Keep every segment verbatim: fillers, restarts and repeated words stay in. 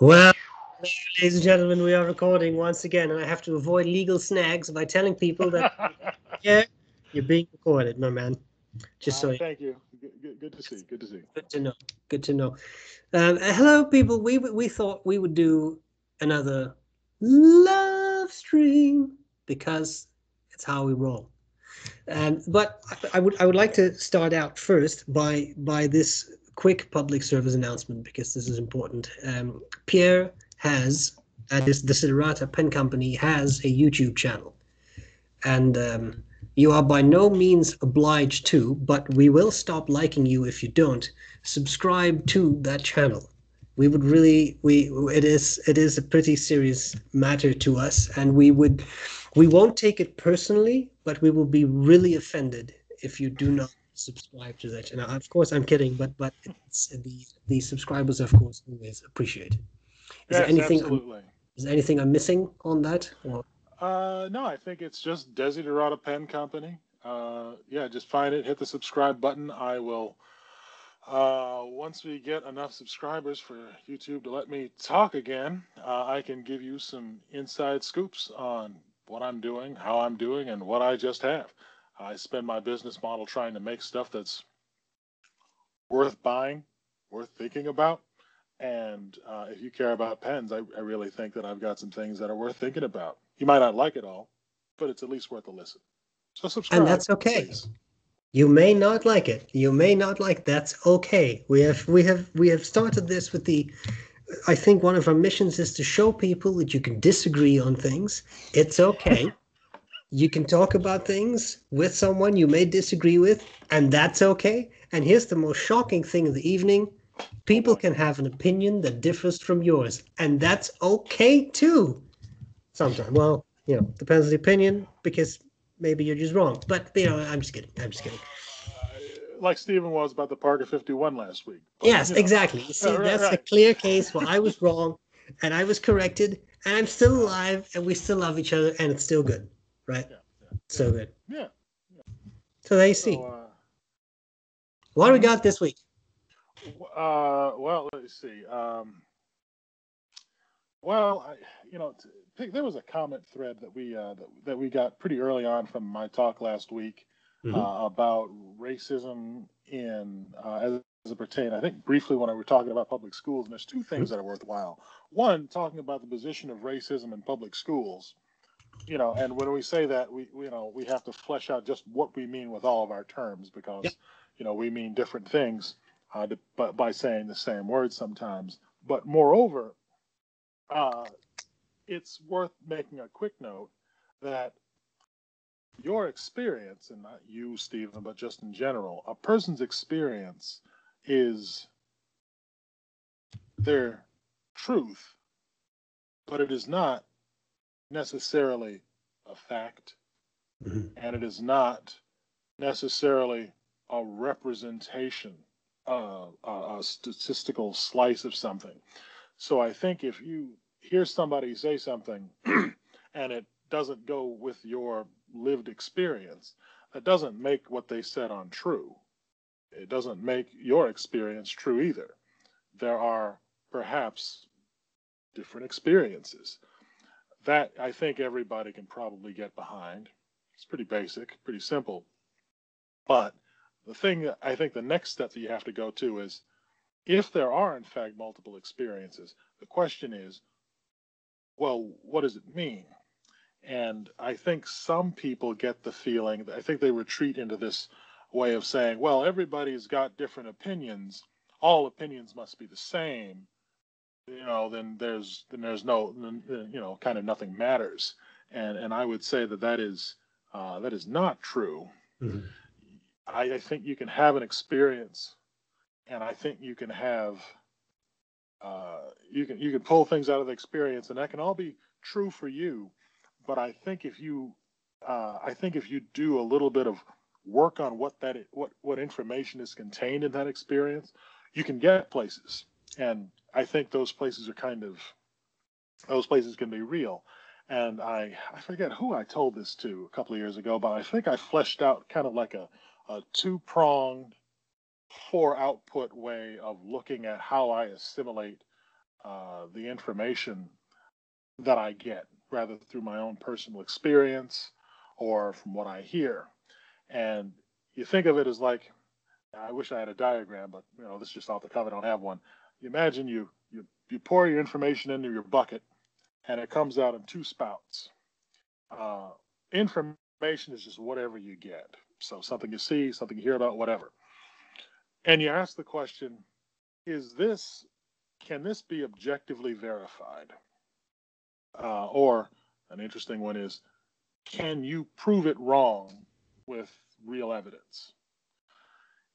Well, ladies and gentlemen, we are recording once again, and I have to avoid legal snags by telling people that yeah, you're being recorded, my man. Just uh, so. You thank you. Good, good to see. Good to see. Good to know. Good to know. Um, hello, people. We we thought we would do another love stream because it's how we roll. Um, but I, I would I would like to start out first by by this quick public service announcement, because this is important. Um, Pierre has, at his Desiderata Pen Company, has a YouTube channel. And um, you are by no means obliged to, but we will stop liking you if you don't. Subscribe to that channel. We would really, we it is it is a pretty serious matter to us, and we would, we won't take it personally, but we will be really offended if you do not subscribe to that channel. Of course, I'm kidding, but but it's, the the subscribers, of course, always appreciate. Is yes, there anything? Absolutely. Is there anything I'm missing on that? Or? Uh, no, I think it's just Desiderata Pen Company. Uh, yeah, just find it, hit the subscribe button. I will. Uh, once we get enough subscribers for YouTube to let me talk again, uh, I can give you some inside scoops on what I'm doing, how I'm doing, and what I just have. I spend my business model trying to make stuff that's worth buying, worth thinking about. And uh, if you care about pens, I, I really think that I've got some things that are worth thinking about. You might not like it all, but it's at least worth a listen. So subscribe. And that's okay. Please. You may not like it. You may not like. That's okay. We have we have we have started this with the. I think one of our missions is to show people that you can disagree on things. It's okay. You can talk about things with someone you may disagree with, and that's okay. And here's the most shocking thing of the evening. People can have an opinion that differs from yours, and that's okay too. Sometimes. Well, you know, depends on the opinion, because maybe you're just wrong. But, you know, I'm just kidding. I'm just kidding. Uh, like Stephen was about the Parker fifty-one last week. But, yes, you know. Exactly. You see, uh, right, that's right. A clear case where I was wrong, and I was corrected, and I'm still alive, and we still love each other, and it's still good. Right. Yeah, yeah, so yeah. Good. Yeah, yeah. So there you see. So, uh, what do we got this week? Uh, well, let's see. Um, well, I, you know, there was a comment thread that we uh, that, that we got pretty early on from my talk last week, mm-hmm. uh, about racism in uh, as, as it pertains. I think briefly when I were talking about public schools, and there's two things mm-hmm. that are worthwhile. One, talking about the position of racism in public schools. You know, and when we say that, we, we you know we have to flesh out just what we mean with all of our terms, because yep. you know we mean different things, uh, to, by, by saying the same words sometimes. But moreover, uh, it's worth making a quick note that your experience, and not you, Stephen, but just in general, a person's experience is their truth, but it is not necessarily a fact, mm-hmm. and it is not necessarily a representation of a, a statistical slice of something. So I think if you hear somebody say something and it doesn't go with your lived experience, that doesn't make what they said untrue. It doesn't make your experience true either. There are perhaps different experiences. That I think everybody can probably get behind. It's pretty basic, pretty simple. But the thing that I think the next step that you have to go to is, if there are in fact multiple experiences, the question is, well, what does it mean? And I think some people get the feeling, I think they retreat into this way of saying, well, everybody's got different opinions. All opinions must be the same. You know, then there's then there's no, you know, kind of nothing matters, and and I would say that that is uh, that is not true. Mm-hmm. I, I think you can have an experience, and I think you can have uh, you can you can pull things out of the experience, and that can all be true for you. But I think if you uh, I think if you do a little bit of work on what that what what information is contained in that experience, you can get places. And I think those places are kind of, those places can be real. And I, I forget who I told this to a couple of years ago, but I think I fleshed out kind of like a, a two-pronged, four-output way of looking at how I assimilate uh, the information that I get, rather through my own personal experience or from what I hear. And you think of it as like, I wish I had a diagram, but you know, this is just off the cuff, I don't have one. You imagine you, you, you pour your information into your bucket and it comes out in two spouts. Uh, information is just whatever you get. So something you see, something you hear about, whatever. And you ask the question, is this, can this be objectively verified? Uh, or an interesting one is, can you prove it wrong with real evidence?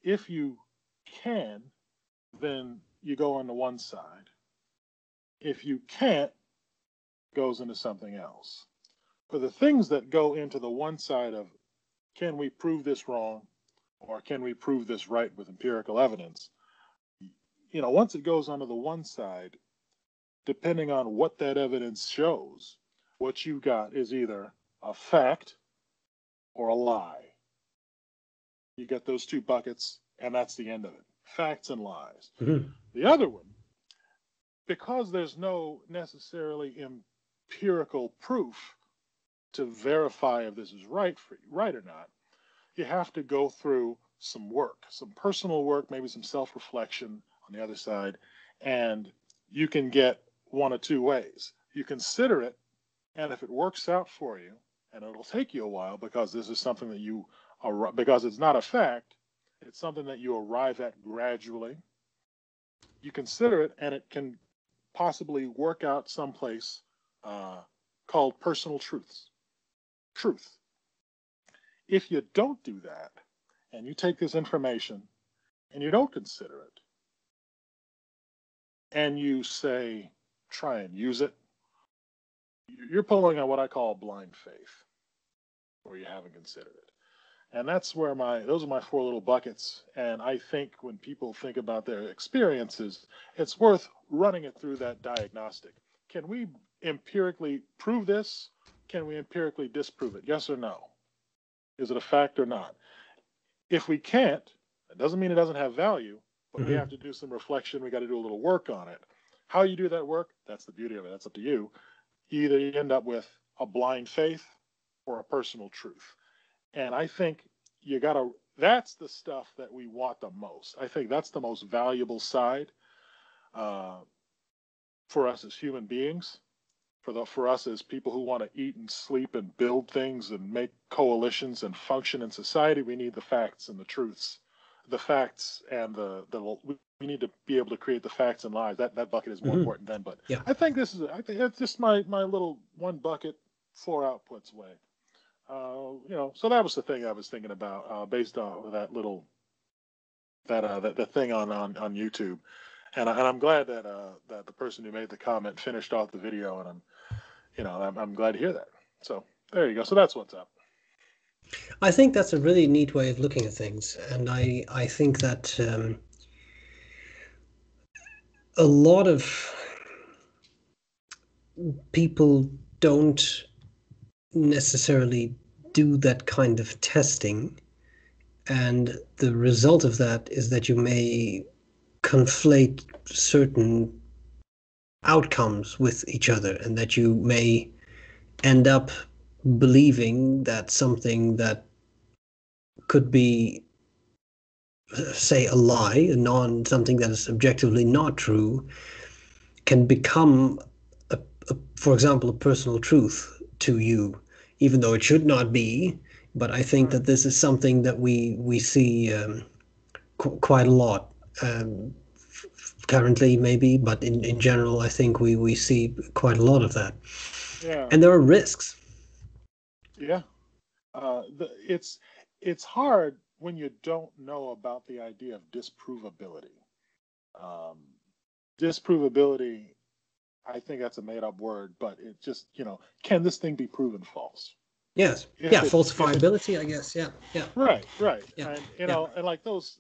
If you can, then you go on to one side. If you can't, it goes into something else. For the things that go into the one side of, can we prove this wrong, or can we prove this right with empirical evidence? You know, once it goes onto the one side, depending on what that evidence shows, what you got is either a fact or a lie. You get those two buckets, and that's the end of it. Facts and lies. Mm-hmm. The other one, because there's no necessarily empirical proof to verify if this is right for you, right or not, you have to go through some work, some personal work, maybe some self-reflection on the other side, and you can get one of two ways. You consider it, and if it works out for you, and it'll take you a while because this is something that you, are, because it's not a fact, it's something that you arrive at gradually. You consider it, and it can possibly work out someplace uh, called personal truths, truth. If you don't do that, and you take this information, and you don't consider it, and you say, try and use it, you're pulling on what I call blind faith, or you haven't considered it. And that's where my, those are my four little buckets. And I think when people think about their experiences, it's worth running it through that diagnostic. Can we empirically prove this? Can we empirically disprove it? Yes or no? Is it a fact or not? If we can't, that doesn't mean it doesn't have value. But mm-hmm. we have to do some reflection. We got to do a little work on it. How you do that work, that's the beauty of it. That's up to you. Either you end up with a blind faith or a personal truth. And I think you got to, that's the stuff that we want the most. I think that's the most valuable side uh, for us as human beings, for, the, for us as people who want to eat and sleep and build things and make coalitions and function in society. We need the facts and the truths. The facts and the, the we need to be able to create the facts and lies. That that bucket is more mm-hmm. important than. But yeah. I think this is I think it's just my my little one bucket, four outputs way. Uh, you know, so that was the thing I was thinking about uh, based on that little that uh that the thing on, on, on YouTube, and I, and I'm glad that uh that the person who made the comment finished off the video, and I'm you know I'm I'm glad to hear that. So there you go. So that's what's up. I think that's a really neat way of looking at things, and I, I think that um, a lot of people don't necessarily do that kind of testing, and the result of that is that you may conflate certain outcomes with each other, and that you may end up believing that something that could be, say, a lie, a non something that is objectively not true, can become, a, a, for example, a personal truth to you, even though it should not be. But I think that this is something that we we see um, qu quite a lot um, currently, maybe, but in in general, I think we we see quite a lot of that. Yeah. And there are risks. Yeah, uh, the, it's it's hard when you don't know about the idea of disprovability. Um, disprovability, I think that's a made-up word, but it just, you know, can this thing be proven false? Yes. If yeah, it, falsifiability, it, I guess. Yeah. Yeah. Right. Right. Yeah. And you yeah. know, and like those,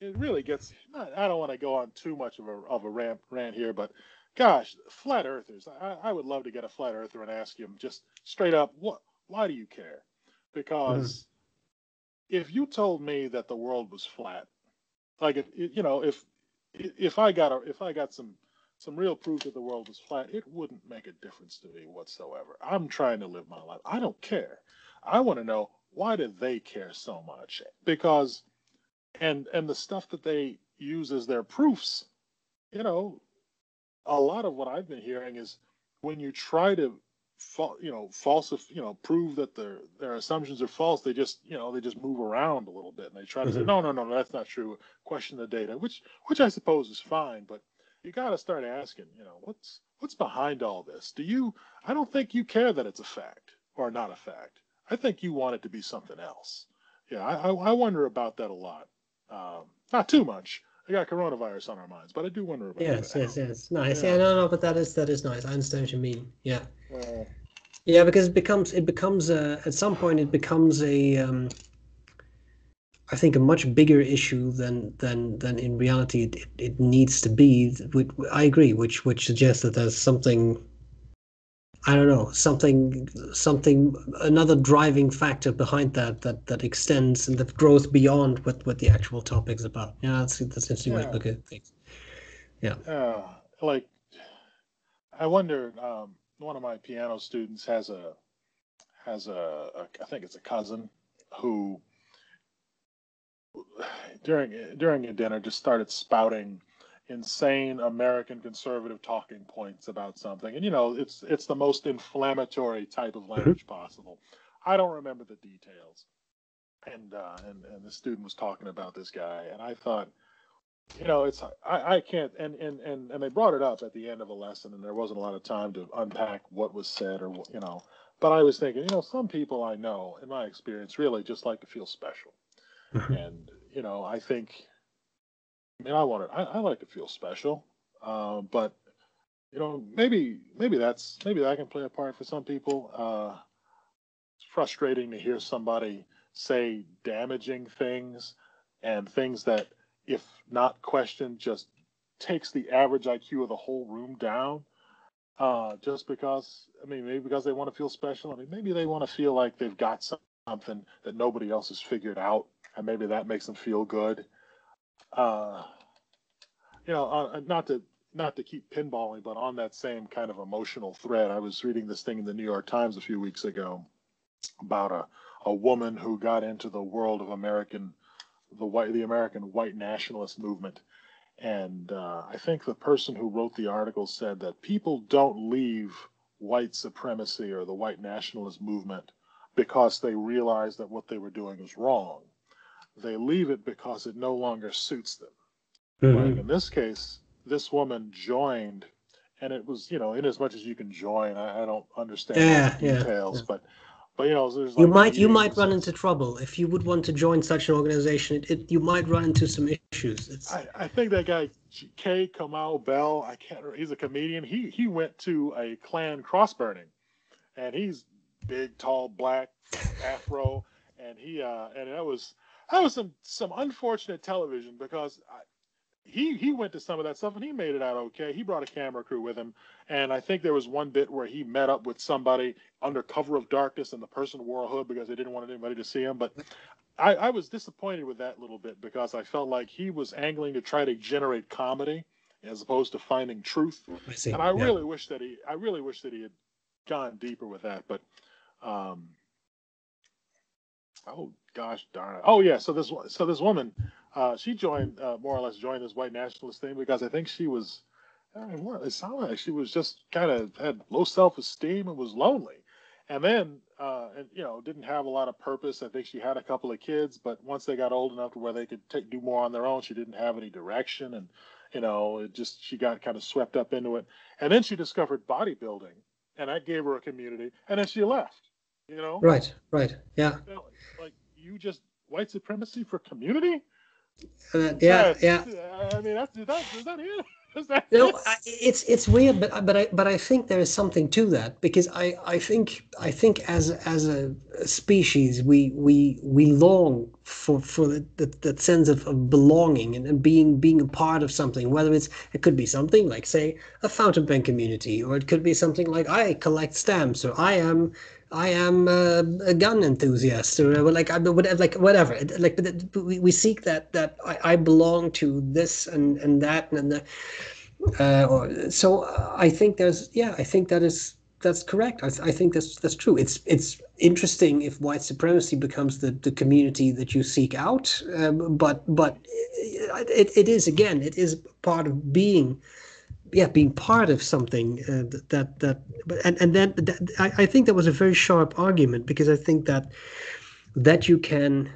it really gets. Not, I don't want to go on too much of a of a rant rant here, but. Gosh, flat earthers. I, I would love to get a flat earther and ask him just straight up, what? Why do you care? Because mm. if you told me that the world was flat, like if you know, if if I got a, if I got some some real proof that the world was flat, it wouldn't make a difference to me whatsoever. I'm trying to live my life. I don't care. I want to know, why do they care so much? Because, and and the stuff that they use as their proofs, you know, a lot of what I've been hearing is when you try to, you know, falsify, you know, prove that their their assumptions are false, they just, you know, they just move around a little bit and they try to mm-hmm. say, no, no, no, that's not true. Question the data, which which I suppose is fine, but you got to start asking, you know, what's what's behind all this? Do you? I don't think you care that it's a fact or not a fact. I think you want it to be something else. Yeah, I, I wonder about that a lot. Um, not too much. I got coronavirus on our minds, but I do wonder about yes, that. Yes, yes, yes. Nice. Yeah. yeah, no, no, but that is that is nice. I understand what you mean. Yeah. Uh, yeah, because it becomes it becomes a, at some point it becomes a um, I think a much bigger issue than than than in reality it, it needs to be. I agree, which which suggests that there's something. I don't know, something, something, another driving factor behind that that, that extends and that grows beyond what, what the actual topic's about. Yeah, that's that's an interesting yeah. way to look at things. Yeah. Uh, like, I wonder. Um, one of my piano students has a has a, a I think it's a cousin who during during a dinner just started spouting insane American conservative talking points about something, and you know it's it's the most inflammatory type of language mm-hmm. possible. I don't remember the details, and uh and, and the student was talking about this guy, and I thought, you know, it's I, I can't and, and and and they brought it up at the end of a lesson, and there wasn't a lot of time to unpack what was said, or you know, but I was thinking, you know, some people I know in my experience really just like to feel special. Mm-hmm. And you know, I think I mean, I want it. I, I like to feel special, uh, but you know, maybe maybe that's maybe that can play a part for some people. Uh, it's frustrating to hear somebody say damaging things and things that, if not questioned, just takes the average I Q of the whole room down. Uh, just because, I mean, maybe because they want to feel special. I mean, maybe they want to feel like they've got something that nobody else has figured out, and maybe that makes them feel good. Uh, you know, uh, not to not to keep pinballing, but on that same kind of emotional thread, I was reading this thing in the New York Times a few weeks ago about a, a woman who got into the world of American, the white, the American white nationalist movement, and uh, I think the person who wrote the article said that people don't leave white supremacy or the white nationalist movement because they realize that what they were doing was wrong. They leave it because it no longer suits them. Mm-hmm. Like in this case, this woman joined, and it was, you know, in as much as you can join, I, I don't understand yeah, all the yeah, details, yeah. but, but you know, there's like you might you might run into trouble if you would want to join such an organization. It, it you might run into some issues. It's... I, I think that guy K. Kamau Bell, I can't. He's a comedian. He he went to a Klan cross burning, and he's big, tall, black, afro, and he uh, and that was. That was some, some unfortunate television because I, he he went to some of that stuff and he made it out okay. He brought a camera crew with him, and I think there was one bit where he met up with somebody under cover of darkness, and the person wore a hood because they didn't want anybody to see him. But I, I was disappointed with that little bit because I felt like he was angling to try to generate comedy as opposed to finding truth. I see. And I yeah. really wish that he I really wish that he had gone deeper with that. But um, oh. Gosh darn it! Oh yeah, so this so this woman, uh, she joined uh, more or less joined this white nationalist thing because I think she was, I mean, what, it sounded like she was just kind of had low self-esteem and was lonely, and then uh, and you know didn't have a lot of purpose. I think she had a couple of kids, but once they got old enough to where they could take, do more on their own, she didn't have any direction, and you know it just she got kind of swept up into it, and then she discovered bodybuilding, and that gave her a community, and then she left. You know. Right. Right. Yeah. You know, like. You just white supremacy for community? Uh, yeah, yeah. I mean, that's that. Is that it? Is that no, it? I, it's it's weird, but but I but I think there is something to that because I, I think I think as as a species we we we long for for that that sense of, of belonging and, and being being a part of something. Whether it's it could be something like say a fountain pen community, or it could be something like I collect stamps, or I am. I am a, a gun enthusiast, or like I whatever, like whatever. Like but we, we seek that that I, I belong to this and and that and the, Uh, or, so I think there's, yeah, I think that is, that's correct. I, I think that's that's true. It's it's interesting if white supremacy becomes the, the community that you seek out, um, but but it it is again it is part of being, yeah, being part of something uh, that that and and then that, I, I think that was a very sharp argument, because I think that that you can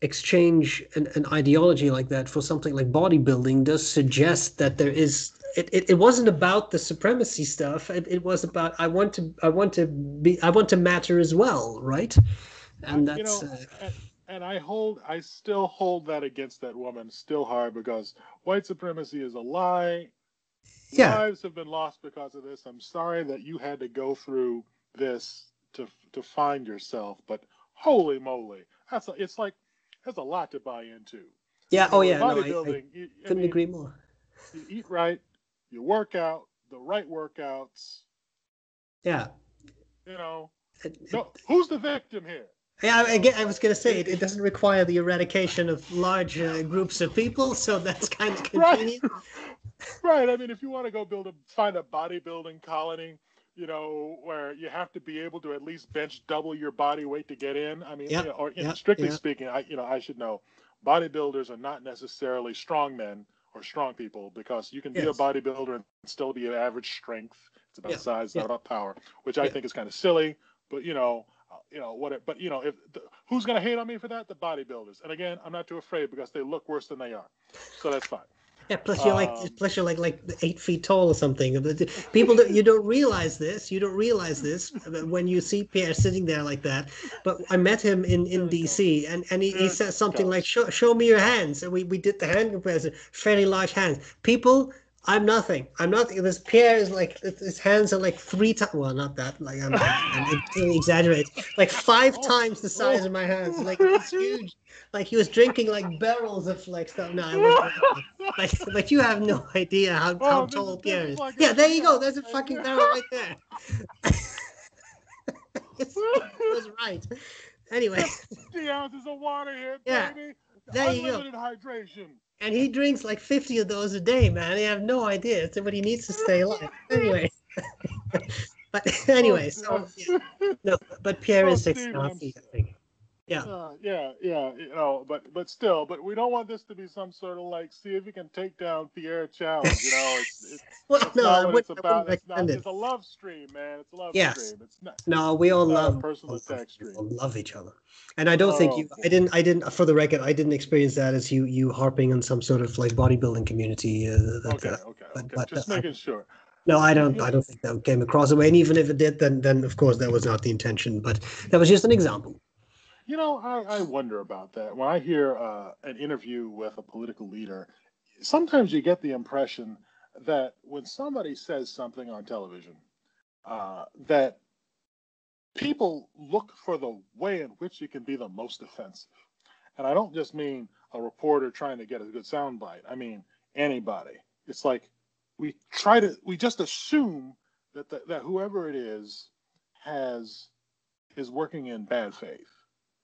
exchange an, an ideology like that for something like bodybuilding does suggest that there is it, it, it wasn't about the supremacy stuff. It, it was about I want to I want to be I want to matter as well, right? And um, that's you know, uh, and, and I hold I still hold that against that woman still hard, because white supremacy is a lie. Yeah. Lives have been lost because of this. I'm sorry that you had to go through this to to find yourself, but holy moly, that's a, it's like that's a lot to buy into. Yeah. Oh, yeah. Bodybuilding. No, I, I you, I couldn't mean, agree more. You eat right. You work out. The right workouts. Yeah. You know. It, it, no, who's the victim here? Yeah. I, again, I was going to say it, it doesn't require the eradication of large uh, groups of people, so that's kind of convenient. Right. Right. I mean, if you want to go build a find a bodybuilding colony, you know, where you have to be able to at least bench double your body weight to get in. I mean, yep, you know, or yep, strictly yep. speaking, I, you know, I should know bodybuilders are not necessarily strong men or strong people, because you can yes. be a bodybuilder and still be an average strength. It's about yep. size, yep. not about power, which I yep. think is kind of silly, but you know, you know, what, it, but you know, if the, who's going to hate on me for that? The bodybuilders. And again, I'm not too afraid, because they look worse than they are. So that's fine. Yeah, plus you're like, um, plus you're like, like eight feet tall or something. People, don't, you don't realize this. You don't realize this when you see Pierre sitting there like that. But I met him in, in D C, and, and he, he said something like, show, show me your hands. And we, we did the hand comparison, fairly large hands. People, I'm nothing. I'm nothing. This Pierre is like, his hands are like three times, well, not that, like I'm, I'm, I'm exaggerating, like five times the size of my hands. Like, it's huge. Like he was drinking like barrels of like stuff. No, I wasn't. Like, like you have no idea how, well, how tall Pierre is. Like yeah, there you go. There's a fucking barrel right there. It was right. Anyway. fifty ounces of water here, yeah, baby. There you Unlimited go. Hydration. And he drinks like fifty of those a day, man. I have no idea. It's what he needs to stay alive. Anyway. But anyway, oh, so yeah. no. But Pierre oh, is six Nazi, I think. Yeah, uh, yeah, yeah. You know, but but still, but we don't want this to be some sort of like, see if you can take down Pierre challenge. You know, it's, it's, well, it's no, not what it's about. It's, not, it. it's a love stream, man. It's a love yes. stream. It's not. No, we all love personal attack stream. We love each other, and I don't oh, think you. I didn't. I didn't. For the record, I didn't experience that as you you harping on some sort of like bodybuilding community. Uh, that, okay, okay, okay. But, but, just uh, making sure. No, I don't. I don't think that came across away. And even if it did, then then of course that was not the intention. But that was just an example. You know, I, I wonder about that. When I hear uh, an interview with a political leader, sometimes you get the impression that when somebody says something on television, uh, that people look for the way in which you can be the most offensive. And I don't just mean a reporter trying to get a good soundbite. I mean, anybody. It's like we try to, we just assume that the, that whoever it is has, is working in bad faith.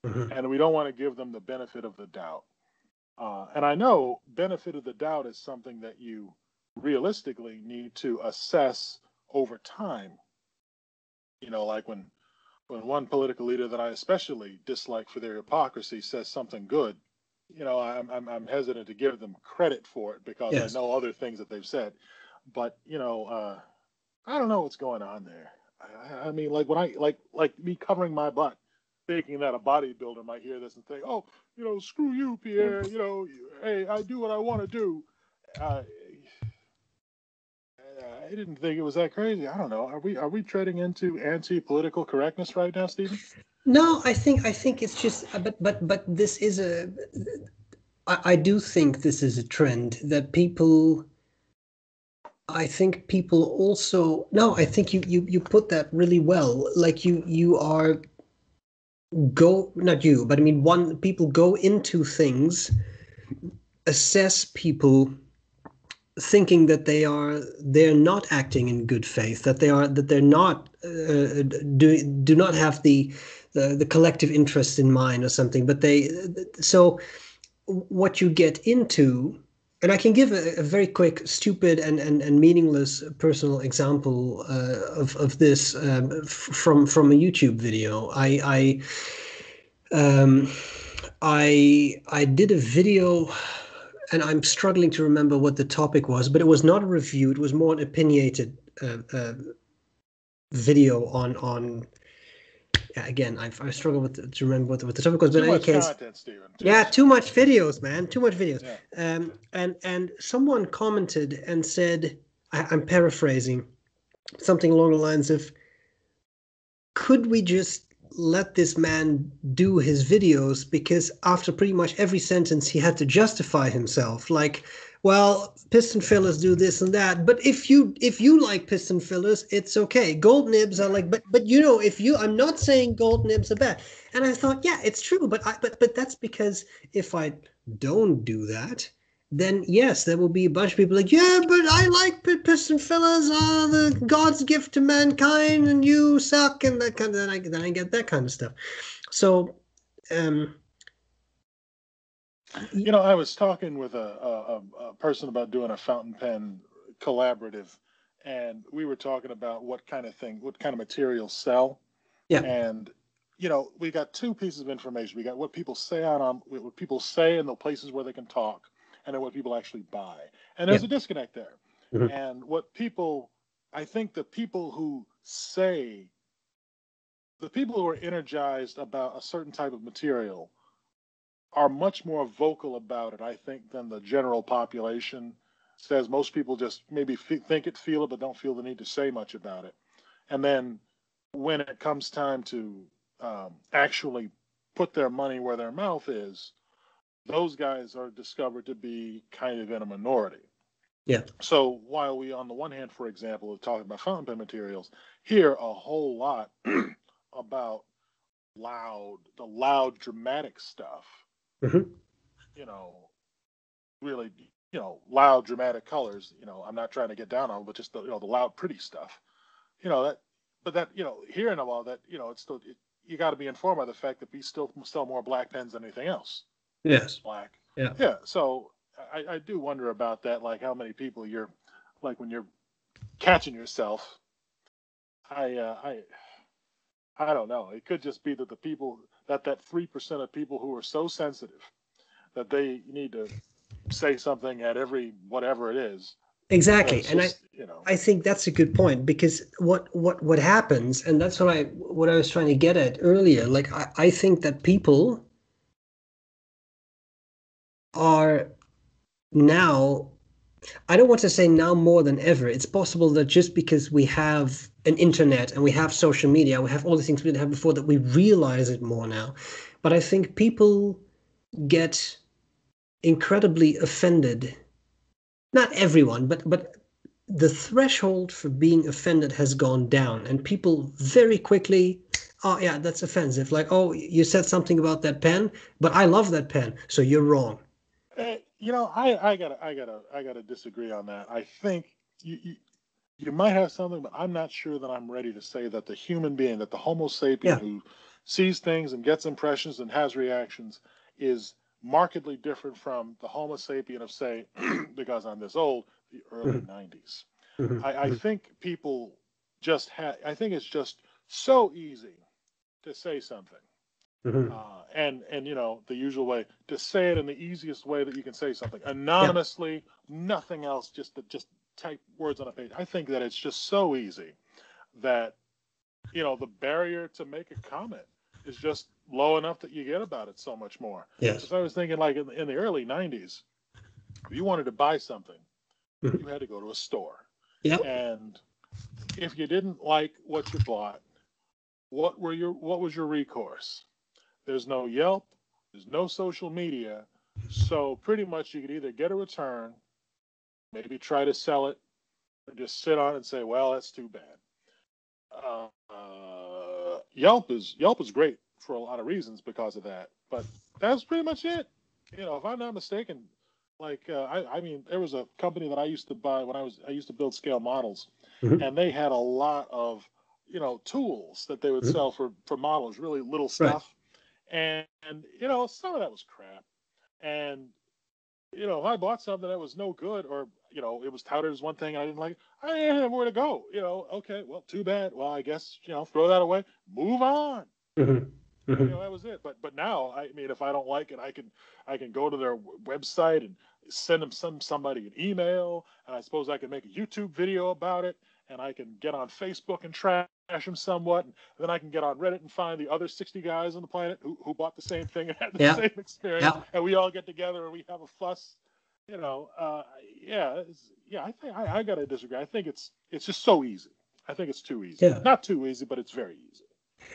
And we don't want to give them the benefit of the doubt. Uh, and I know benefit of the doubt is something that you realistically need to assess over time. You know, like when when one political leader that I especially dislike for their hypocrisy says something good, you know, I'm I'm, I'm hesitant to give them credit for it because yes. I know other things that they've said. But, you know, uh, I don't know what's going on there. I, I mean, like when I like like me covering my butt. Thinking that a bodybuilder might hear this and think, "Oh, you know, screw you, Pierre. You know, hey, I do what I want to do." Uh, I didn't think it was that crazy. I don't know. Are we are we treading into anti-political correctness right now, Stephen? No, I think I think it's just. But but but this is a. I, I do think this is a trend that people. I think people also. No, I think you you you put that really well. Like you you are. Go not you but I mean one people go into things, assess people thinking that they are they're not acting in good faith, that they are that they're not uh, do do not have the, the the collective interest in mind or something, but they so what you get into And I can give a, a very quick, stupid and, and, and meaningless personal example uh, of, of this um, f- from from a YouTube video. I I, um, I I did a video, and I'm struggling to remember what the topic was, but it was not a review. It was more an opinionated uh, uh, video on on. Yeah, again, I, I struggle with the, to remember what the, what the topic was, but in any case, content, Steven, too. yeah, too much videos, man, too much videos. Yeah. Um, and and someone commented and said, I, I'm paraphrasing, something along the lines of, "Could we just let this man do his videos? Because after pretty much every sentence, he had to justify himself, like." Well, piston fillers do this and that, but if you if you like piston fillers, it's okay. Gold nibs are like, but but you know, if you, I'm not saying gold nibs are bad. And I thought, yeah, it's true, but I but but that's because if I don't do that, then yes, there will be a bunch of people like, yeah, but I like piston fillers are the God's gift to mankind, and you suck, and that kind of, then I then I get that kind of stuff. So, um. You know, I was talking with a, a, a person about doing a fountain pen collaborative, and we were talking about what kind of thing, what kind of materials sell. Yeah. And, you know, we got two pieces of information. We got what people say on, on what people say in the places where they can talk, and then what people actually buy. And there's yeah. a disconnect there. Mm-hmm. And what people, I think the people who say, the people who are energized about a certain type of material are much more vocal about it, I think, than the general population says. Most people just maybe f- think it, feel it, but don't feel the need to say much about it. And then when it comes time to um, actually put their money where their mouth is, those guys are discovered to be kind of in a minority. Yeah. So while we, on the one hand, for example, are talking about fountain pen materials, hear a whole lot about loud, the loud, dramatic stuff. Mm-hmm. You know, really, you know, loud, dramatic colors. You know, I'm not trying to get down on it, but just the, you know, the loud, pretty stuff. You know that, but that, you know, hearing about that, you know, it's still it, you got to be informed by the fact that we still sell more black pens than anything else. Yes, black. Yeah, yeah. So I, I do wonder about that, like how many people you're, like when you're catching yourself. I, uh, I, I don't know. It could just be that the people. that that three percent of people who are so sensitive that they need to say something at every whatever it is. Exactly. Just, and I you know. I think that's a good point, because what, what, what happens, and that's what I what I was trying to get at earlier, like I, I think that people are now, I don't want to say now more than ever, it's possible that just because we have an internet and we have social media, we have all the things we didn't have before, that we realize it more now. But I think people get incredibly offended. Not everyone, but but the threshold for being offended has gone down, and people very quickly, oh yeah, that's offensive. Like, oh, you said something about that pen, but I love that pen, so you're wrong. Uh, you know, I, I gotta, I gotta, I gotta disagree on that. I think you, you, you might have something, but I'm not sure that I'm ready to say that the human being, that the Homo sapien yeah. who sees things and gets impressions and has reactions, is markedly different from the Homo sapien of, say, because I'm this old, the early mm-hmm. nineties. Mm-hmm. I, I think people just have. I think it's just so easy to say something. Mm-hmm. Uh, and, and, you know, the usual way to say it in the easiest way that you can say something anonymously, yeah. nothing else, just to, just type words on a page. I think that it's just so easy that, you know, the barrier to make a comment is just low enough that you get about it so much more. Yes. Because I was thinking, like, in, in the early nineties, if you wanted to buy something, mm-hmm. you had to go to a store. Yep. And if you didn't like what you bought, what were your, what was your recourse? There's no Yelp, there's no social media, so pretty much you could either get a return, maybe try to sell it, or just sit on it and say, well, that's too bad. Uh, uh, Yelp is Yelp is great for a lot of reasons because of that, but that's pretty much it. You know, if I'm not mistaken, like, uh, I, I mean, there was a company that I used to buy when I was, I used to build scale models, mm-hmm. and they had a lot of, you know, tools that they would mm-hmm. sell for, for models, really little stuff. Right. And, and, you know, some of that was crap. And you know, if I bought something that was no good, or, you know, it was touted as one thing and I didn't like it, I didn't have where to go. You know, okay, well, too bad. Well, I guess, you know, throw that away. Move on. Mm-hmm. You know, that was it. But but now, I mean, if I don't like it, I can I can go to their website and send them some somebody an email, and I suppose I can make a YouTube video about it, and I can get on Facebook and trash them somewhat, and then I can get on Reddit and find the other sixty guys on the planet who who bought the same thing and had the yeah. same experience, yeah. and we all get together and we have a fuss. You know, uh, yeah, yeah. I think I, I gotta disagree. I think it's it's just so easy. I think it's too easy. Yeah. Not too easy, but it's very easy.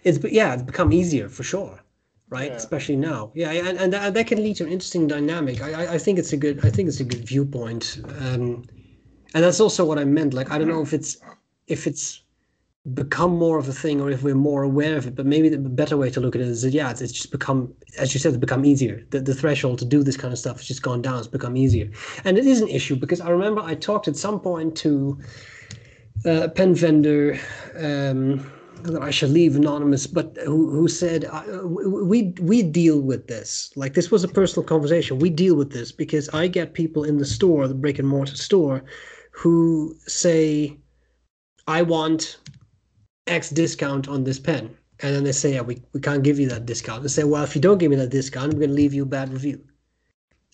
It's yeah, it's become easier for sure, right? Yeah. Especially now, yeah, and and that, that can lead to an interesting dynamic. I I think it's a good I think it's a good viewpoint, um, and that's also what I meant. Like I don't know if it's if it's become more of a thing or if we're more aware of it, but maybe the better way to look at it is that yeah, it's, it's just become, as you said, it's become easier. The the threshold to do this kind of stuff has just gone down. It's become easier, and it is an issue because I remember I talked at some point to uh, a pen vendor. Um, that I should leave anonymous, but who, who said, uh, we we deal with this. Like, this was a personal conversation. We deal with this because I get people in the store, the brick and mortar store, who say, I want X discount on this pen. And then they say, yeah, we, we can't give you that discount. They say, well, if you don't give me that discount, I'm going to leave you a bad review.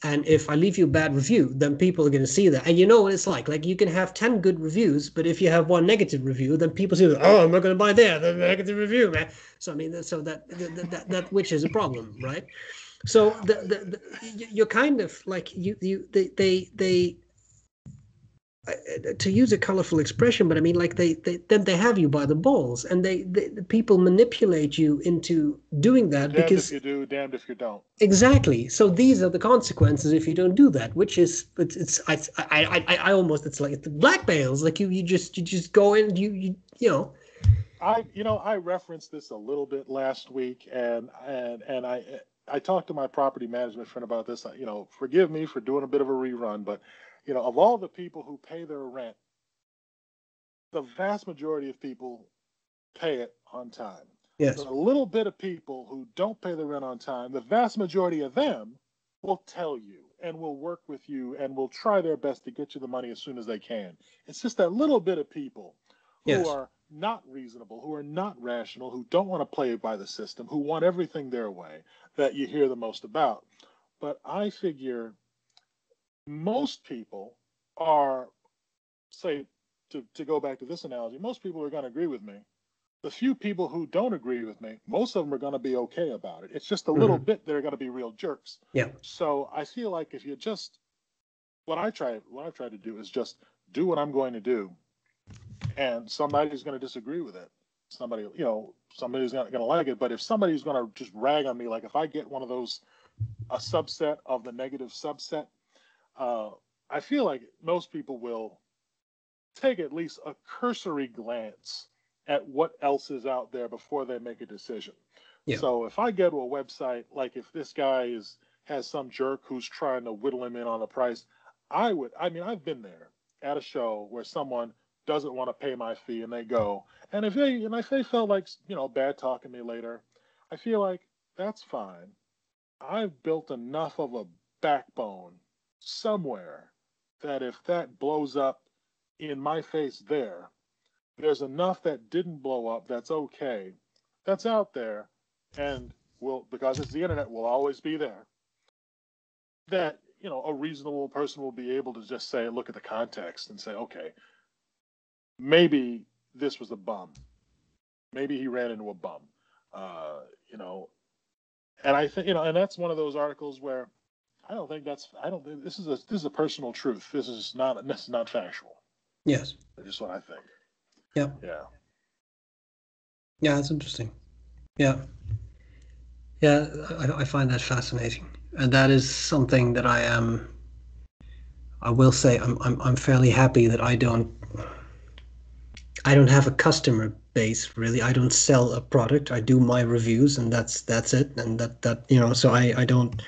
And if I leave you a bad review, then people are going to see that. And you know what it's like. Like, you can have ten good reviews, but if you have one negative review, then people say, oh, I'm not going to buy there, the negative review, man. So, I mean, so that, that, that, that which is a problem, right? So the, the, the, you're kind of like, you, you, they, they, they to use a colorful expression, but I mean, like, they, they, then they have you by the balls, and they, they the people manipulate you into doing that. Damned because if you do, damned if you don't. Exactly. So these are the consequences if you don't do that, which is it's, it's I, I I I almost it's like it's the blackmails. Like you you just you just go in you you you know. I you know I referenced this a little bit last week, and and and I I talked to my property management friend about this. You know, forgive me for doing a bit of a rerun, but. You know, of all the people who pay their rent, the vast majority of people pay it on time. Yes. So a little bit of people who don't pay the rent on time, the vast majority of them will tell you and will work with you and will try their best to get you the money as soon as they can. It's just that little bit of people who yes. are not reasonable, who are not rational, who don't want to play by the system, who want everything their way, that you hear the most about. But I figure... most people are, say, to, to go back to this analogy, most people are going to agree with me. The few people who don't agree with me, most of them are going to be okay about it. It's just a mm-hmm. little bit they're going to be real jerks. Yeah. So I feel like if you just, what I try, what I try to do is just do what I'm going to do, and somebody's going to disagree with it. Somebody, you know, somebody's not going to like it. But if somebody's going to just rag on me, like if I get one of those, a subset of the negative subset. Uh, I feel like most people will take at least a cursory glance at what else is out there before they make a decision. Yeah. So if I go to a website, like if this guy is has some jerk who's trying to whittle him in on the price, I would, I mean, I've been there at a show where someone doesn't want to pay my fee and they go. And if they, and if they felt like, you know, bad talking me later, I feel like that's fine. I've built enough of a backbone somewhere that if that blows up in my face there, there's enough that didn't blow up that's okay, that's out there, and will, because it's the internet, will always be there, that, you know, a reasonable person will be able to just say, look at the context and say, okay, maybe this was a bum, maybe he ran into a bum, uh, you know, and I think, you know, and that's one of those articles where I don't think that's. I don't think this is a. This is a personal truth. This is not. This is not factual. Yes. That's just what I think. Yeah. Yeah. Yeah, that's interesting. Yeah. Yeah, I, I find that fascinating, and that is something that I am. I will say, I'm. I'm. I'm fairly happy that I don't. I don't have a customer base, really. I don't sell a product. I do my reviews, and that's that's it. And that that you know. So I. I don't.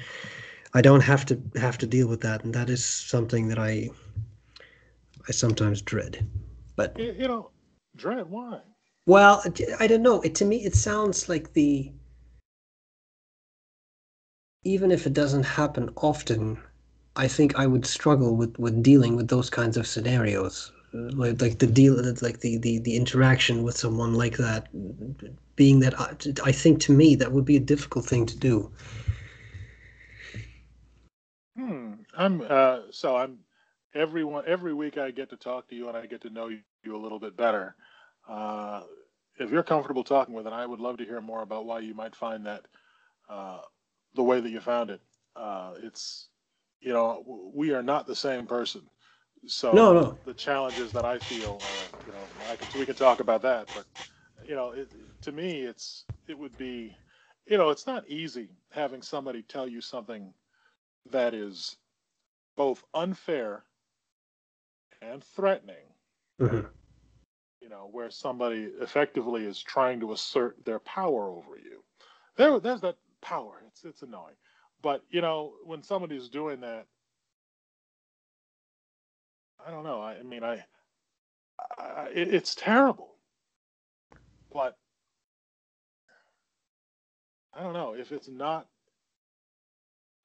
I don't have to have to deal with that, and that is something that I I sometimes dread. But you know, dread why? Well, I don't know. It to me, it sounds like the even if it doesn't happen often, I think I would struggle with, with dealing with those kinds of scenarios, like, like the deal, like the, the, the interaction with someone like that, being that I, I think to me that would be a difficult thing to do. Hmm. I'm uh, so I'm everyone every week I get to talk to you and I get to know you, you a little bit better. Uh, if you're comfortable talking with it, I would love to hear more about why you might find that uh, the way that you found it. Uh, it's you know we are not the same person. So no, no. The challenges that I feel, uh, you know, I could, we could talk about that. But you know, it, to me, it's it would be, you know, it's not easy having somebody tell you something that is both unfair and threatening, mm-hmm. you know, where somebody effectively is trying to assert their power over you. There, there's that power. It's it's annoying. But, you know, when somebody's doing that, I don't know. I, I mean, I, I it, it's terrible. But I don't know if it's not,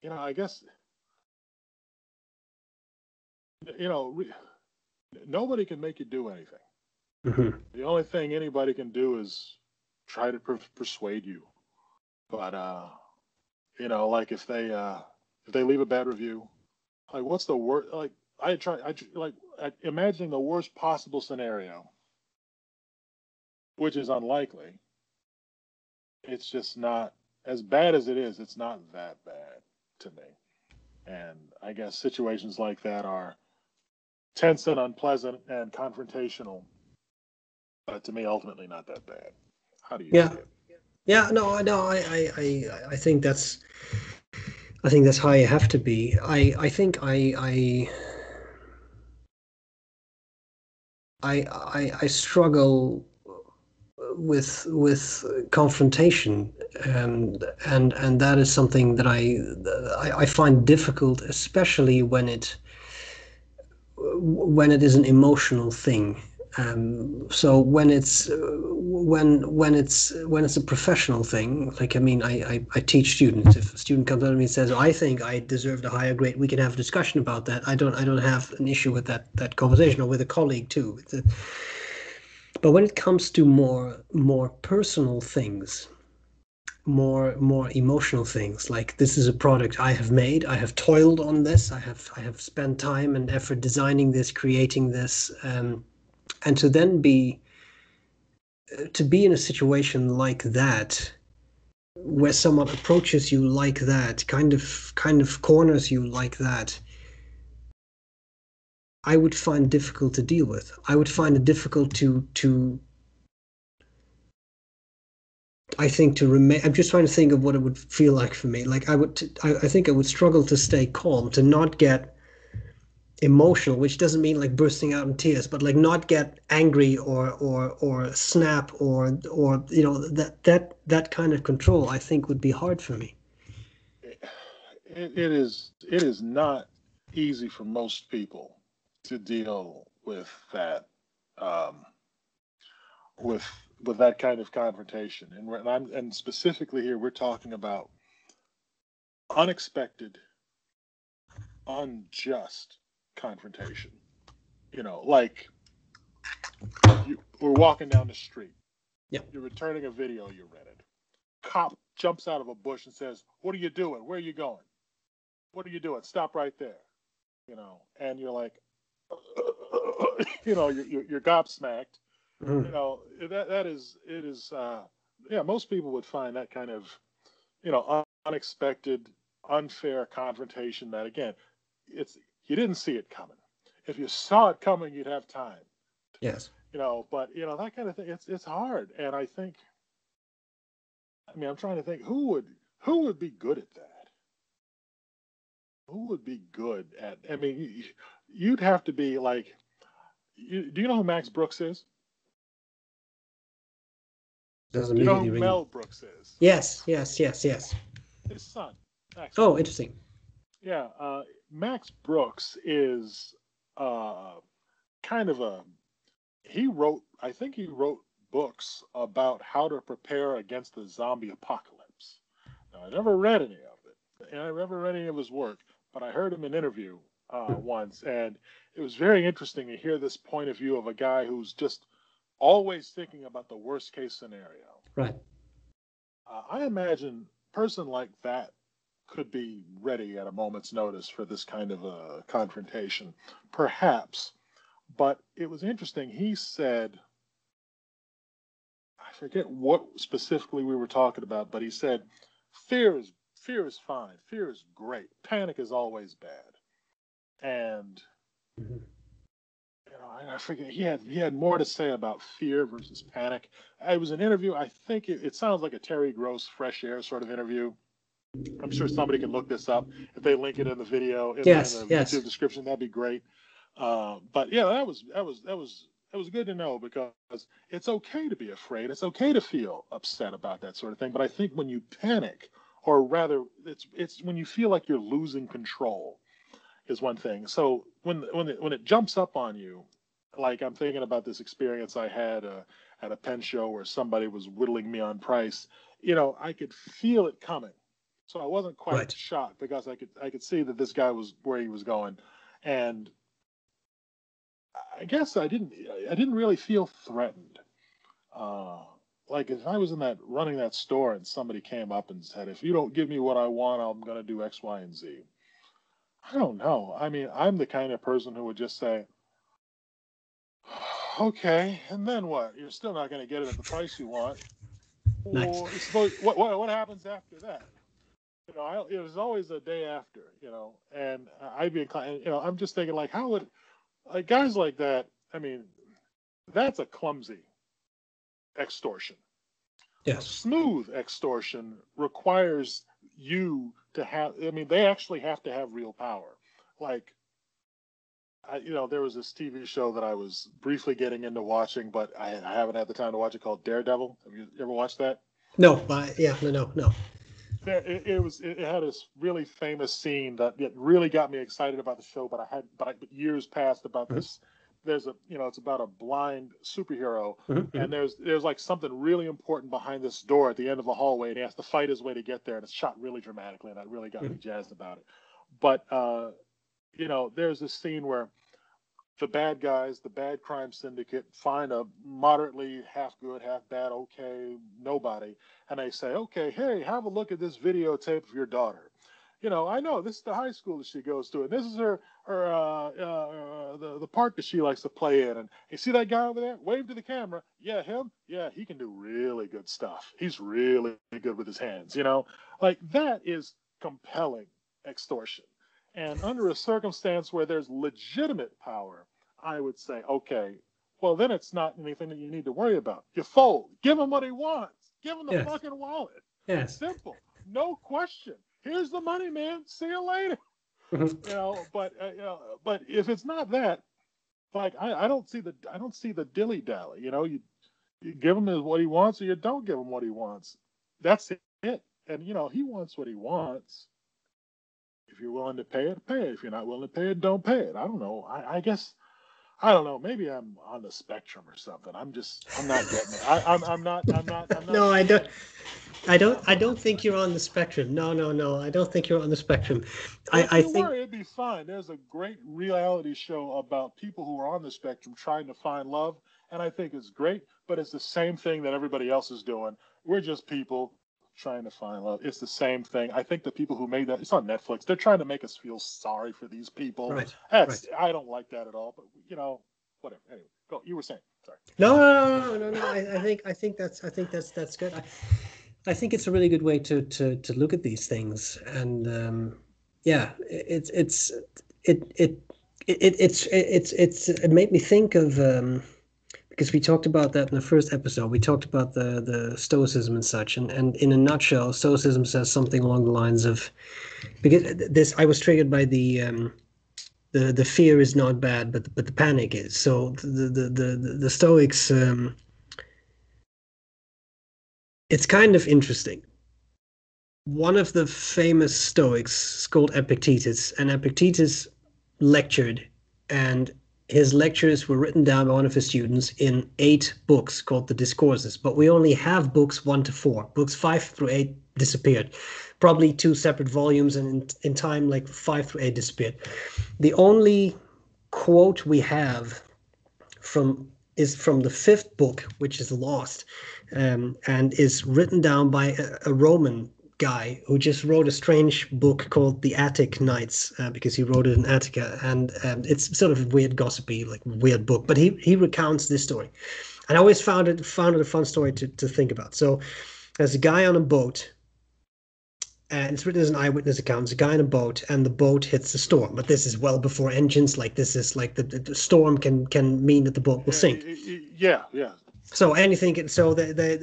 you know, I guess, you know, re- nobody can make you do anything. Mm-hmm. The only thing anybody can do is try to per- persuade you. But, uh, you know, like if they, uh, if they leave a bad review, like what's the worst, like I try, I like I, imagining the worst possible scenario, which is unlikely. It's just not, as bad as it is, it's not that bad to me. And I guess situations like that are tense and unpleasant and confrontational, but to me, ultimately not that bad. How do you yeah. see it? Yeah, no, no, I, I, I, I think that's, I think that's how you have to be. I, I think I, I, I, I, I struggle with with confrontation, and and and that is something that I, I, I find difficult, especially when it, when it is an emotional thing. Um, so when it's uh, when when it's when it's a professional thing, like I mean, I, I, I teach students. If a student comes up to me and says, "I think I deserved a higher grade," we can have a discussion about that. I don't I don't have an issue with that that conversation, or with a colleague too. It's a, but when it comes to more more personal things, more more emotional things, like this is a product I have made, I have toiled on this, I have I have spent time and effort designing this, creating this. Um, And to then be, to be in a situation like that, where someone approaches you like that, kind of, kind of corners you like that, I would find difficult to deal with. I would find it difficult to, to, I think to remain, I'm just trying to think of what it would feel like for me. Like I would, I, I think I would struggle to stay calm, to not get emotional, which doesn't mean like bursting out in tears, but like not get angry or or or snap or or you know that that that kind of control I think would be hard for me. It, it is it is not easy for most people to deal with that um, with with that kind of confrontation, and we're, and, I'm, and specifically here we're talking about unexpected, unjust confrontation. You know, like you, we're walking down the street. Yeah. You're returning a video you rented. Cop jumps out of a bush and says, "What are you doing? Where are you going? What are you doing? Stop right there." You know, and you're like, you know, you're you're, you're gobsmacked. Mm. You know, that that is it is. Uh, yeah, most people would find that kind of, you know, un- unexpected, unfair confrontation. That again, it's. You didn't see it coming. If you saw it coming, you'd have time. Yes. You know, but, you know, that kind of thing, it's it's hard. And I think, I mean, I'm trying to think, who would who would be good at that? Who would be good at, I mean, you'd have to be like, you, do you know who Max Brooks is? Doesn't mean you know who Mel Brooks is? Yes, yes, yes, yes. His son. Max oh, Brooks. Interesting. Yeah, uh, Max Brooks is uh, kind of a, he wrote, I think he wrote books about how to prepare against the zombie apocalypse. Now, I never read any of it. And I never read any of his work, but I heard him in an interview uh, once, and it was very interesting to hear this point of view of a guy who's just always thinking about the worst case scenario. Right. Uh, I imagine a person like that could be ready at a moment's notice for this kind of a confrontation, perhaps. But it was interesting. He said, I forget what specifically we were talking about, but he said, fear is fear is fine. Fear is great. Panic is always bad. And, you know, I forget, he had, he had more to say about fear versus panic. It was an interview. I think it, it sounds like a Terry Gross Fresh Air sort of interview. I'm sure somebody can look this up. If they link it in the video, in, yes, in the yes. YouTube description, that'd be great. Uh, but yeah, that was that was that was that was good to know, because it's okay to be afraid. It's okay to feel upset about that sort of thing. But I think when you panic, or rather, it's it's when you feel like you're losing control, is one thing. So when when it, when it jumps up on you, like I'm thinking about this experience I had uh, at a pen show where somebody was whittling me on price. You know, I could feel it coming, so I wasn't quite right. shocked because I could I could see that this guy was where he was going, and I guess I didn't. I didn't really feel threatened. Uh, like if I was in that running that store and somebody came up and said, "If you don't give me what I want, I'm going to do X, Y, and Z." I don't know. I mean, I'm the kind of person who would just say, "Okay, and then what? You're still not going to get it at the price you want." Nice. Or suppose, what, what what happens after that? You know, I, it was always a day after. You know, and I'd be, you know, I'm just thinking like, how would Like guys like that, I mean, that's a clumsy extortion. Yes. A smooth extortion requires you to have, I mean, they actually have to have real power. Like, I, you know, there was this T V show that I was briefly getting into watching, but I, I haven't had the time to watch it, called Daredevil. Have you ever watched that? No, uh, yeah, no, no, no. It, it was. It had this really famous scene that, that really got me excited about the show. But I had, but I, years passed about this. There's a, you know, it's about a blind superhero, mm-hmm. and there's there's like something really important behind this door at the end of the hallway, and he has to fight his way to get there. And it's shot really dramatically, and that really got mm-hmm. me jazzed about it. But uh, you know, there's this scene where the bad guys, the bad crime syndicate, find a moderately half good, half bad, okay, nobody. And they say, okay, hey, have a look at this videotape of your daughter. You know, I know this is the high school that she goes to, and this is her, her uh, uh, the, the park that she likes to play in. And you see that guy over there? Wave to the camera. Yeah, him? Yeah, he can do really good stuff. He's really good with his hands, you know? Like, that is compelling extortion. And under a circumstance where there's legitimate power, I would say, okay, well, then it's not anything that you need to worry about. You fold. Give him what he wants. Give him the yes. fucking wallet. Yes. It's simple. No question. Here's the money, man. See you later. Mm-hmm. You know, but uh, you know, but if it's not that, like I, I don't see the I don't see the dilly dally. You know, you, you give him what he wants, or you don't give him what he wants. That's it. And you know, he wants what he wants. If you're willing to pay it, pay it. If you're not willing to pay it, don't pay it. I don't know. I, I guess. I don't know. Maybe I'm on the spectrum or something. I'm just, I'm not getting it. I, I'm, I'm not, I'm not, I'm not. No, I don't, I don't, I don't think you're on the spectrum. No, no, no. I don't think you're on the spectrum. I, I think. Don't worry, it'd be fine. There's a great reality show about people who are on the spectrum trying to find love. And I think it's great, but it's the same thing that everybody else is doing. We're just people trying to find love. It's the same thing. I think the people who made that, it's on Netflix, they're trying to make us feel sorry for these people. Right, That's, right. I don't like that at all, but you know, whatever. Anyway, go. You were saying, sorry. No, no, no, no, no, no. I, I think, I think that's, I think that's, that's good. I, I think it's a really good way to, to, to look at these things. And um, yeah, it's, it's, it, it, it, it, it's, it's, it's, it made me think of, um, because we talked about that in the first episode, we talked about the, the stoicism and such, and, and in a nutshell, stoicism says something along the lines of, because this, I was triggered by the um, the the fear is not bad, but the, but the panic is. So the the the the, the Stoics, um, it's kind of interesting. One of the famous Stoics is called Epictetus, and Epictetus lectured, and his lectures were written down by one of his students in eight books called the Discourses, but we only have books one to four. Books five through eight disappeared. probably two separate volumes, and in, in time, like five to eight disappeared. The only quote we have from is from the fifth book, which is lost, um, and is written down by a, a Roman guy who just wrote a strange book called The Attic Nights, uh, because he wrote it in Attica, and um, it's sort of weird, gossipy, like weird book. But he he recounts this story, and I always found it found it a fun story to to think about. So there's a guy on a boat, and it's written as an eyewitness account. There's a guy on a boat, and the boat hits a storm. But this is well before engines. Like this is like the, the, the storm can can mean that the boat will sink. Yeah, yeah. So anything. So they, they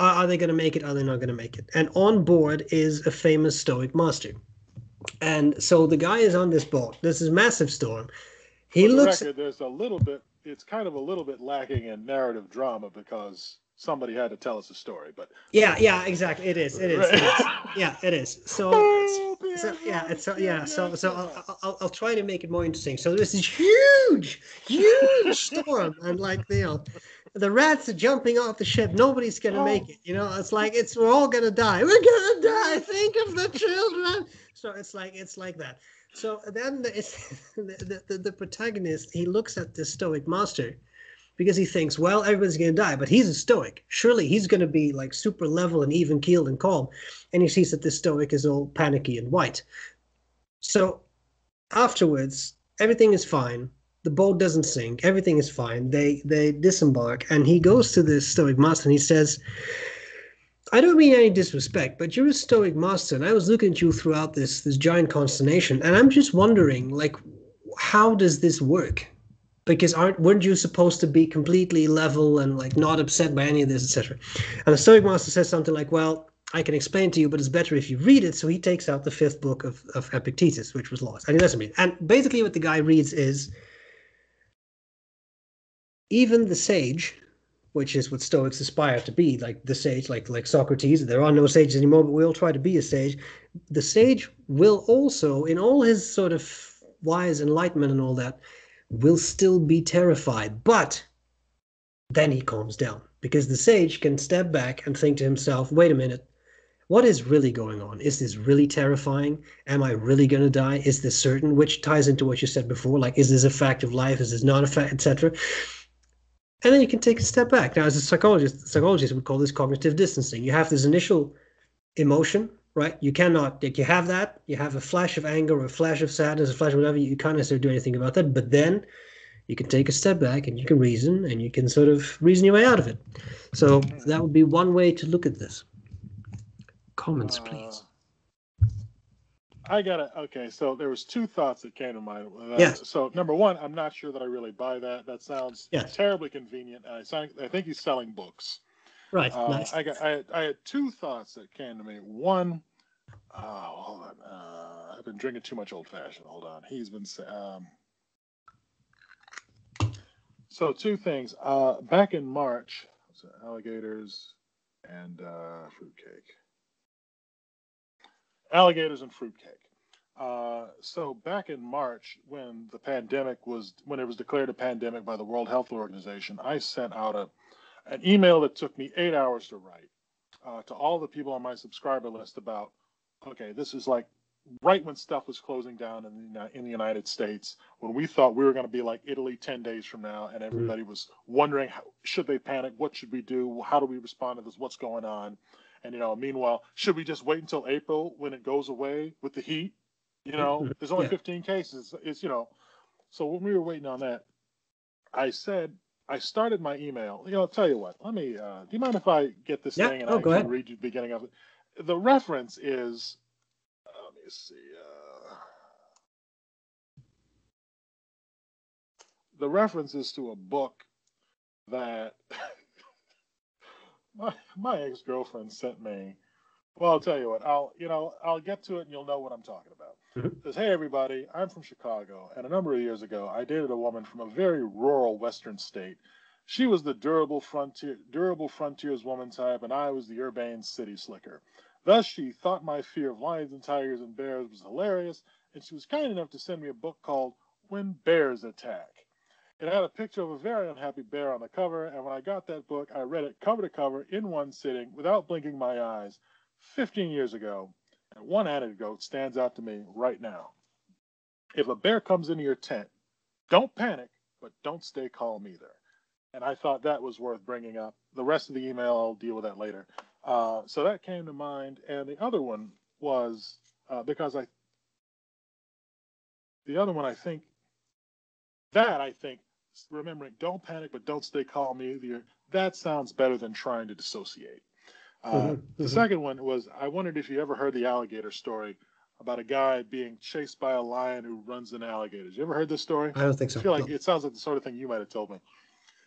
are they going to make it? Are they not going to make it? And on board is a famous Stoic master. And so the guy is on this boat. This is a massive storm. He For looks. The record, there's a little bit. It's kind of a little bit lacking in narrative drama because somebody had to tell us a story, but yeah, yeah, exactly. It is, it is, right. it is. yeah, it is. So, it's, so yeah, it's, so, yeah. So, so I'll, I'll, I'll try to make it more interesting. So this is huge, huge storm, and like you know, the rats are jumping off the ship. Nobody's gonna oh. make it. You know, it's like it's we're all gonna die. We're gonna die. Think of the children. So it's like it's like that. So then the, it's, the, the the protagonist, he looks at this Stoic master, because he thinks, well, everybody's going to die, but he's a Stoic. Surely he's going to be like super level and even keeled and calm. And he sees that this Stoic is all panicky and white. So afterwards, everything is fine. The boat doesn't sink. Everything is fine. They they disembark. And he goes to this Stoic master and he says, I don't mean any disrespect, but you're a Stoic master. And I was looking at you throughout this, this giant consternation. And I'm just wondering, like, how does this work? Because aren't weren't you supposed to be completely level and like not upset by any of this, et cetera? And the Stoic master says something like, "Well, I can explain to you, but it's better if you read it." So he takes out the fifth book of, of Epictetus, which was lost, and he doesn't read it. And basically, what the guy reads is, even the sage, which is what Stoics aspire to be, like the sage, like like Socrates. There are no sages anymore, but we all try to be a sage. The sage will also, in all his sort of wise enlightenment and all that, will still be terrified, but then he calms down because the sage can step back and think to himself, wait a minute, what is really going on? Is this really terrifying? Am I really going to die? Is this certain? Which ties into what you said before, like, is this a fact of life? Is this not a fact, et cetera? And then you can take a step back. Now, as a psychologist, psychologists would call this cognitive distancing. You have this initial emotion, right? You cannot, if you have that, you have a flash of anger or a flash of sadness, a flash of whatever, you can't necessarily do anything about that. But then you can take a step back and you can reason and you can sort of reason your way out of it. So that would be one way to look at this. Comments, please. Uh, I got it. Okay. So there was two thoughts that came to mind. Uh, yeah. So number one, I'm not sure that I really buy that. That sounds yes. terribly convenient. I, sound, I think he's selling books. Right. Uh, nice. I got. I had, I had two thoughts that came to me. One, oh, hold on. Uh, I've been drinking too much old fashioned. Hold on. He's been. Um, so two things. Uh, back in March, so alligators and uh, fruitcake. Alligators and fruitcake. Uh, so back in March, when the pandemic was, when it was declared a pandemic by the World Health Organization, I sent out a. an email that took me eight hours to write uh, to all the people on my subscriber list about, okay, this is like right when stuff was closing down in the, in the United States, when we thought we were going to be like Italy ten days from now, and everybody was wondering, how, should they panic? What should we do? How do we respond to this? What's going on? And, you know, meanwhile, should we just wait until April when it goes away with the heat? You know, there's only yeah. fifteen cases. It's, you know, so when we were waiting on that, I said, I started my email. You know, I'll tell you what. Let me. Uh, do you mind if I get this yeah. thing and oh, I can ahead. read you the beginning of it? The reference is. Uh, let me see. Uh, the reference is to a book that my my ex girlfriend sent me. Well, I'll tell you what. I'll you know I'll get to it and you'll know what I'm talking about. It says, hey everybody, I'm from Chicago, and a number of years ago, I dated a woman from a very rural Western state. She was the durable frontier, durable frontiers woman type, and I was the urbane city slicker. Thus, she thought my fear of lions and tigers and bears was hilarious, and she was kind enough to send me a book called When Bears Attack. It had a picture of a very unhappy bear on the cover, and when I got that book, I read it cover to cover in one sitting without blinking my eyes fifteen years ago. And one anecdote stands out to me right now. If a bear comes into your tent, don't panic, but don't stay calm either. And I thought that was worth bringing up. The rest of the email, I'll deal with that later. Uh, so that came to mind. And the other one was uh, because I, the other one, I think, that I think, remembering don't panic, but don't stay calm either. That sounds better than trying to dissociate. Uh, mm-hmm. The second one was, I wondered if you ever heard the alligator story about a guy being chased by a lion who runs into alligators. You ever heard this story? I don't think so. I feel like no. It sounds like the sort of thing you might have told me.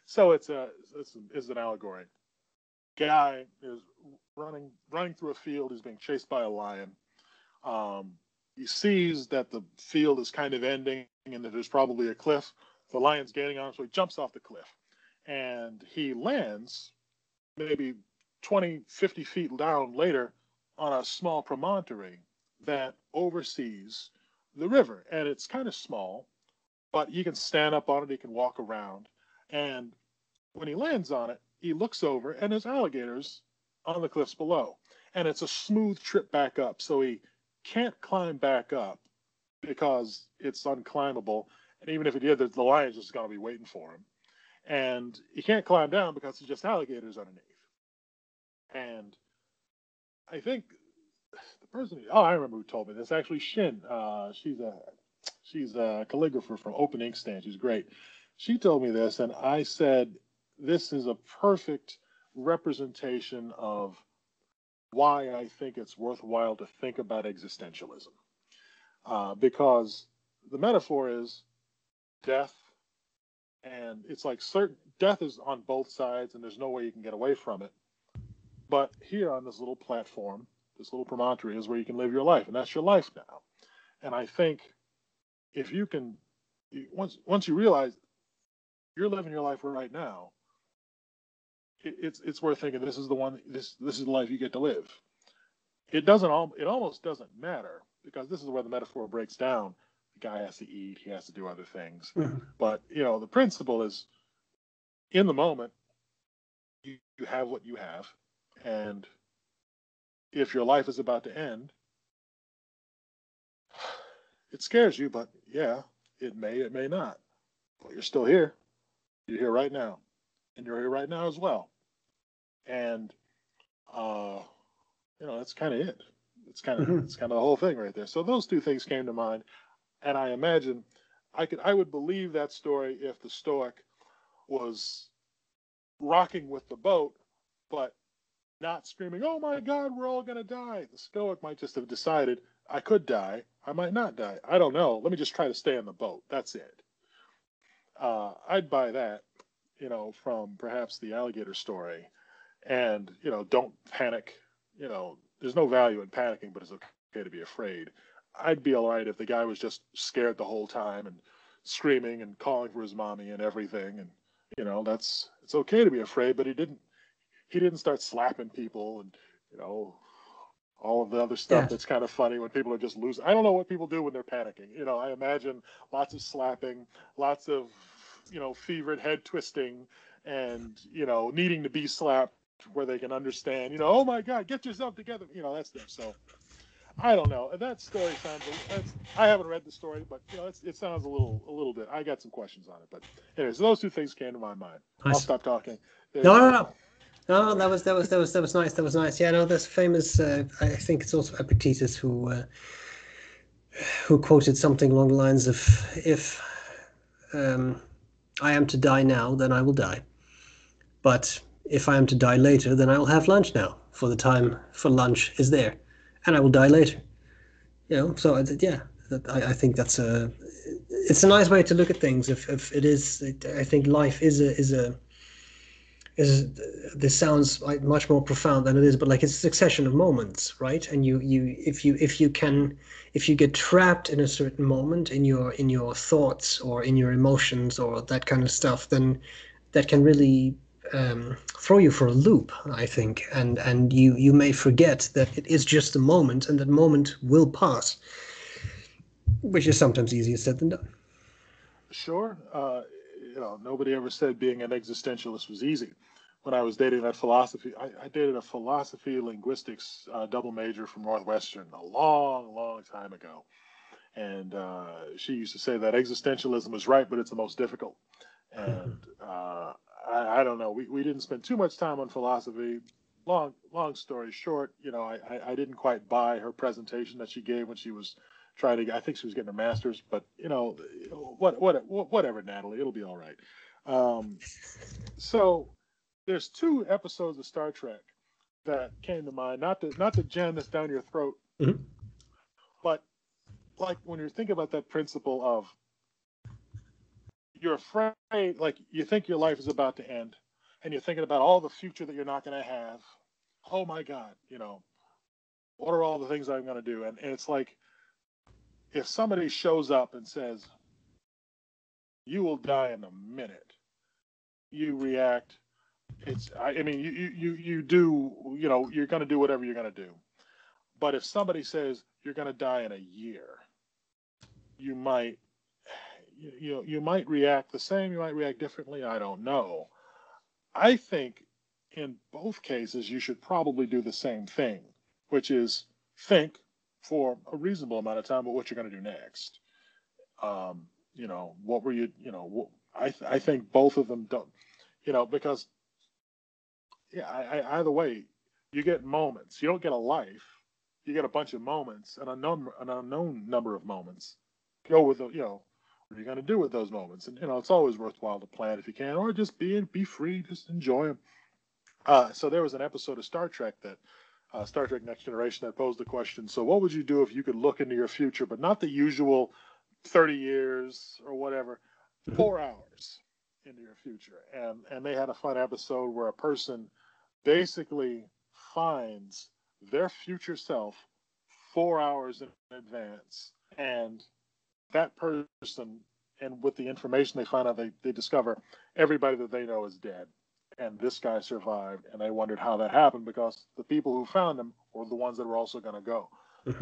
So it's a it's, it's an allegory. Guy is running running through a field. He's being chased by a lion. Um, he sees that the field is kind of ending and that there's probably a cliff. The lion's gaining on him, so he jumps off the cliff. And he lands maybe twenty, fifty feet down later on a small promontory that oversees the river. And it's kind of small, but you can stand up on it, you can walk around. And when he lands on it, he looks over, and there's alligators on the cliffs below. And it's a smooth trip back up, so he can't climb back up because it's unclimbable. And even if he did, the lion's just going to be waiting for him. And he can't climb down because there's just alligators underneath. And I think the person, oh, I remember who told me this, actually Shin. Uh, she's a she's a calligrapher from Open Ink Stand. She's great. She told me this, and I said, this is a perfect representation of why I think it's worthwhile to think about existentialism. Uh, because the metaphor is death, and it's like certain death is on both sides, and there's no way you can get away from it. But here on this little platform, this little promontory is where you can live your life, and that's your life now. And I think if you can, once once you realize you're living your life right now, it, it's it's worth thinking this is the one this this is the life you get to live. It doesn't all it almost doesn't matter because this is where the metaphor breaks down. The guy has to eat, he has to do other things, mm-hmm. but you know the principle is in the moment you, you have what you have. And if your life is about to end, it scares you, but yeah, it may, it may not. But you're still here. You're here right now. And you're here right now as well. And, uh, you know, that's kind of it. It's kind of, it's kind of the whole thing right there. So those two things came to mind. And I imagine I could, I would believe that story if the Stoic was rocking with the boat, but not screaming, oh my God, we're all going to die. The Stoic might just have decided, I could die. I might not die. I don't know. Let me just try to stay on the boat. That's it. Uh, I'd buy that, you know, from perhaps the alligator story. And, you know, don't panic. You know, there's no value in panicking, but it's okay to be afraid. I'd be all right if the guy was just scared the whole time and screaming and calling for his mommy and everything. And, you know, that's, it's okay to be afraid, but he didn't. He didn't start slapping people and, you know, all of the other stuff yeah. that's kind of funny when people are just losing. I don't know what people do when they're panicking. You know, I imagine lots of slapping, lots of, you know, fevered head twisting and, you know, needing to be slapped where they can understand, you know, oh my God, get yourself together. You know, that's stuff. So I don't know. That story sounds, that's, I haven't read the story, but, you know, it's, it sounds a little, a little bit. I got some questions on it, but anyways, those two things came to my mind. Nice. I'll stop talking. There's, no, no, no. No, that was that was that was that was nice. That was nice. Yeah, no, there's famous. Uh, I think it's also Epictetus who uh, who quoted something along the lines of, "If um, I am to die now, then I will die. But if I am to die later, then I will have lunch now. For the time for lunch is there, and I will die later." You know. So yeah, I, I think that's a. It's a nice way to look at things. If if it is, I think life is a is a. Is, this sounds like much more profound than it is, but like it's a succession of moments, right? And you, you, if you, if you can, if you get trapped in a certain moment in your, in your thoughts or in your emotions or that kind of stuff, then that can really um, throw you for a loop, I think. And and you, you may forget that it is just a moment, and that moment will pass, which is sometimes easier said than done. Sure. Uh... You know, nobody ever said being an existentialist was easy, when I was dating that philosophy, I, I dated a philosophy linguistics uh, double major from Northwestern a long, long time ago. And uh, she used to say that existentialism is right, but it's the most difficult. And uh, I, I don't know, we, we didn't spend too much time on philosophy. Long, long story short, you know, I, I didn't quite buy her presentation that she gave when she was trying to, I think she was getting her master's, but you know, what, what, whatever, Natalie, it'll be all right. Um, so there's two episodes of Star Trek that came to mind, not the, not the gen that's down your throat, mm-hmm. but like when you're thinking about that principle of you're afraid, like you think your life is about to end. And you're thinking about all the future that you're not going to have. Oh my God, you know, what are all the things I'm going to do? And, and it's like, if somebody shows up and says, you will die in a minute, you react. It's, I, I mean, you, you, you do, you know, you're going to do whatever you're going to do. But if somebody says you're going to die in a year, you might, you, you know, you might react the same. You might react differently. I don't know. I think in both cases, you should probably do the same thing, which is think for a reasonable amount of time about what you're going to do next. Um, you know, what were you, you know, I, th- I think both of them don't, you know, because yeah, I, I, either way, you get moments. You don't get a life. You get a bunch of moments, an unknown, an unknown number of moments. Go with, the, you know, what are you going to do with those moments? And, you know, it's always worthwhile to plan if you can, or just be be free, just enjoy them. Uh, so there was an episode of Star Trek that, uh, Star Trek Next Generation, that posed the question, so what would you do if you could look into your future, but not the usual thirty years or whatever, four hours into your future? And, and they had a fun episode where a person basically finds their future self four hours in advance, and that person, and with the information they find out, they, they discover everybody that they know is dead. And this guy survived. And they wondered how that happened, because the people who found him were the ones that were also going to go.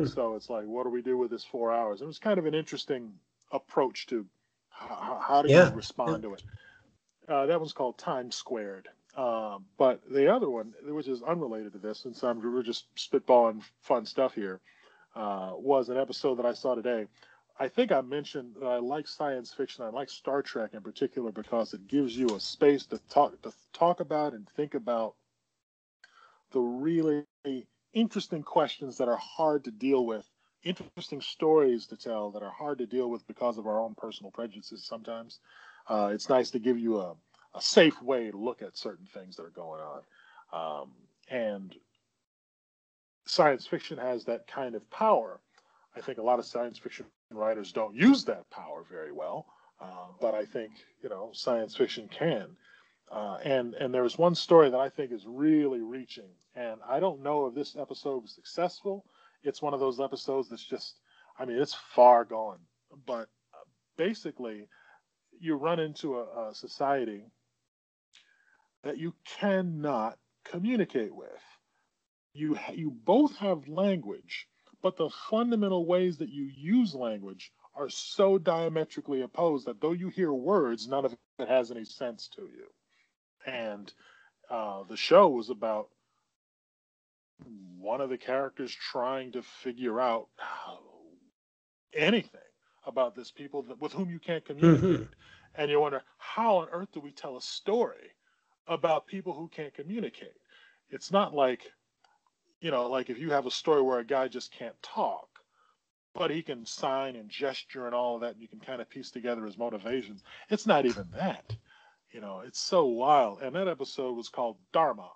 So it's like, what do we do with this four hours? It was kind of an interesting approach to how, how do yeah. you respond yeah. to it. Uh, that one's called Time Squared. Uh, but the other one, which is unrelated to this, since I'm, we're just spitballing fun stuff here, uh, was an episode that I saw today. I think I mentioned that I like science fiction. I like Star Trek in particular because it gives you a space to talk to talk about and think about the really interesting questions that are hard to deal with, interesting stories to tell that are hard to deal with because of our own personal prejudices sometimes. Uh, it's nice to give you a, a safe way to look at certain things that are going on. Um, and science fiction has that kind of power. I think a lot of science fiction writers don't use that power very well, uh, but I think, you know, science fiction can. Uh, and, and there was one story that I think is really reaching, and I don't know if this episode was successful. It's one of those episodes that's just, I mean, it's far gone. But basically, you run into a, a society that you cannot communicate with. You, you both have language, but the fundamental ways that you use language are so diametrically opposed that though you hear words, none of it has any sense to you. And uh, the show was about one of the characters trying to figure out anything about this people that, with whom you can't communicate. Mm-hmm. And you wonder, how on earth do we tell a story about people who can't communicate? It's not like, you know, like if you have a story where a guy just can't talk, but he can sign and gesture and all of that, and you can kind of piece together his motivations. It's not even that. You know, it's so wild. And that episode was called Darmok.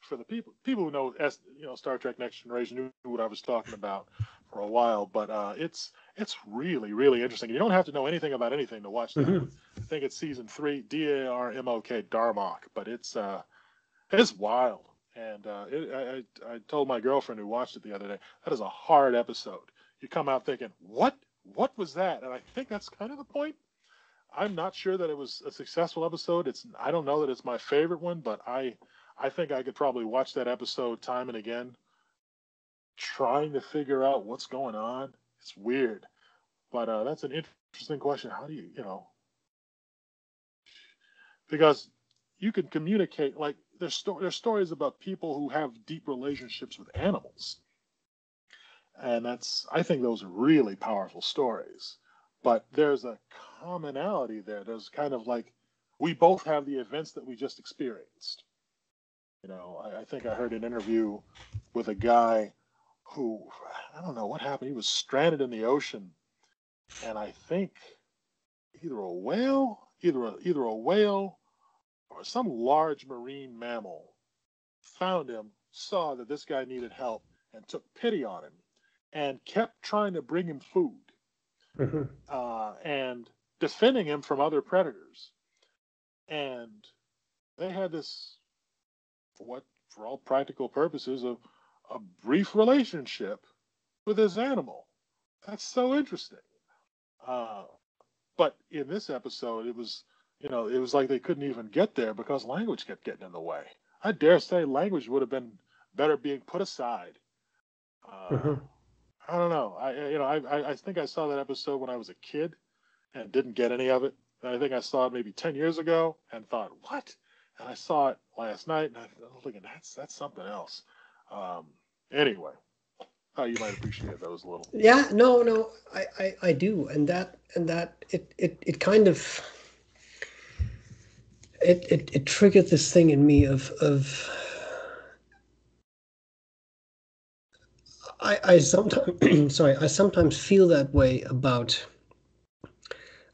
For the people people who know, you know, Star Trek Next Generation knew what I was talking about for a while, but uh, it's it's really, really interesting. You don't have to know anything about anything to watch that. Mm-hmm. I think it's season three, D A R M O K, Darmok, but it's uh, it's wild. And uh, it, I, I told my girlfriend who watched it the other day, that is a hard episode. You come out thinking, what? What was that? And I think that's kind of the point. I'm not sure that it was a successful episode. It's I don't know that it's my favorite one, but I I think I could probably watch that episode time and again, trying to figure out what's going on. It's weird. But uh, that's an interesting question. How do you, you know, because you can communicate, like they're, sto they're stories about people who have deep relationships with animals. And that's, I think those are really powerful stories. But there's a commonality there. There's kind of like, we both have the events that we just experienced. You know, I, I think I heard an interview with a guy who, I don't know what happened. He was stranded in the ocean. And I think either a whale, either a, either a whale or some large marine mammal found him, saw that this guy needed help, and took pity on him and kept trying to bring him food, mm-hmm. uh, and defending him from other predators. And they had this, for what, for all practical purposes, a, a brief relationship with this animal. That's so interesting. Uh, but in this episode, it was, you know, it was like they couldn't even get there because language kept getting in the way. I dare say language would have been better being put aside. Uh, mm-hmm. I don't know. I, you know, I, I think I saw that episode when I was a kid and didn't get any of it. And I think I saw it maybe ten years ago and thought, what? And I saw it last night and I was thinking, that's, that's something else. Um, anyway, oh, you might appreciate those a little. Yeah, no, no, I, I, I do. And that, and that it, it, it kind of, it, it, it triggered this thing in me of, of, I, I sometimes, sorry, I sometimes feel that way about,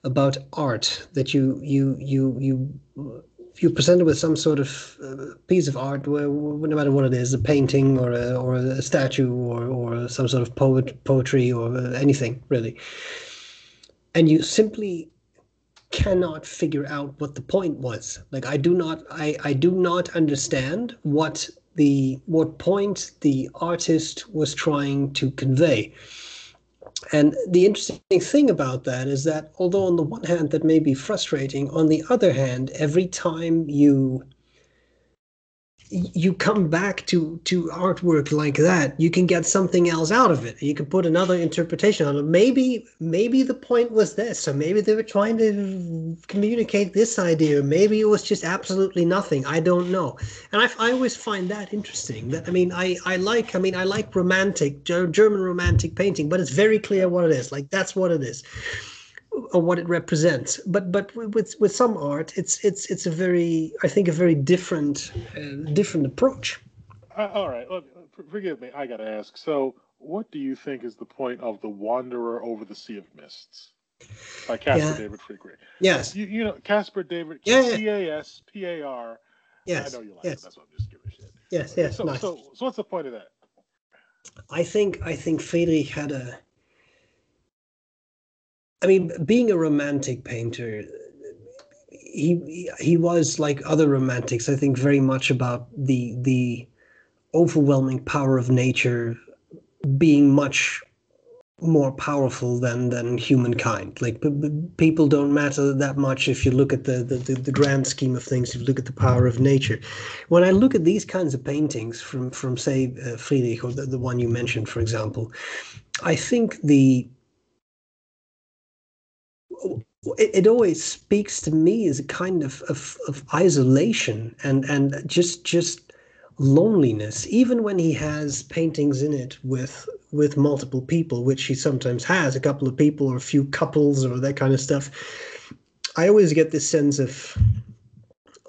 about art, that you, you, you, you, you're presented with some sort of uh, piece of art, where, no matter what it is, a painting or a, or a statue or, or some sort of poet, poetry or uh, anything really. And you simply cannot figure out what the point was. Like, I do not, I, I do not understand what the, what point the artist was trying to convey. And the interesting thing about that is that, although on the one hand that may be frustrating, on the other hand, every time you you come back to to artwork like that, you can get something else out of it. You can put another interpretation on it. Maybe maybe the point was this, so maybe they were trying to communicate this idea. Maybe it was just absolutely nothing. I don't know. And I, I always find that interesting. That, I mean, I I like I mean I like romantic German romantic painting, but it's very clear what it is. Like, that's what it is, or what it represents. But but with with some art, it's it's it's a very, I think, a very different uh, different approach. Uh, all right, look, forgive me. I got to ask. So, what do you think is the point of The Wanderer Over the Sea of Mists by Caspar yeah. David Friedrich? Yes, you, you know Caspar David. Yeah, C A S P A R. Yes, I know you like yes. it. That's what I'm just giving a shit. Yes, okay. yes. So, nice. so so what's the point of that? I think I think Friedrich had a. I mean, being a romantic painter, he he was, like other romantics, I think, very much about the the overwhelming power of nature being much more powerful than than humankind. Like, people don't matter that much if you look at the the, the the grand scheme of things. If you look at the power of nature, when I look at these kinds of paintings from from say uh, Friedrich, or the, the one you mentioned, for example, I think the It, it always speaks to me as a kind of, of, of isolation and, and just just loneliness. Even when he has paintings in it with with multiple people, which he sometimes has, a couple of people or a few couples or that kind of stuff, I always get this sense of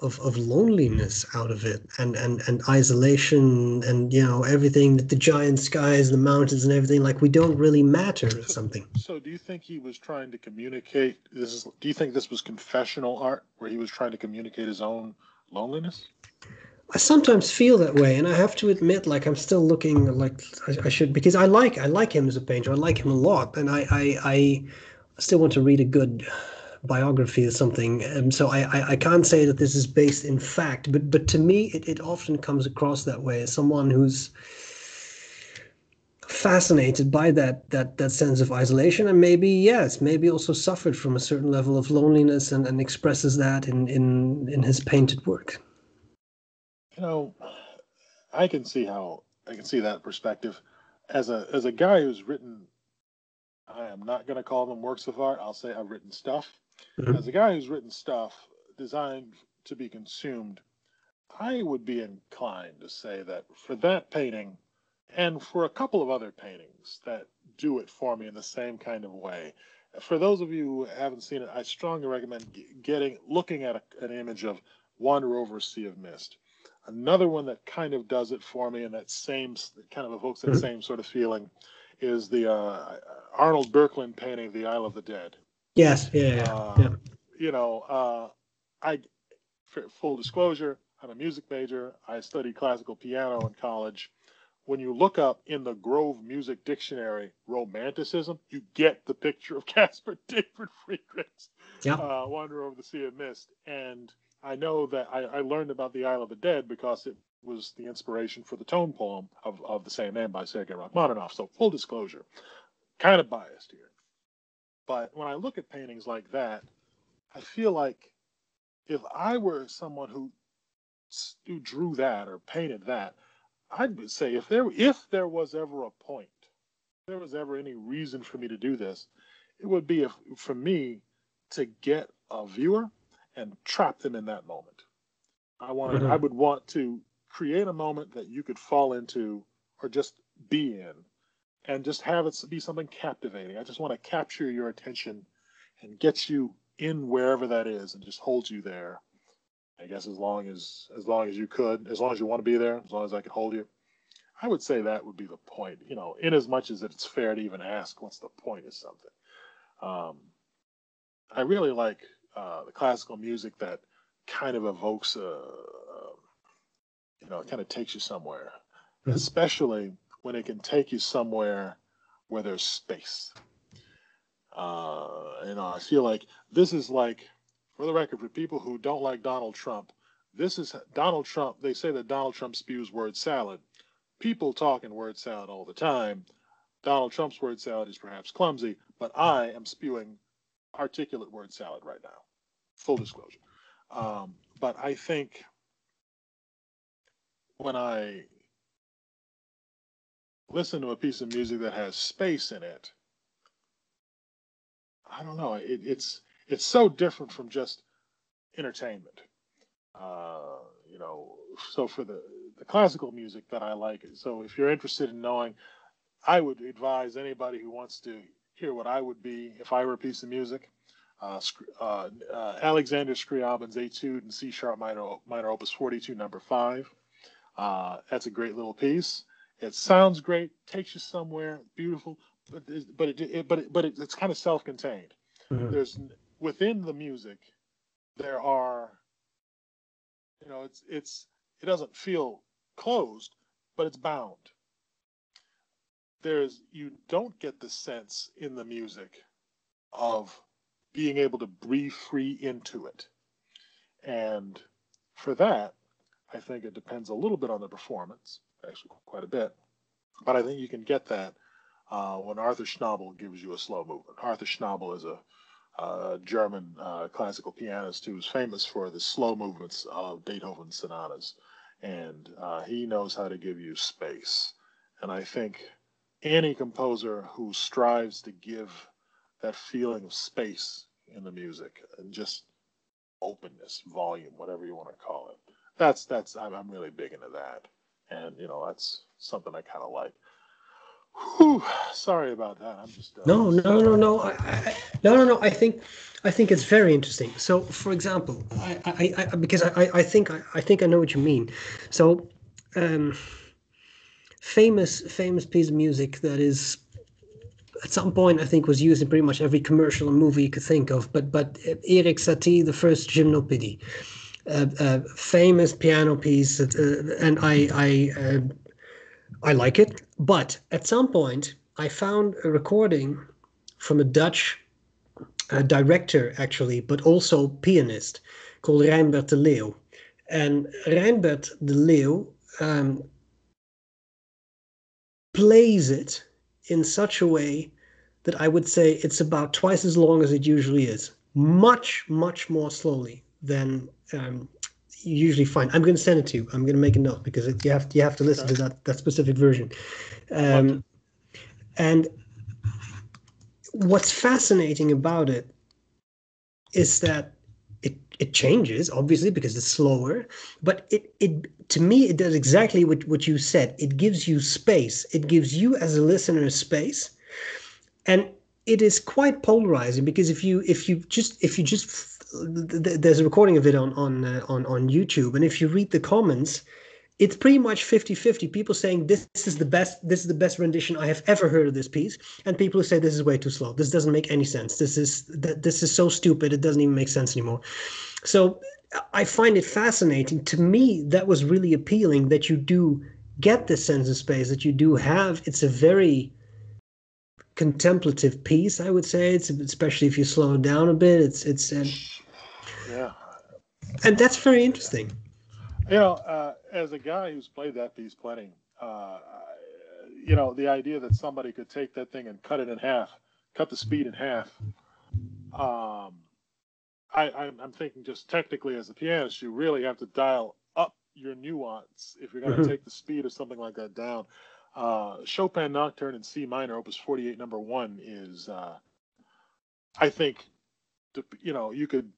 of, of loneliness out of it, and, and, and isolation, and, you know, everything, the giant skies, the mountains and everything, like we don't really matter or something. So, so do you think he was trying to communicate, this is, do you think this was confessional art where he was trying to communicate his own loneliness? I sometimes feel that way, and I have to admit, like, I'm still looking, like I, I should, because I like, I like him as a painter. I like him a lot, and I, I, I still want to read a good biography or something, and so I, I I can't say that this is based in fact, but but to me it, it often comes across that way, as someone who's fascinated by that that that sense of isolation, and maybe yes maybe also suffered from a certain level of loneliness, and, and expresses that in in in his painted work. You know, I can see how I can see that perspective. As a as a guy who's written, I am not going to call them works of art, I'll say I've written stuff. As a guy who's written stuff designed to be consumed, I would be inclined to say that for that painting, and for a couple of other paintings that do it for me in the same kind of way, for those of you who haven't seen it, I strongly recommend getting looking at a, an image of Wander Over a Sea of Mist. Another one that kind of does it for me, and that same kind of evokes that same sort of feeling, is the uh, Arnold Birkeland painting, The Isle of the Dead. Yes, yeah, uh, yeah. You know, uh, I for full disclosure, I'm a music major. I studied classical piano in college. When you look up in the Grove Music Dictionary romanticism, you get the picture of Caspar David Friedrich's yep. uh, Wander Over the Sea of Mist. And I know that I, I learned about the Isle of the Dead because it was the inspiration for the tone poem of, of the same name by Sergei Rachmaninoff. So full disclosure, kind of biased here. But when I look at paintings like that, I feel like if I were someone who, who drew that or painted that, I'd say if there if there was ever a point, if there was ever any reason for me to do this, it would be if, for me to get a viewer and trap them in that moment. I wanted, mm-hmm. I would want to create a moment that you could fall into or just be in and just have it be something captivating. I just want to capture your attention and get you in wherever that is and just hold you there. I guess as long as as long as you could, as long as you want to be there, as long as I could hold you, I would say that would be the point. You know, in as much as it's fair to even ask what's the point of something. Um, I really like uh, the classical music that kind of evokes, a, uh, you know, it kind of takes you somewhere, especially when it can take you somewhere where there's space. Uh, you know, I feel like this is like. For the record, for people who don't like Donald Trump, this is Donald Trump. They say that Donald Trump spews word salad. People talk in word salad all the time. Donald Trump's word salad is perhaps clumsy, but I am spewing articulate word salad right now. Full disclosure. Um, but I think when I listen to a piece of music that has space in it, I don't know. It, it's... It's so different from just entertainment, uh, you know. So for the, the classical music that I like, so if you're interested in knowing, I would advise anybody who wants to hear what I would be if I were a piece of music, uh, uh, uh, Alexander Scriabin's Etude in C Sharp minor, minor Opus forty-two, number five. Uh, that's a great little piece. It sounds great, takes you somewhere, beautiful, but but it, it but it, but it, it's kind of self-contained. Mm-hmm. There's Within the music, there are, you know, it's it's it doesn't feel closed, but it's bound. There's you don't get the sense in the music of being able to breathe free into it, and for that, I think it depends a little bit on the performance, actually quite a bit, but I think you can get that uh, when Arthur Schnabel gives you a slow movement. Arthur Schnabel is a Uh, German uh, classical pianist who was famous for the slow movements of Beethoven's sonatas, and uh, he knows how to give you space. And I think any composer who strives to give that feeling of space in the music and just openness, volume, whatever you want to call it, that's that's I'm, I'm really big into that, and you know that's something I kind of like. Whew, sorry about that. I'm just uh, no, no, no, no, I, I, no, no, no. I think, I think it's very interesting. So, for example, I, I, I because I, I think, I, I think I know what you mean. So, um, famous, famous piece of music that is, at some point, I think was used in pretty much every commercial and movie you could think of. But, but Éric Satie, the first Gymnopédie, uh, uh, famous piano piece, that, uh, and I, I. Uh, I like it, but at some point I found a recording from a Dutch uh, director, actually, but also pianist, called Reinbert de Leeuw. And Reinbert de Leeuw um, plays it in such a way that I would say it's about twice as long as it usually is, much, much more slowly than um, you usually find. I'm going to send it to you. I'm going to make a note because it, you have to, you have to listen okay. to that that specific version. Um, and what's fascinating about it is that it it changes, obviously, because it's slower. But it it to me, it does exactly what, what you said. It gives you space. It gives you as a listener space. And it is quite polarizing, because if you if you just if you just there's a recording of it on on uh, on on YouTube, and if you read the comments, it's pretty much fifty fifty. People saying this is the best, this is the best rendition I have ever heard of this piece, and people who say this is way too slow. This doesn't make any sense. This is th- this is so stupid. It doesn't even make sense anymore. So I find it fascinating. To me, that was really appealing, that you do get this sense of space, that you do have. It's a very contemplative piece, I would say. It's especially if you slow down a bit. It's it's and, yeah, and that's very interesting. You know, uh, as a guy who's played that piece plenty, uh, you know, the idea that somebody could take that thing and cut it in half, cut the speed in half. Um, I, I'm thinking just technically as a pianist, you really have to dial up your nuance if you're going to mm-hmm. take the speed of something like that down. Uh, Chopin Nocturne in C minor, Opus forty-eight, number one, is, uh, I think, you know, you could.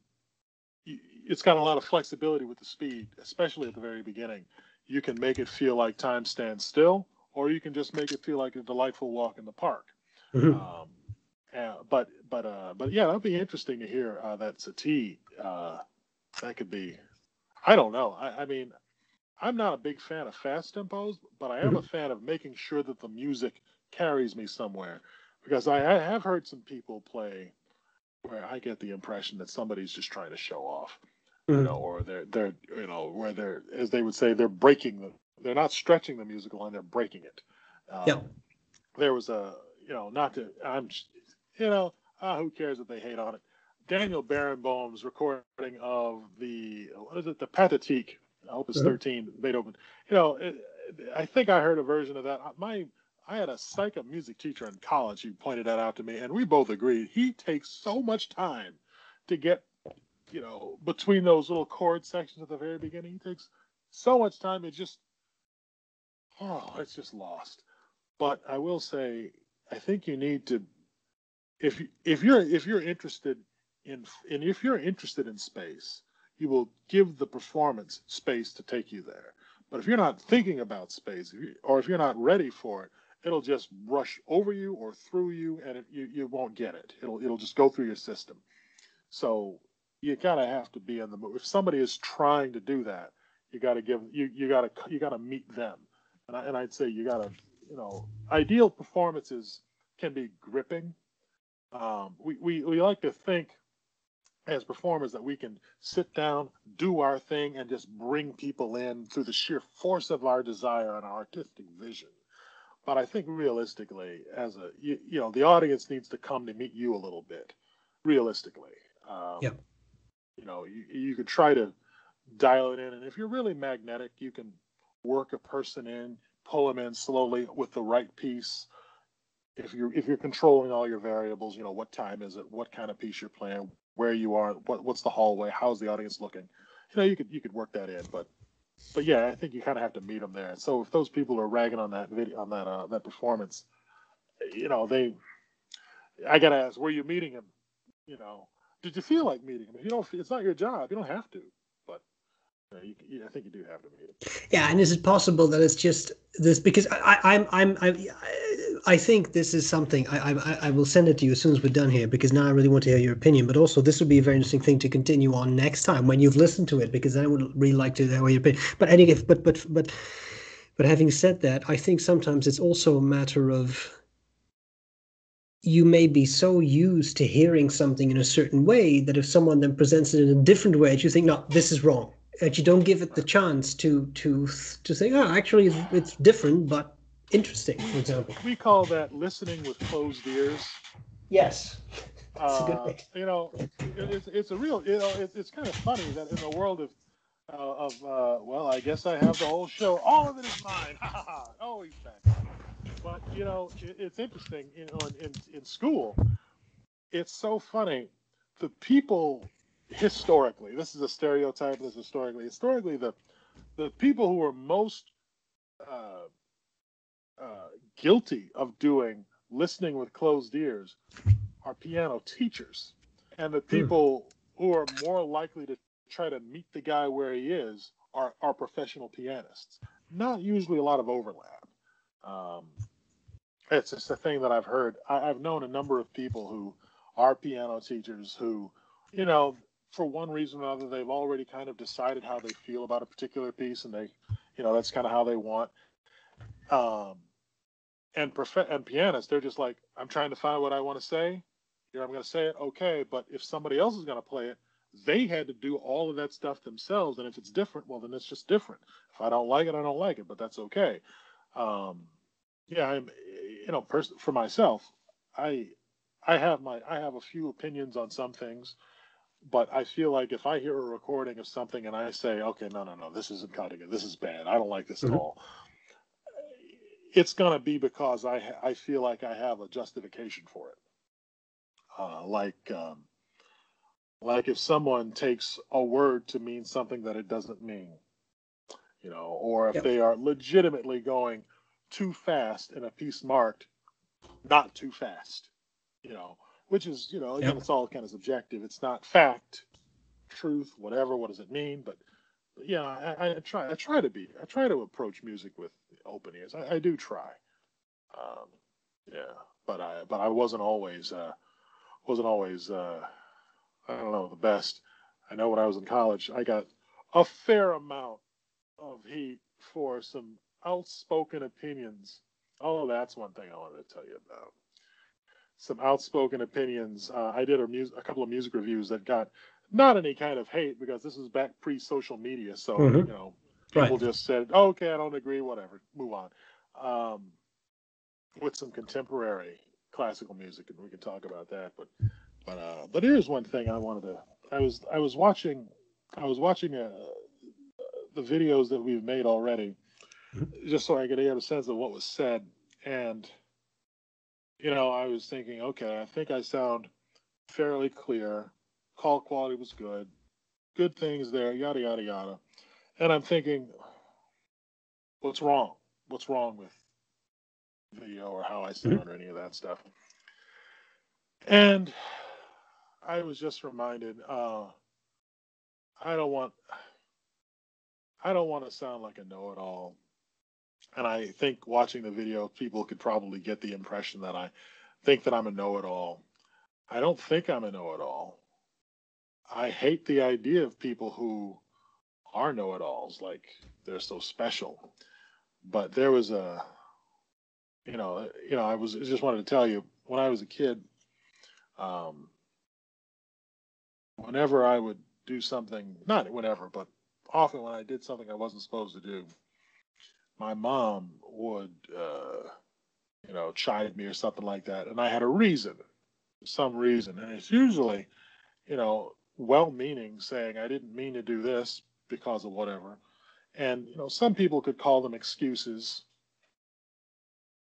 It's got a lot of flexibility with the speed, especially at the very beginning. You can make it feel like time stands still, or you can just make it feel like a delightful walk in the park. Mm-hmm. Um, uh, but but uh, but yeah, that'd be interesting to hear. Uh, that Satie, uh, that could be. I don't know. I, I mean, I'm not a big fan of fast tempos, but I am mm-hmm. a fan of making sure that the music carries me somewhere, because I, I have heard some people play where I get the impression that somebody's just trying to show off. You know, or they're they're you know, where they're, as they would say, they're breaking the, they're not stretching the musical line, they're breaking it. Um, yeah. There was a, you know, not to, I'm, you know, ah, who cares if they hate on it? Daniel Barenboim's recording of the, what is it, the Pathétique, Opus uh-huh. thirteen, Beethoven. You know, it, I think I heard a version of that. My, I had a psych music teacher in college who pointed that out to me, and we both agreed. He takes so much time to get, you know, between those little chord sections at the very beginning, it takes so much time. It just, oh, it's just lost. But I will say, I think you need to, if if you're if you're interested in, and if you're interested in space, you will give the performance space to take you there. But if you're not thinking about space, or if you're not ready for it, it'll just rush over you or through you, and it, you you won't get it. It'll it'll just go through your system. So you gotta have to be in the mood. If somebody is trying to do that, you gotta give you you gotta you gotta meet them, and I, and I'd say you gotta you know ideal performances can be gripping. Um, we we we like to think as performers that we can sit down, do our thing, and just bring people in through the sheer force of our desire and our artistic vision. But I think realistically, as a you, you know the audience needs to come to meet you a little bit, realistically. Um, yeah. You know, you, you could try to dial it in. And if you're really magnetic, you can work a person in, pull them in slowly with the right piece. If you're, if you're controlling all your variables, you know, what time is it? What kind of piece you're playing? Where you are? What, what's the hallway? How's the audience looking? You know, you could, you could work that in. But, but yeah, I think you kind of have to meet them there. And so if those people are ragging on that video, on that, uh, that performance, you know, they, I got to ask, were you meeting them? You know, did you feel like meeting him? If you don't, it's not your job. You don't have to, but you know, you, you, I think you do have to meet him. Yeah, and is it possible that it's just this? Because I, I'm, I'm, I, I think this is something. I, I, I will send it to you as soon as we're done here, because now I really want to hear your opinion. But also, this would be a very interesting thing to continue on next time when you've listened to it, because then I would really like to hear your opinion. But any, but, but, but, but having said that, I think sometimes it's also a matter of, you may be so used to hearing something in a certain way that if someone then presents it in a different way, you think, no, this is wrong, and you don't give it the chance to to to say, oh, actually, it's, it's different but interesting. For example, we call that listening with closed ears. Yes, that's uh, a good way. You know, it's it's a real. You know, it's it's kind of funny that in the world of uh, of uh, well, I guess I have the whole show. All of it is mine. Ha ha ha. Oh, he's back. But, you know, it's interesting, you know, in, in school, it's so funny. The people historically, this is a stereotype, this is historically, historically the the people who were most uh, uh, guilty of doing listening with closed ears are piano teachers. And the people who are more likely to try to meet the guy where he is are, are professional pianists. Not usually a lot of overlap. Um, it's just a thing that I've heard. I, I've known a number of people who are piano teachers who, you know, for one reason or another, they've already kind of decided how they feel about a particular piece, and they, you know, that's kind of how they want. Um, and prof- and pianists, they're just like, I'm trying to find what I want to say. Here, I'm going to say it. Okay, but if somebody else is going to play it, they had to do all of that stuff themselves. And if it's different, well, then it's just different. If I don't like it, I don't like it, but that's okay. Um, yeah, I'm, you know, pers- for myself, I, I have my, I have a few opinions on some things, but I feel like if I hear a recording of something and I say, okay, no, no, no, this isn't cutting it. This is bad. I don't like this mm-hmm. at all. It's going to be because I, ha- I feel like I have a justification for it. Uh, like, um, Like if someone takes a word to mean something that it doesn't mean, you know, or if yep. they are legitimately going too fast in a piece marked not too fast, you know, which is, you know, again, yep. it's all kind of subjective. It's not fact, truth, whatever. What does it mean? But, but yeah, I, I try. I try to be. I try to approach music with open ears. I, I do try. Um, yeah, but I but I wasn't always uh, wasn't always. Uh, I don't know, the best. I know when I was in college, I got a fair amount of heat for some outspoken opinions. Oh, that's one thing I wanted to tell you about. Some outspoken opinions. Uh, I did a, mu- a couple of music reviews that got not any kind of hate because this was back pre-social media. So, mm-hmm. you know, people right. just said, oh, okay, I don't agree, whatever, move on. Um, with some contemporary classical music, and we can talk about that, but... But uh, but here's one thing I wanted to. I was I was watching, I was watching uh, the videos that we've made already, just so I could get a sense of what was said. And you know, I was thinking, okay, I think I sound fairly clear. Call quality was good, good things there, yada yada yada. And I'm thinking, what's wrong? What's wrong with video or how I sound or any of that stuff? And I was just reminded, uh, I don't want, I don't want to sound like a know-it-all. And I think watching the video, people could probably get the impression that I think that I'm a know-it-all. I don't think I'm a know-it-all. I hate the idea of people who are know-it-alls, like they're so special. But there was a, you know, you know, I was just wanted to tell you when I was a kid. Um, whenever I would do something, not whenever, but often when I did something I wasn't supposed to do, my mom would, uh, you know, chide me or something like that. And I had a reason, some reason. And it's usually, you know, well-meaning, saying I didn't mean to do this because of whatever. And, you know, some people could call them excuses.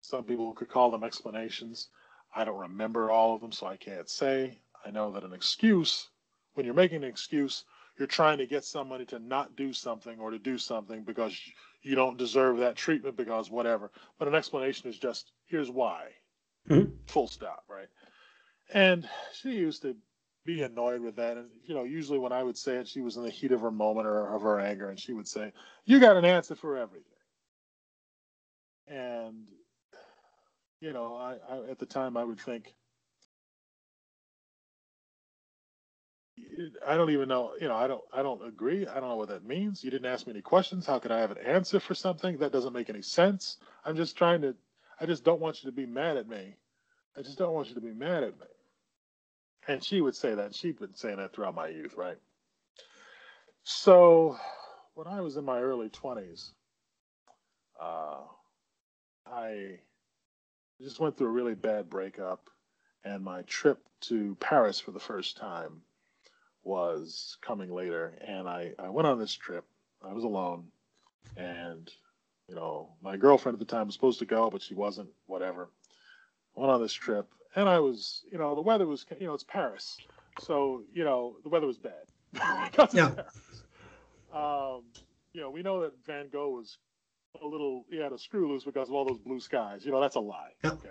Some people could call them explanations. I don't remember all of them, so I can't say. I know that an excuse, when you're making an excuse, you're trying to get somebody to not do something or to do something because you don't deserve that treatment because whatever. But an explanation is just, here's why. Mm-hmm. Full stop, right? And she used to be annoyed with that. And, you know, usually when I would say it, she was in the heat of her moment or of her anger, and she would say, you got an answer for everything. And... You know, I, I at the time I would think, I don't even know. You know, I don't. I don't agree. I don't know what that means. You didn't ask me any questions. How could I have an answer for something that doesn't make any sense? I'm just trying to. I just don't want you to be mad at me. I just don't want you to be mad at me. And she would say that. She'd been saying that throughout my youth, right? So, when I was in my early twenties, uh, I. I just went through a really bad breakup, and my trip to Paris for the first time was coming later. And I, I went on this trip. I was alone, and, you know, my girlfriend at the time was supposed to go, but she wasn't, whatever. I went on this trip, and I was, you know, the weather was, you know, it's Paris. So, you know, the weather was bad. Because yeah. Um, you know, we know that Van Gogh was a little, he had a screw loose because of all those blue skies. You know, that's a lie. Okay.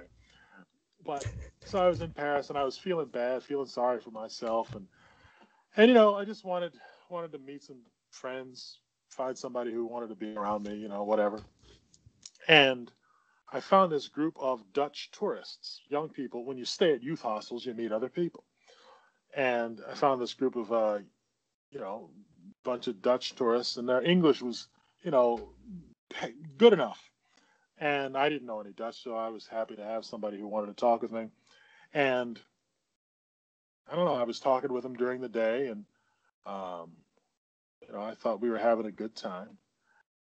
But so I was in Paris, and I was feeling bad, feeling sorry for myself. And And, you know, I just wanted wanted to meet some friends, find somebody who wanted to be around me, you know, whatever. And I found this group of Dutch tourists, young people. When you stay at youth hostels, you meet other people. And I found this group of, uh, you know, bunch of Dutch tourists, and their English was, you know, good enough. And I didn't know any Dutch, so I was happy to have somebody who wanted to talk with me. And I don't know, I was talking with them during the day, and um, you know, I thought we were having a good time.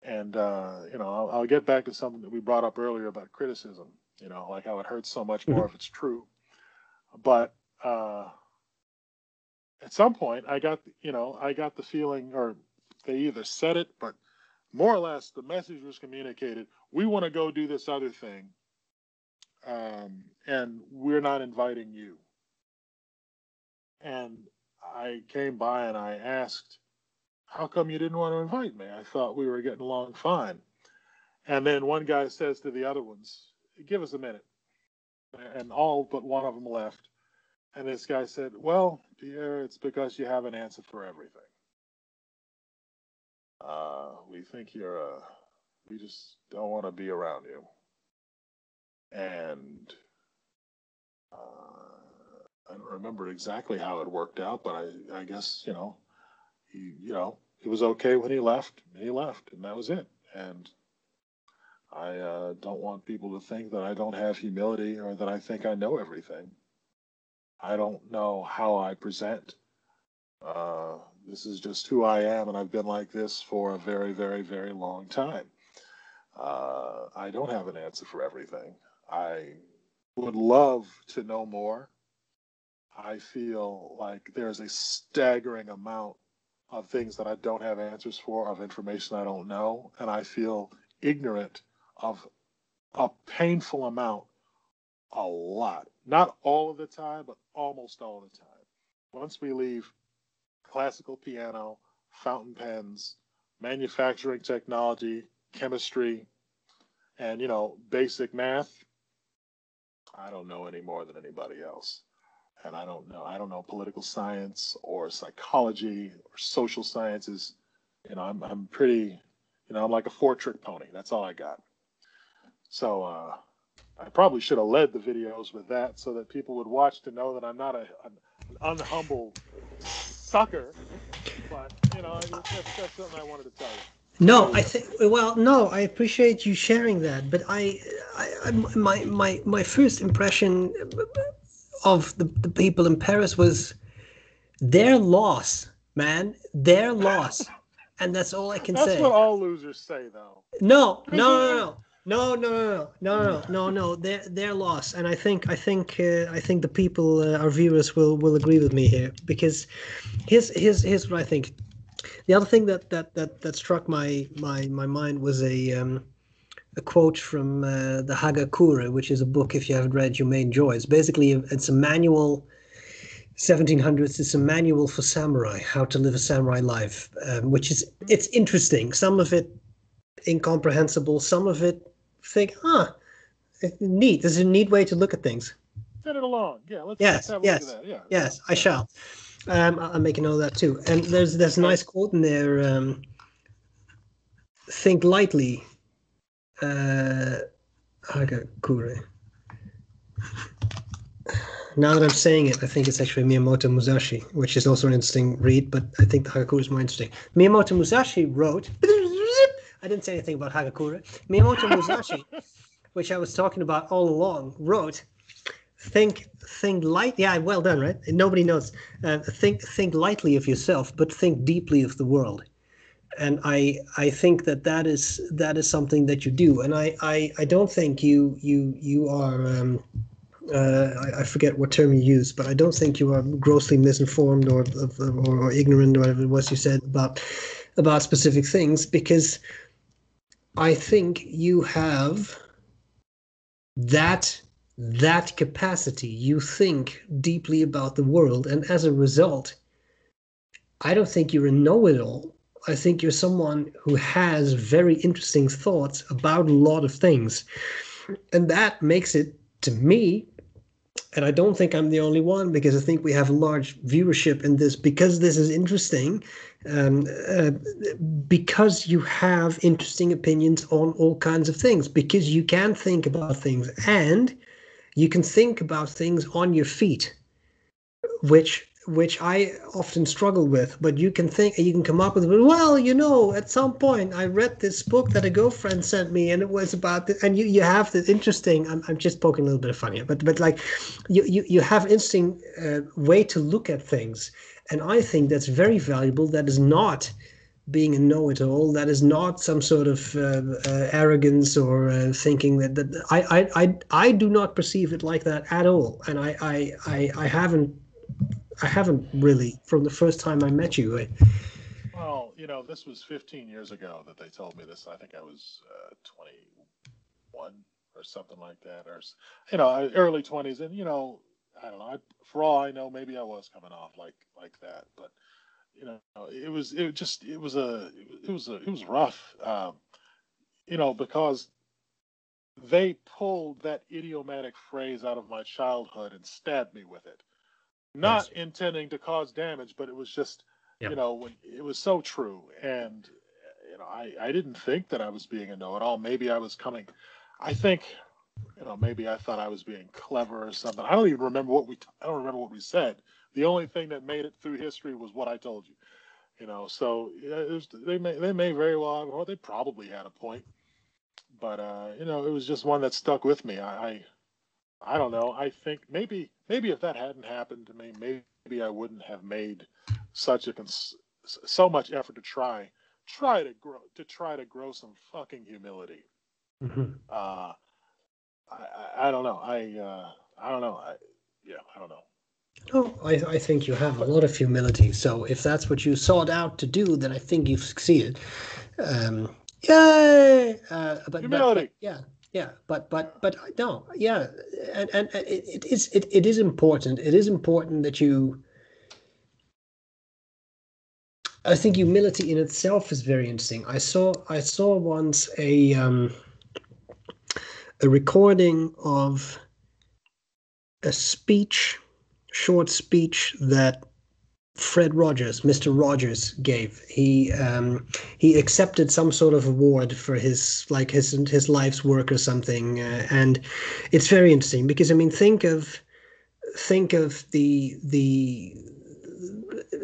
And uh, you know, I'll, I'll get back to something that we brought up earlier about criticism. You know, like how it hurts so much more if it's true. But uh, at some point, I got you know, I got the feeling, or they either said it, but more or less, the message was communicated. We want to go do this other thing, um, and we're not inviting you. And I came by and I asked, how come you didn't want to invite me? I thought we were getting along fine. And then one guy says to the other ones, give us a minute. And all but one of them left. And this guy said, well, Pierre, it's because you have an answer for everything. Uh, we think you're a, we just don't want to be around you. And uh, I don't remember exactly how it worked out, but I, I guess, you know, He, you know, it was okay when he left. He left, and that was it. And I uh, don't want people to think that I don't have humility or that I think I know everything. I don't know how I present. Uh, this is just who I am, and I've been like this for a very, very, very long time. Uh, I don't have an answer for everything. I would love to know more. I feel like there's a staggering amount of things that I don't have answers for, of information I don't know, and I feel ignorant of a painful amount a lot. Not all of the time, but almost all the time. Once we leave classical piano, fountain pens, manufacturing technology, chemistry, and, you know, basic math, I don't know any more than anybody else. And I don't know, I don't know political science or psychology or social sciences. You know, I'm I'm pretty, you know, I'm like a four-trick pony. That's all I got. So uh, I probably should have led the videos with that so that people would watch to know that I'm not a, an, an unhumble sucker. But, you know, that's, that's something I wanted to tell you. No, I think, well, no, I appreciate you sharing that. But I, I, I my, my, my first impression of the, the people in Paris was their loss, man, their loss. And that's all I can that's say. That's what all losers say, though. No, no, no, no, no, no, no, no, no, no, their their loss. And I think I think uh, I think the people, uh, our viewers, will will agree with me here, because here's here's here's what I think. The other thing that that that, that struck my my my mind was a. Um, A quote from uh, the Hagakure, which is a book, if you haven't read, you may enjoy. It's basically a, it's a manual, seventeen hundreds. It's a manual for samurai, how to live a samurai life, um, which is it's interesting. Some of it incomprehensible. Some of it think, ah, neat. This is a neat way to look at things. Set it along, yeah. Let's, yes, let's have a yes, look at that. Yeah, yes. Yeah. I shall. Um, I'll make a note of that too. And there's there's a nice quote in there. Um, think lightly. Uh, Hagakure. Now that I'm saying it, I think it's actually Miyamoto Musashi, which is also an interesting read, but I think the Hagakure is more interesting. Miyamoto Musashi wrote, I didn't say anything about Hagakure. Miyamoto Musashi, which I was talking about all along, wrote, think, think light. Yeah, well done, right? Nobody knows. Uh, think, think lightly of yourself, but think deeply of the world. And I I think that that is that is something that you do, and I I, I don't think you you you are um, uh, I, I forget what term you use, but I don't think you are grossly misinformed or or, or ignorant or whatever it was you said about about specific things, because I think you have that that capacity. You think deeply about the world, and as a result, I don't think you're a know-it-all. I think you're someone who has very interesting thoughts about a lot of things. And that makes it, to me, and I don't think I'm the only one, because I think we have a large viewership in this, because this is interesting, um, uh, because you have interesting opinions on all kinds of things, because you can think about things, and you can think about things on your feet, which which I often struggle with, but you can think, you can come up with, well, you know, at some point I read this book that a girlfriend sent me, and it was about this, and you, you have this interesting, I'm, I'm just poking a little bit of fun here, but, but like, you, you, you have an interesting uh, way to look at things. And I think that's very valuable. That is not being a know-it-all, that is not some sort of uh, uh, arrogance or uh, thinking that, that I, I, I, I do not perceive it like that at all. And I, I, I, I haven't, I haven't really, from the first time I met you. I... Well, you know, this was fifteen years ago that they told me this. I think I was uh, twenty-one or something like that, or, you know, early twenties. And, you know, I don't know, I, for all I know, maybe I was coming off like, like that, but, you know, it was, it just, it was a, it was a, it was rough, um, you know, because they pulled that idiomatic phrase out of my childhood and stabbed me with it. Not yes. intending to cause damage, but it was just, yeah. you know, it was so true. And, you know, I, I didn't think that I was being a know-it-all. Maybe I was coming, I think, you know, maybe I thought I was being clever or something. I don't even remember what we, I don't remember what we said. The only thing that made it through history was what I told you, you know. So yeah, it was, they may, they may very well, or they probably had a point, but, uh, you know, it was just one that stuck with me. I, I I don't know. I think maybe maybe if that hadn't happened to me, maybe I wouldn't have made such a cons so much effort to try try to grow to try to grow some fucking humility. Mm-hmm. uh, I, I I don't know. I uh, I don't know. I yeah. I don't know. No, I I think you have a lot of humility. So if that's what you sought out to do, then I think you've succeeded. Um, yay! Uh, but, humility. But, but, yeah. Yeah, but but but no, yeah, and and it, it is it, it is important. It is important that you. I think humility in itself is very interesting. I saw I saw once a um, a recording of a speech, short speech that Fred Rogers, Mister Rogers, gave. He um, he accepted some sort of award for his like his his life's work or something, uh, and it's very interesting because I mean, think of think of the the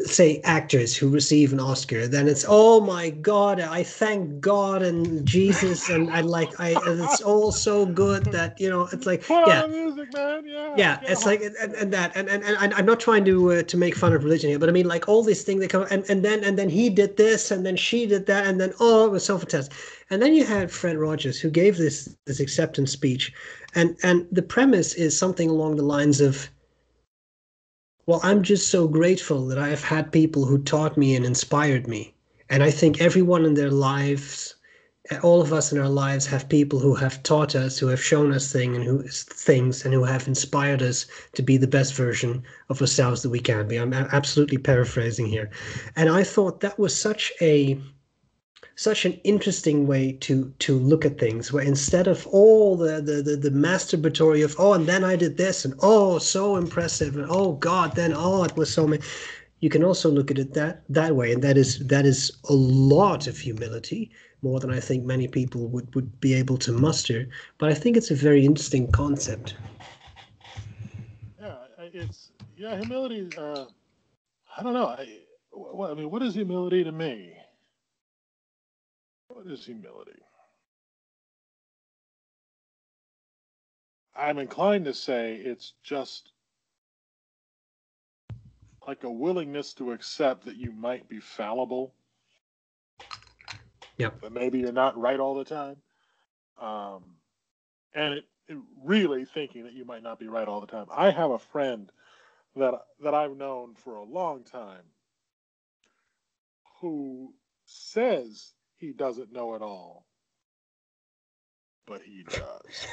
say actors who receive an Oscar. Then it's, oh my God, I thank God and Jesus, and I like I. It's all so good that, you know, it's like, put yeah. on the music, man. yeah, yeah, yeah. It's like and, and that and, and and I'm not trying to uh, to make fun of religion here, but I mean, like, all these things that come and and then and then he did this and then she did that and then oh, it was so fantastic. And then you had Fred Rogers, who gave this this acceptance speech, and and the premise is something along the lines of, well, I'm just so grateful that I have had people who taught me and inspired me. And I think everyone in their lives, all of us in our lives, have people who have taught us, who have shown us thing and who, things and who have inspired us to be the best version of ourselves that we can be. I'm absolutely paraphrasing here. And I thought that was such a such an interesting way to to look at things, where instead of all the, the the the masturbatory of, oh, and then I did this, and oh, so impressive, and oh God, then oh, it was so many, you can also look at it that that way, and that is that is a lot of humility, more than I think many people would would be able to muster. But I think it's a very interesting concept. Yeah, it's yeah, humility. Uh, I don't know. I what, I mean, what is humility to me? What is humility? I'm inclined to say it's just like a willingness to accept that you might be fallible. Yep. But maybe you're not right all the time. Um, and it, it really thinking that you might not be right all the time. I have a friend that that I've known for a long time who says he doesn't know it all, but he does.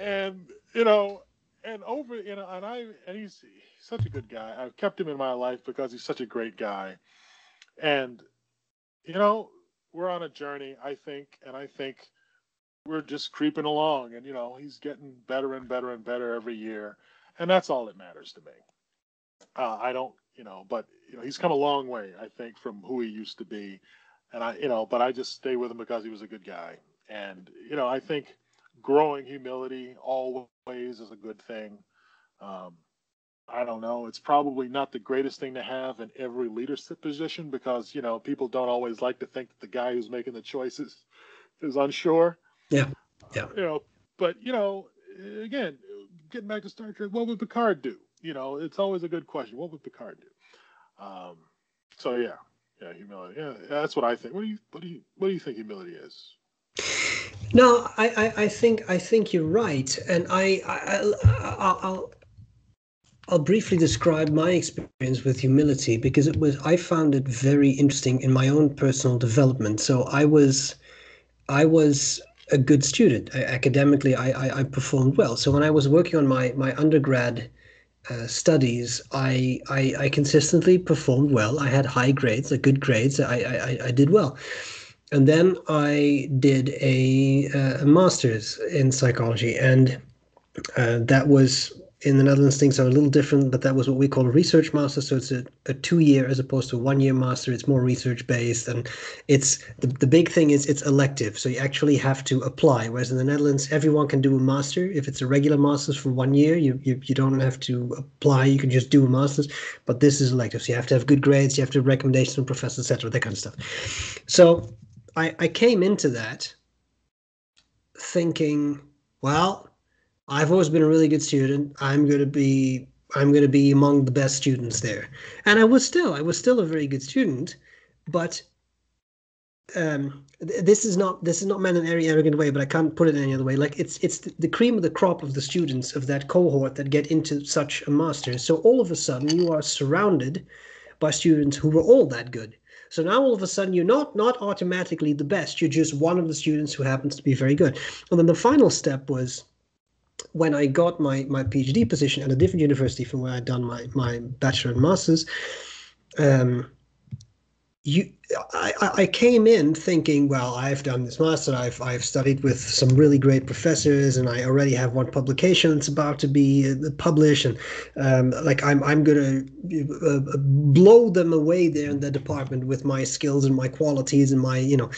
And, you know, and over, you know, and I, and he's, he's such a good guy. I've kept him in my life because he's such a great guy. And, you know, we're on a journey, I think, and I think we're just creeping along, and, you know, he's getting better and better and better every year. And that's all that matters to me. Uh, I don't, you know, but, you know, he's come a long way, I think, from who he used to be. And I, you know, but I just stay with him because he was a good guy. And, you know, I think growing humility always is a good thing. Um, I don't know. It's probably not the greatest thing to have in every leadership position because, you know, people don't always like to think that the guy who's making the choices is unsure. Yeah. Yeah. Uh, you know, but, you know, again, getting back to Star Trek, what would Picard do? You know, it's always a good question. What would Picard do? Um, so, yeah. Yeah. Humility. Yeah. That's what I think. What do you, what do you, what do you think humility is? No, I, I, I think, I think you're right. And I, I, I I'll, I'll I'll briefly describe my experience with humility because it was I found it very interesting in my own personal development. So I was, I was a good student. I, academically, I, I I performed well. So when I was working on my my undergrad uh, studies, I, I I consistently performed well. I had high grades, like good grades. I I I did well. And then I did a, a master's in psychology, and uh, that was. In the Netherlands, things are a little different, but that was what we call a research master. So it's a, a two-year as opposed to a one-year master. It's more research-based, and it's the, the big thing is it's elective. So you actually have to apply, whereas in the Netherlands, everyone can do a master. If it's a regular master's for one year, you, you, you don't have to apply. You can just do a master's, but this is elective. So you have to have good grades. You have to have recommendations from professors, et cetera, that kind of stuff. So I, I came into that thinking, well, I've always been a really good student. I'm going to be I'm going to be among the best students there. And I was still I was still a very good student, but um, th this is not this is not meant in any arrogant way, but I can't put it in any other way. Like it's it's the, the cream of the crop of the students of that cohort that get into such a master. So all of a sudden you are surrounded by students who were all that good. So now all of a sudden you're not not automatically the best. You're just one of the students who happens to be very good. And then the final step was when I got my, my PhD position at a different university from where I'd done my, my bachelor and master's, um, you, I, I came in thinking, well, I've done this master, I've, I've studied with some really great professors, and I already have one publication that's about to be published, and um, like I'm, I'm going to uh, blow them away there in the department with my skills and my qualities and my, you know,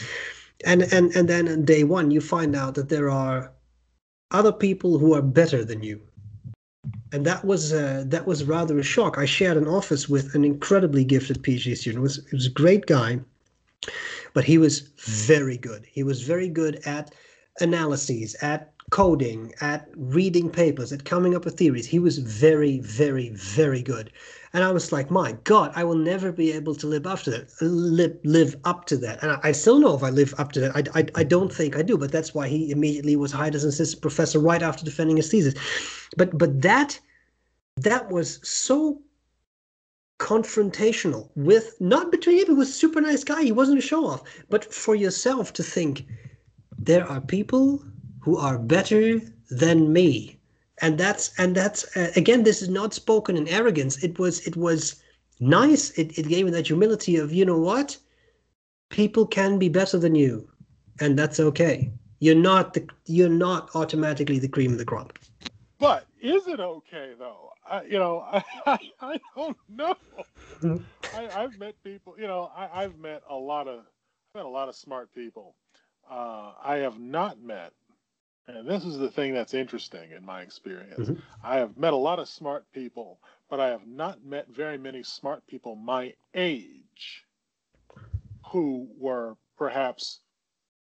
and, and, and then on day one, you find out that there are other people who are better than you. And that was uh, that was rather a shock. I shared an office with an incredibly gifted PhD student. It was, it was a great guy, but he was very good. He was very good at analyses, at coding, at reading papers, at coming up with theories. He was very, very, very good. And I was like, my God, I will never be able to live after that, live, live up to that. And I, I still know if I live up to that. I, I, I don't think I do, but that's why he immediately was hired as an assistant professor right after defending his thesis. But but that that was so confrontational with, not between him, he was a super nice guy, he wasn't a show-off, but for yourself to think, there are people who are better than me. And that's and that's uh, again, this is not spoken in arrogance. It was it was nice. It, it gave me that humility of, you know what, people can be better than you, and that's okay. You're not the you're not automatically the cream of the crop. But is it okay though? I, you know, I, I I don't know. I, I've met people. You know, I, I've met a lot of I've met a lot of smart people. Uh, I have not met. And this is the thing that's interesting in my experience. Mm-hmm. I have met a lot of smart people, but I have not met very many smart people my age who were perhaps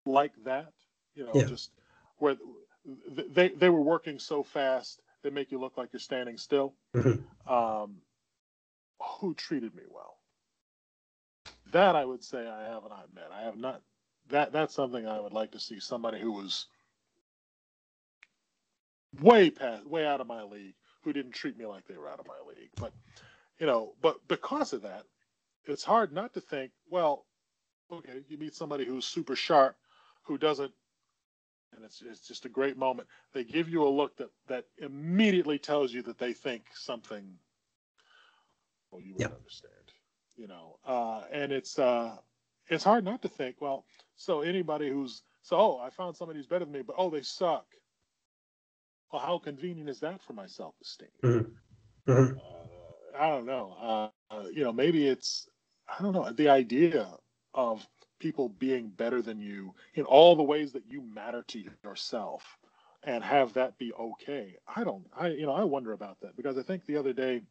like that, you know, yeah. just where they, they were working so fast, they make you look like you're standing still, mm-hmm. um, who treated me well. That I would say I have not met. I have not, that, that's something I would like to see, somebody who was way past, way out of my league, who didn't treat me like they were out of my league. But, you know, but because of that, it's hard not to think, well, okay, you meet somebody who's super sharp, who doesn't, and it's, it's just a great moment. They give you a look that, that immediately tells you that they think something, well, you wouldn't understand, you know. Uh, and it's, uh, it's hard not to think, well, so anybody who's So, oh, I found somebody who's better than me, but oh, they suck. Well, how convenient is that for my self-esteem? Mm-hmm. Mm-hmm. Uh, I don't know. Uh, you know, maybe it's, I don't know, the idea of people being better than you in all the ways that you matter to yourself and have that be okay. I don't, I, you know, I wonder about that, because I think the other day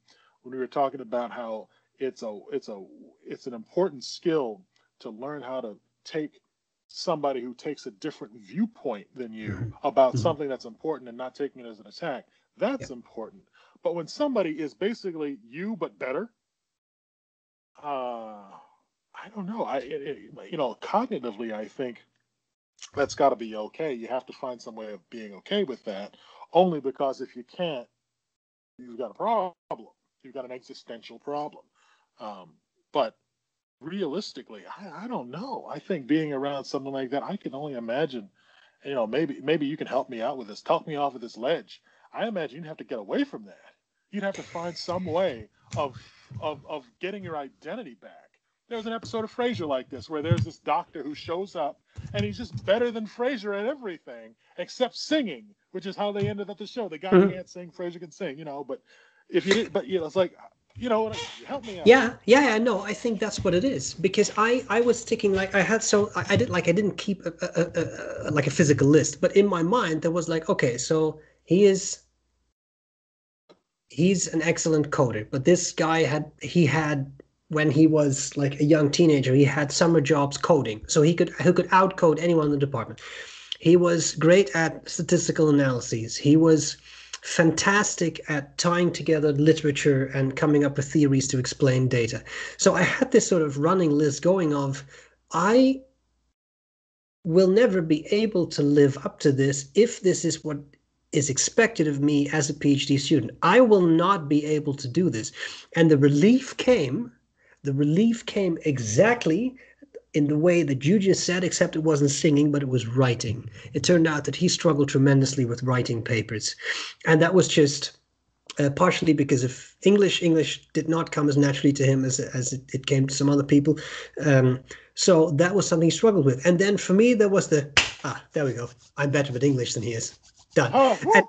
when we were talking about how it's a, it's a, it's an important skill to learn how to take somebody who takes a different viewpoint than you about something that's important and not taking it as an attack. That's yeah. important. But when somebody is basically you, but better, uh, I don't know. I, it, it, you know, cognitively, I think that's got to be okay. You have to find some way of being okay with that, only because if you can't, you've got a problem. You've got an existential problem. Um, but realistically, I, I don't know. I think being around someone like that, I can only imagine, you know, maybe maybe you can help me out with this, talk me off of this ledge. I imagine you'd have to get away from that. You'd have to find some way of of of getting your identity back. There's an episode of Frasier like this, where there's this doctor who shows up and he's just better than Frasier at everything except singing, which is how they ended up the show. The guy mm-hmm. can't sing, Frasier can sing, you know, but if you did, but you know, it's like, you know, help me out. Yeah, yeah, I know. I think that's what it is, because I, I was thinking, like, I had so I, I did like I didn't keep a, a, a, a, like a physical list, but in my mind there was like, okay, so he is he's an excellent coder, but this guy had he had when he was like a young teenager, he had summer jobs coding, so he could he could outcode anyone in the department. He was great at statistical analyses. He was fantastic at tying together literature and coming up with theories to explain data. So I had this sort of running list going of, I will never be able to live up to this if this is what is expected of me as a PhD student. I will not be able to do this. And the relief came, the relief came exactly in the way that you just said, except it wasn't singing, but it was writing. It turned out that he struggled tremendously with writing papers. And that was just uh, partially because of English. English did not come as naturally to him as, as it, it came to some other people. Um, so that was something he struggled with. And then for me, there was the, ah, there we go. I'm better with English than he is. Done. Oh, and,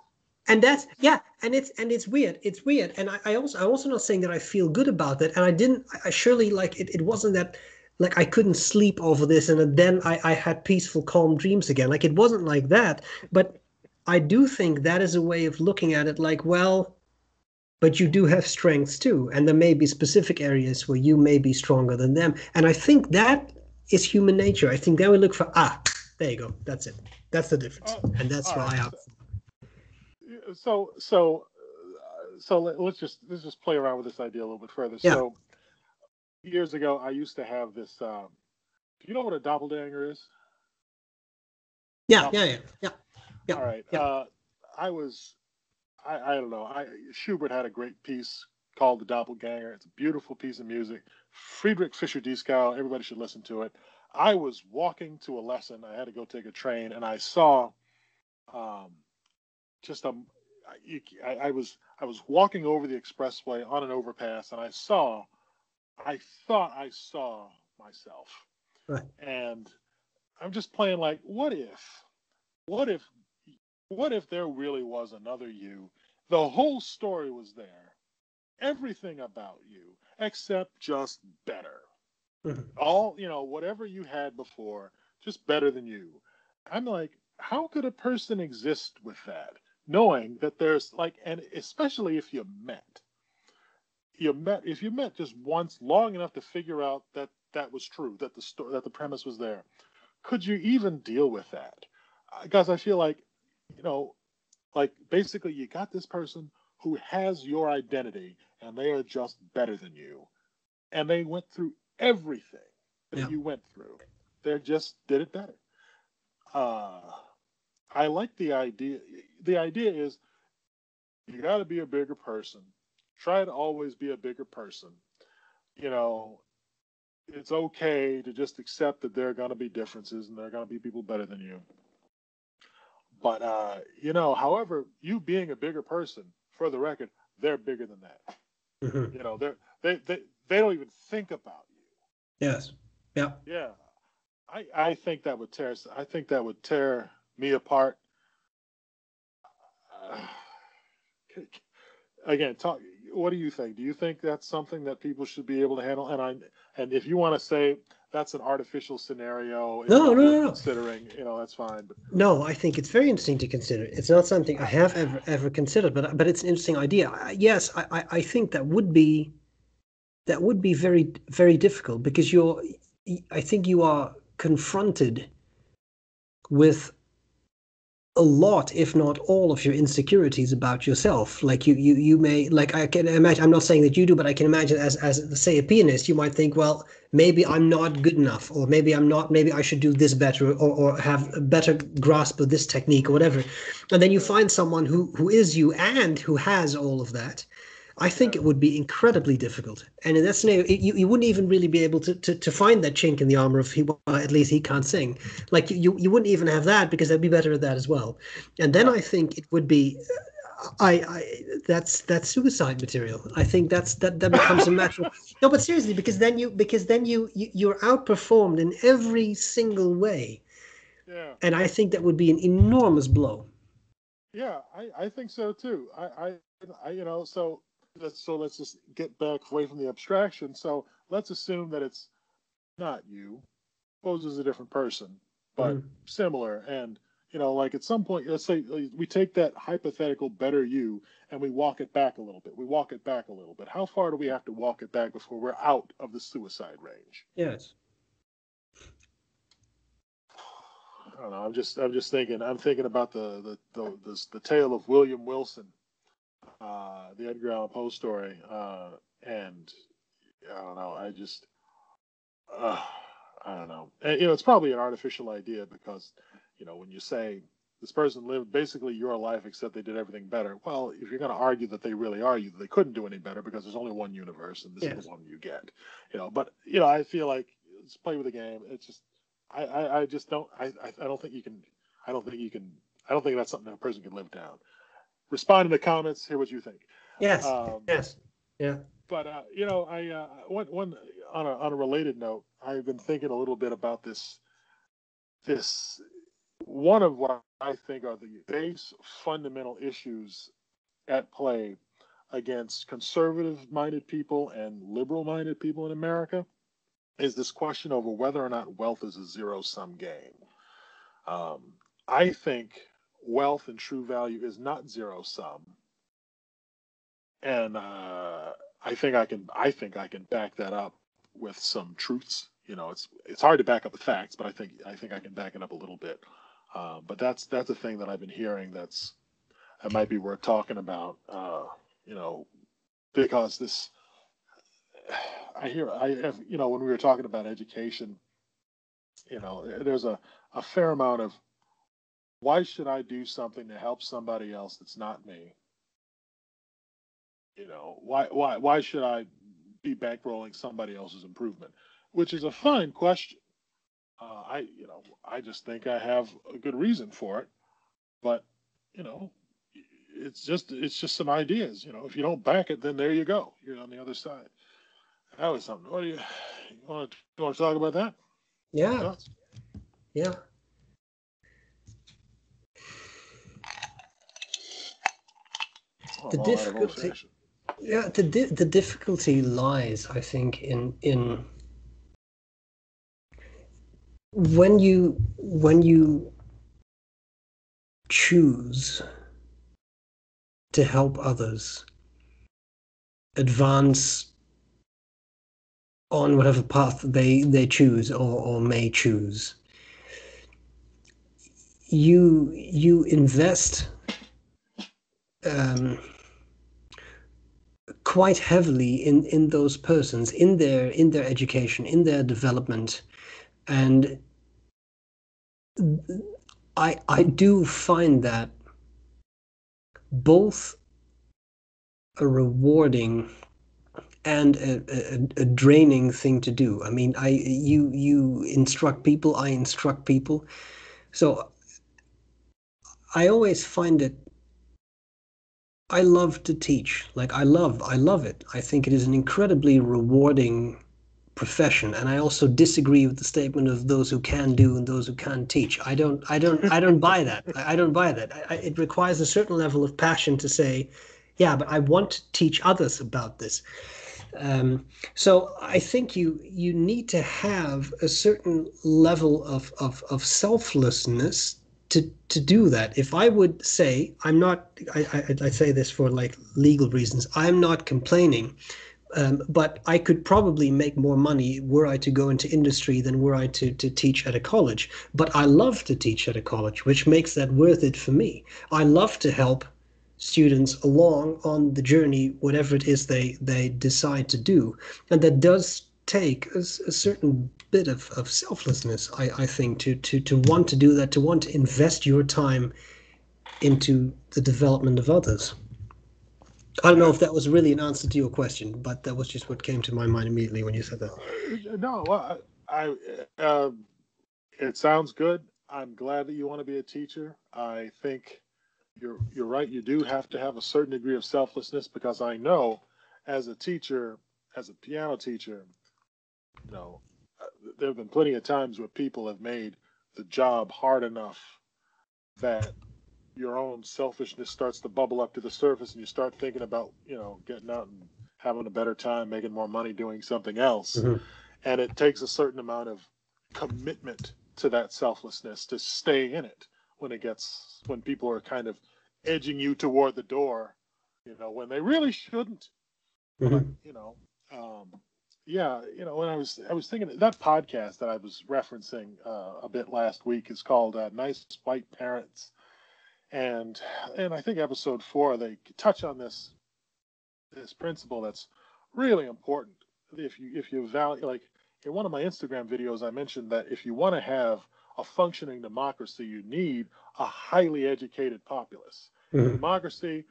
and that's, yeah. And it's, and it's weird. It's weird. And I, I also, I'm also not saying that I feel good about that. And I didn't, I surely like, it, it wasn't that, like I couldn't sleep over this, and then I, I had peaceful, calm dreams again. Like it wasn't like that, but I do think that is a way of looking at it. Like, well, but you do have strengths too, and there may be specific areas where you may be stronger than them. And I think that is human nature. I think there we look for ah, there you go. That's it. That's the difference, uh, and that's why right. I. So so so let's just let's just play around with this idea a little bit further. Yeah. So. Years ago, I used to have this. Um, do you know what a doppelganger is? Yeah, yeah, yeah, yeah, yeah. All right. Yeah. Uh, I was, I, I don't know. I Schubert had a great piece called The Doppelganger. It's a beautiful piece of music. Friedrich Fischer-Dieskau. Everybody should listen to it. I was walking to a lesson. I had to go take a train, and I saw, um, just a. I, I was I was walking over the expressway on an overpass, and I saw. I thought I saw myself, right. And I'm just playing like, what if, what if, what if there really was another you? The whole story was there, everything about you, except just better. Mm-hmm. All, you know, whatever you had before, just better than you. I'm like, how could a person exist with that, knowing that there's like, and especially if you met. You met if you met just once long enough to figure out that that was true, that the story, that the premise was there. Could you even deal with that? Because I feel like, you know, like basically you got this person who has your identity and they are just better than you. And they went through everything that yeah. you went through. They just did it better. Uh, I like the idea. The idea is you got to be a bigger person. Try to always be a bigger person. You know, it's okay to just accept that there are going to be differences and there are going to be people better than you. But, uh, you know, however, you being a bigger person, for the record, they're bigger than that. Mm-hmm. You know, they're, they, they, they don't even think about you. Yes. Yeah. Yeah. I, I think that would tear. I think that would tear me apart. Uh, again, talk. What do you think? Do you think that's something that people should be able to handle? And I, and if you want to say that's an artificial scenario, no, no, no, considering, you know, that's fine. But. No, I think it's very interesting to consider. It's not something I have ever ever considered, but but it's an interesting idea. I, yes, I, I I think that would be, that would be very very difficult, because you're, I think you are confronted with a lot, if not all, of your insecurities about yourself. Like you, you, you may, like I can imagine, I'm not saying that you do, but I can imagine as, as say a pianist, you might think, well, maybe I'm not good enough, or maybe I'm not, maybe I should do this better, or, or have a better grasp of this technique or whatever. And then you find someone who, who is you and who has all of that. I think it would be incredibly difficult. And in that scenario, it, you, you wouldn't even really be able to, to, to find that chink in the armor if he, well, at least he can't sing. Like you, you wouldn't even have that, because they'd be better at that as well. And then I think it would be, I, I that's that's suicide material. I think that's that that becomes a matter of, no, but seriously, because then you because then you, you you're outperformed in every single way. Yeah. And I think that would be an enormous blow. Yeah, I, I think so too. I, I, I you know so. Let's, so let's just get back away from the abstraction. So let's assume that it's not you. Suppose it's a different person, but mm. similar. And, you know, like at some point, let's say we take that hypothetical better you and we walk it back a little bit. We walk it back a little bit. How far do we have to walk it back before we're out of the suicide range? Yes. I don't know. I'm just, I'm just thinking, I'm thinking about the, the, the, the, the tale of William Wilson. Uh, the Edgar Allan Poe story, uh, and I don't know. I just, uh, I don't know. And, you know, it's probably an artificial idea, because, you know, when you say this person lived basically your life except they did everything better, well, if you're going to argue that they really are you, they couldn't do any better, because there's only one universe and this yes. is the one you get. You know, but you know, I feel like let's play with the game. It's just, I, I, I just don't. I, I don't think you can. I don't think you can. I don't think that's something that a person can live down. Respond in the comments. Hear what you think. Yes. Um, yes. Yeah. But uh, you know, I uh, one one on a on a related note, I've been thinking a little bit about this. This one of what I think are the base fundamental issues at play against conservative-minded people and liberal-minded people in America is this question over whether or not wealth is a zero-sum game. Um, I think. Wealth and true value is not zero sum, and uh, I think I can I think I can back that up with some truths. You know, it's it's hard to back up the facts, but I think I think I can back it up a little bit. Uh, but that's that's a thing that I've been hearing that's that might be worth talking about. Uh, you know, because this I hear I have, you know, when we were talking about education, you know, there's a a fair amount of why should I do something to help somebody else that's not me? You know, why why why should I be bankrolling somebody else's improvement? Which is a fine question. Uh, I you know I just think I have a good reason for it, but you know, it's just it's just some ideas. You know, if you don't back it, then there you go. You're on the other side. That was something. What do you, you want to you want to talk about that? Yeah. Yeah. The difficulty, yeah, the di the difficulty lies, I think, in in when you when you choose to help others advance on whatever path they they choose or, or may choose. You you invest. Um, quite heavily in in those persons, in their in their education, in their development, and I I do find that both a rewarding and a, a, a draining thing to do. I mean, I you you instruct people, I instruct people, so I always find it. I love to teach. Like I love, I love it. I think it is an incredibly rewarding profession. And I also disagree with the statement of those who can do and those who can teach. I don't, I don't, I don't buy that. I don't buy that. I, it requires a certain level of passion to say, yeah, but I want to teach others about this. Um, so I think you you need to have a certain level of of, of selflessness to to do that. If I would say, I'm not, I, I, I say this for like legal reasons, I'm not complaining. Um, but I could probably make more money were I to go into industry than were I to, to teach at a college. But I love to teach at a college, which makes that worth it for me. I love to help students along on the journey, whatever it is they, they decide to do. And that does take a, a certain bit of, of selflessness, I, I think, to, to, to want to do that, to want to invest your time into the development of others. I don't know if that was really an answer to your question, but that was just what came to my mind immediately when you said that. No, I, I uh, it sounds good. I'm glad that you want to be a teacher. I think you're you're right. You do have to have a certain degree of selflessness, because I know as a teacher, as a piano teacher, you know, there have been plenty of times where people have made the job hard enough that your own selfishness starts to bubble up to the surface, and you start thinking about, you know, getting out and having a better time, making more money, doing something else. Mm-hmm. And it takes a certain amount of commitment to that selflessness to stay in it when it gets, when people are kind of edging you toward the door, you know, when they really shouldn't. Mm-hmm. But, you know, um, yeah, you know, when I was, I was thinking that podcast that I was referencing uh, a bit last week is called uh, Nice White Parents. And and I think episode four, they touch on this this principle that's really important. If you if you value, like in one of my Instagram videos, I mentioned that if you want to have a functioning democracy, you need a highly educated populace. Mm-hmm. In democracy,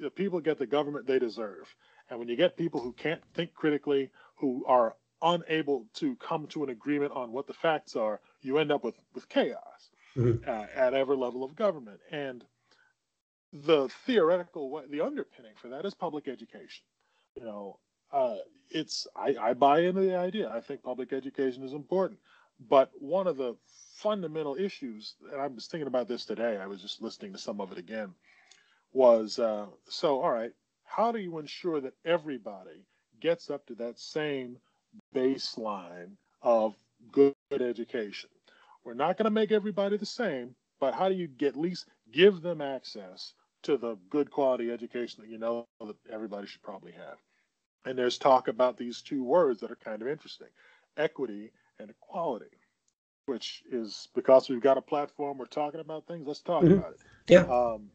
the people get the government they deserve. And when you get people who can't think critically, who are unable to come to an agreement on what the facts are, you end up with, with chaos. Mm-hmm. Uh, at every level of government. And the theoretical way, the underpinning for that is public education. You know, uh, it's I, I buy into the idea. I think public education is important. But one of the fundamental issues, and I was thinking about this today, I was just listening to some of it again, was uh, so, all right, how do you ensure that everybody gets up to that same baseline of good education? We're not going to make everybody the same, but how do you get, at least give them access to the good quality education that you know that everybody should probably have? And there's talk about these two words that are kind of interesting, equity and equality, which is because we've got a platform, we're talking about things, let's talk mm-hmm. about it. Yeah. Um,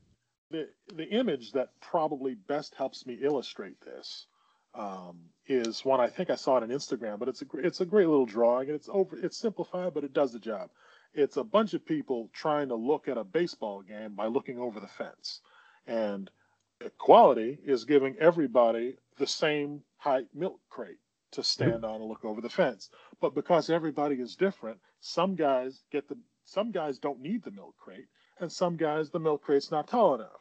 the, the image that probably best helps me illustrate this um, is one I think I saw it on Instagram, but it's a it's a great little drawing, and it's over it's simplified, but it does the job. It's a bunch of people trying to look at a baseball game by looking over the fence. And equality is giving everybody the same height milk crate to stand on and look over the fence. But because everybody is different, some guys get the some guys don't need the milk crate, and some guys the milk crate's not tall enough.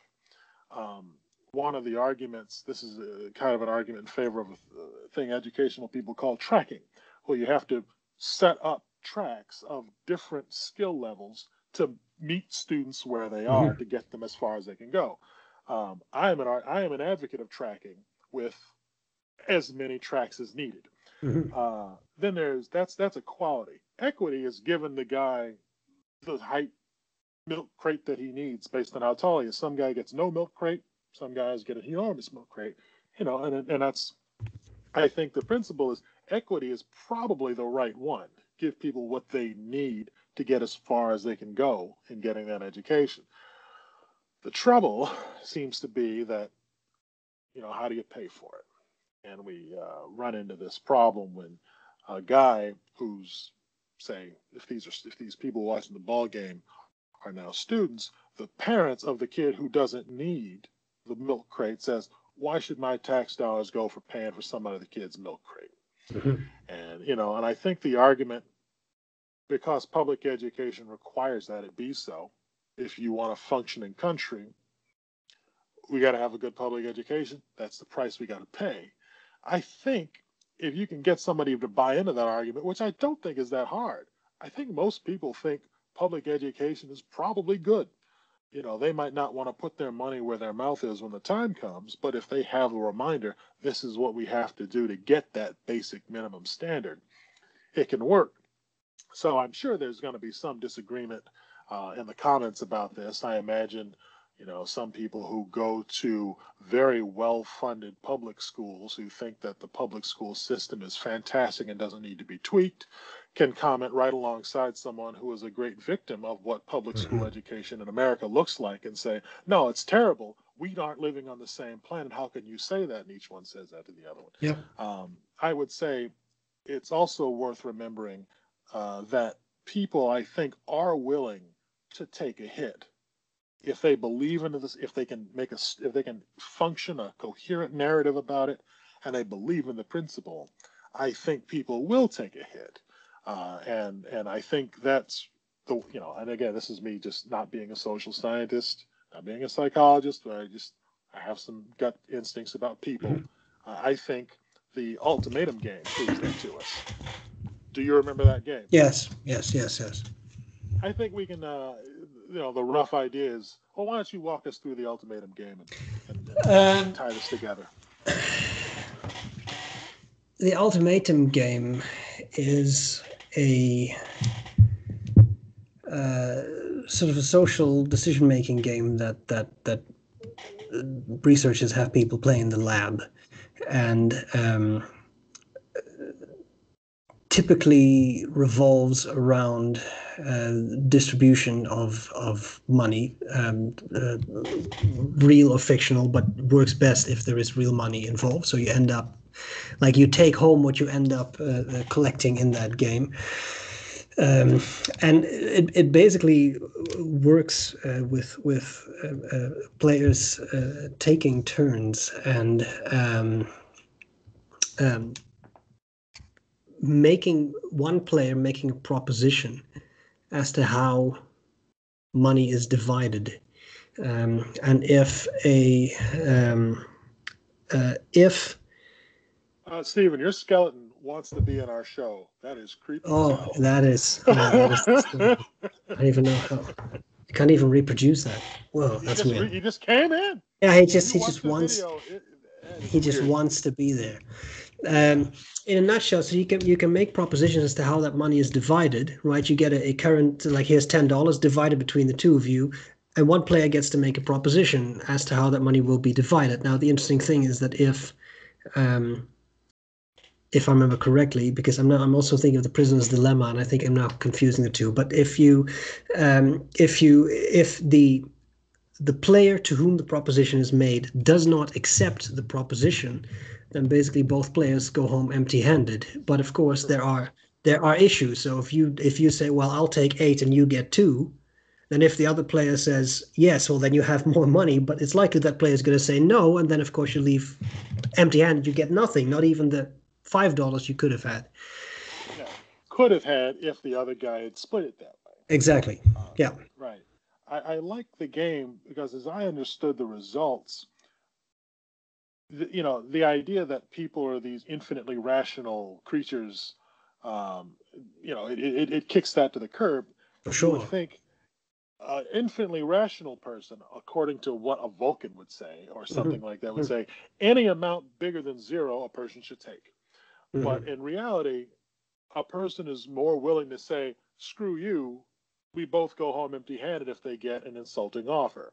Um, one of the arguments, this is a, kind of an argument in favor of a thing educational people call tracking, where you have to set up tracks of different skill levels to meet students where they are mm-hmm. to get them as far as they can go. Um, I am an I am an advocate of tracking with as many tracks as needed. Mm-hmm. Uh, then there's that's that's equality. Equity is giving the guy the height milk crate that he needs based on how tall he is. Some guy gets no milk crate. Some guys get an enormous milk crate. You know, and and that's I think the principle is equity is probably the right one. Give people what they need to get as far as they can go in getting that education. The trouble seems to be that, you know, how do you pay for it? And we uh, run into this problem when a guy who's, say, if these are if these people watching the ball game are now students, the parents of the kid who doesn't need the milk crate says, "Why should my tax dollars go for paying for some other kid's milk crate?" Mm-hmm. And, you know, and I think the argument, because public education requires that it be so, if you want a functioning country, we got to have a good public education. That's the price we got to pay. I think if you can get somebody to buy into that argument, which I don't think is that hard. I think most people think public education is probably good. You know, they might not want to put their money where their mouth is when the time comes, but if they have a reminder, this is what we have to do to get that basic minimum standard, it can work. So I'm sure there's going to be some disagreement uh, in the comments about this. I imagine, you know, some people who go to very well-funded public schools who think that the public school system is fantastic and doesn't need to be tweaked can comment right alongside someone who is a great victim of what public mm-hmm. school education in America looks like and say, no, it's terrible. We aren't living on the same planet. How can you say that? And each one says that to the other one. Yeah. Um, I would say it's also worth remembering uh, that people, I think, are willing to take a hit if they believe in this, if they can make a, if they can function a coherent narrative about it, and they believe in the principle. I think people will take a hit. Uh, and and I think that's the, you know, and again, this is me just not being a social scientist, not being a psychologist, but I just, I have some gut instincts about people. Mm-hmm. Uh, I think the ultimatum game proves that to us. Do you remember that game? Yes, yes, yes, yes. I think we can, uh, you know, the rough idea is, well, why don't you walk us through the ultimatum game and, and, and um, tie this together? The ultimatum game is a uh, sort of a social decision-making game that that that researchers have people play in the lab, and um, typically revolves around uh, distribution of of money, um, uh, real or fictional, but works best if there is real money involved. So you end up, like, you take home what you end up uh, collecting in that game. Um, and it, it basically works uh, with with uh, uh, players uh, taking turns and um, um, making one player making a proposition as to how money is divided, um, and if a um, uh, if Uh, Stephen, your skeleton wants to be in our show. That is creepy. Oh, that is, uh, that is I don't even know how. I can't even reproduce that. Whoa, you that's just, weird. He just came in. Yeah, he just he just wants video, it, he weird. just wants to be there. Um, in a nutshell, so you can you can make propositions as to how that money is divided, right? You get a, a current, like, here's ten dollars divided between the two of you. And one player gets to make a proposition as to how that money will be divided. Now, the interesting thing is that if um, if I remember correctly, because I'm now I'm also thinking of the Prisoner's Dilemma, and I think I'm now confusing the two. But if you, um, if you, if the the player to whom the proposition is made does not accept the proposition, then basically both players go home empty-handed. But of course, there are there are issues. So if you if you say, well, I'll take eight and you get two, then if the other player says yes, well, then you have more money, but it's likely that player is going to say no, and then of course you leave empty-handed. You get nothing, not even the Five dollars you could have had. Yeah, could have had if the other guy had split it that way. Exactly. Uh, yeah. Right. I, I like the game because, as I understood the results, the, you know, the idea that people are these infinitely rational creatures, um, you know, it, it it kicks that to the curb. For sure. You would think an infinitely rational person, according to what a Vulcan would say, or something mm-hmm. like that, would mm-hmm. say any amount bigger than zero a person should take. Mm-hmm. But in reality, a person is more willing to say, screw you, we both go home empty-handed if they get an insulting offer.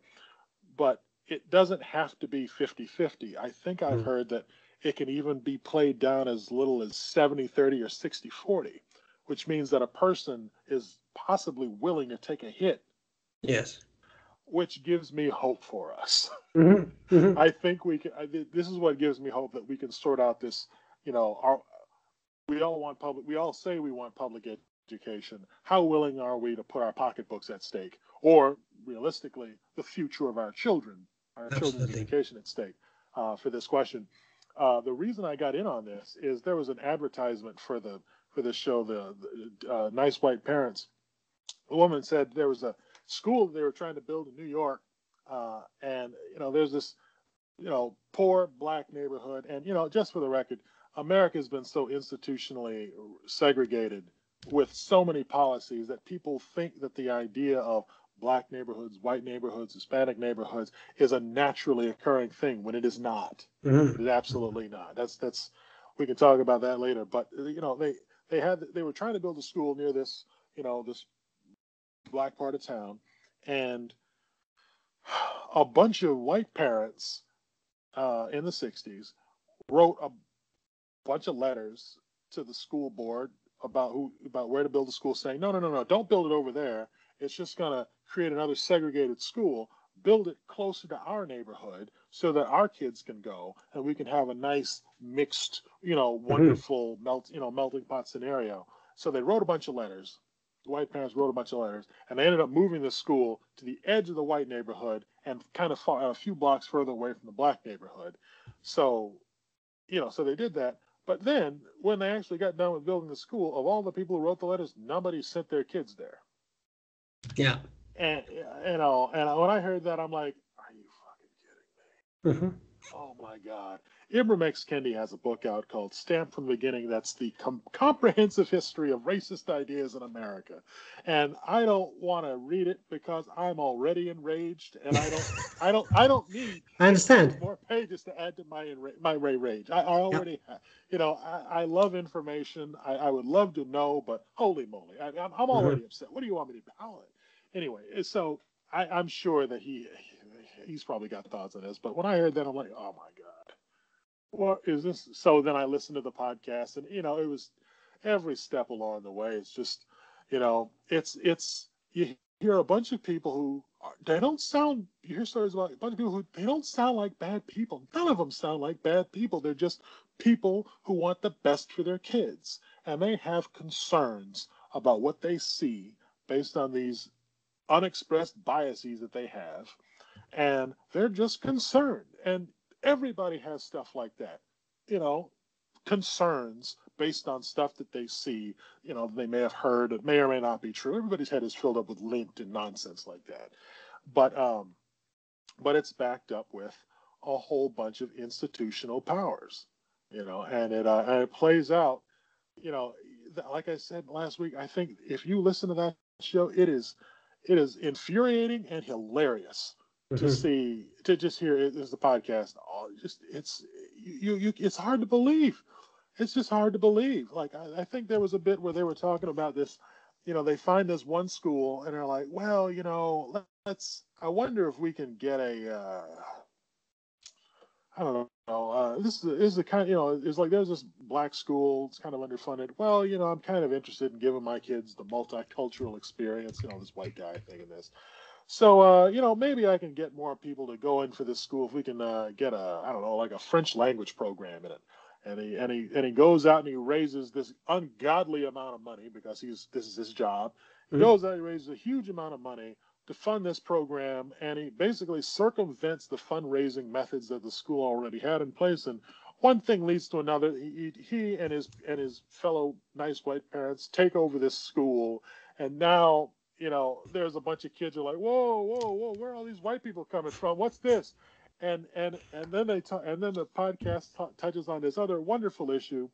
But it doesn't have to be fifty-fifty. I think I've mm-hmm. heard that it can even be played down as little as seventy thirty or sixty forty, which means that a person is possibly willing to take a hit. Yes. Which gives me hope for us. Mm-hmm. Mm-hmm. I think we can, I, this is what gives me hope that we can sort out this. You know, our, we all want public. We all say we want public education. How willing are we to put our pocketbooks at stake, or realistically, the future of our children, our Absolutely. children's education at stake? Uh, for this question, uh, the reason I got in on this is there was an advertisement for the for this show, the, the uh, Nice White Parents. The woman said there was a school they were trying to build in New York, uh, and you know, there's this, you know, poor black neighborhood, and you know, just for the record. America has been so institutionally segregated with so many policies that people think that the idea of black neighborhoods, white neighborhoods, Hispanic neighborhoods is a naturally occurring thing when it is not. Mm-hmm. It is absolutely not. That's that's we can talk about that later. But you know, they they had they were trying to build a school near this, you know, this black part of town, and a bunch of white parents uh, in the sixties wrote a bunch of letters to the school board about who about where to build a school, saying, no, no, no, no, don't build it over there. It's just going to create another segregated school. Build it closer to our neighborhood so that our kids can go and we can have a nice mixed, you know, wonderful mm-hmm. melt, you know, melting pot scenario. So they wrote a bunch of letters. The white parents wrote a bunch of letters, and they ended up moving the school to the edge of the white neighborhood and kind of far, a few blocks further away from the black neighborhood. So, you know, so they did that. But then when they actually got done with building the school, of all the people who wrote the letters, nobody sent their kids there. Yeah. And, you know, and when I heard that, I'm like, are you fucking kidding me? Mm-hmm. Oh, my God. Ibram X. Kendi has a book out called Stamped from the Beginning. That's the com- comprehensive history of racist ideas in America. And I don't want to read it because I'm already enraged, and I don't I don't, I don't need I understand. more pages to add to my enra- my ray rage. I, I already yeah. have, you know, I, I love information. I, I would love to know, but holy moly, I, I'm, I'm already mm-hmm. upset. What do you want me to call it? Anyway, so I, I'm sure that he he's probably got thoughts on this, but when I heard that, I'm like, oh my God, what is this? So then I listened to the podcast, and you know, it was every step along the way. It's just, you know, it's it's you hear a bunch of people who are, they don't sound. You hear stories about a bunch of people who they don't sound like bad people. None of them sound like bad people. They're just people who want the best for their kids, and they have concerns about what they see based on these unexpressed biases that they have, and they're just concerned. And everybody has stuff like that, you know, concerns based on stuff that they see, you know, they may have heard, it may or may not be true. Everybody's head is filled up with lint and nonsense like that. But um, but it's backed up with a whole bunch of institutional powers, you know, and it uh, and it plays out, you know, like I said last week, I think if you listen to that show, it is It is infuriating and hilarious mm-hmm. to see, to just hear it as a podcast. Oh, just it's you, you, it's hard to believe. It's just hard to believe. Like I, I think there was a bit where they were talking about this. You know, they find this one school and they're like, well, you know, let, let's. I wonder if we can get a. Uh, I don't know. Uh, this is a, this is the kind. You know, it's like there's this black school. It's kind of underfunded. Well, you know, I'm kind of interested in giving my kids the multicultural experience. You know, this white guy thing and this. So, uh, you know, maybe I can get more people to go in for this school if we can uh, get a, I don't know, like a French language program in it. And he and he and he goes out and he raises this ungodly amount of money because he's this is his job. He mm-hmm. goes out and he raises a huge amount of money to fund this program, and he basically circumvents the fundraising methods that the school already had in place, and one thing leads to another. He, he and his and his fellow nice white parents take over this school, and now, you know, there's a bunch of kids who are like, whoa, whoa, whoa, where are all these white people coming from? What's this? And and and then they t- and then the podcast t- touches on this other wonderful issue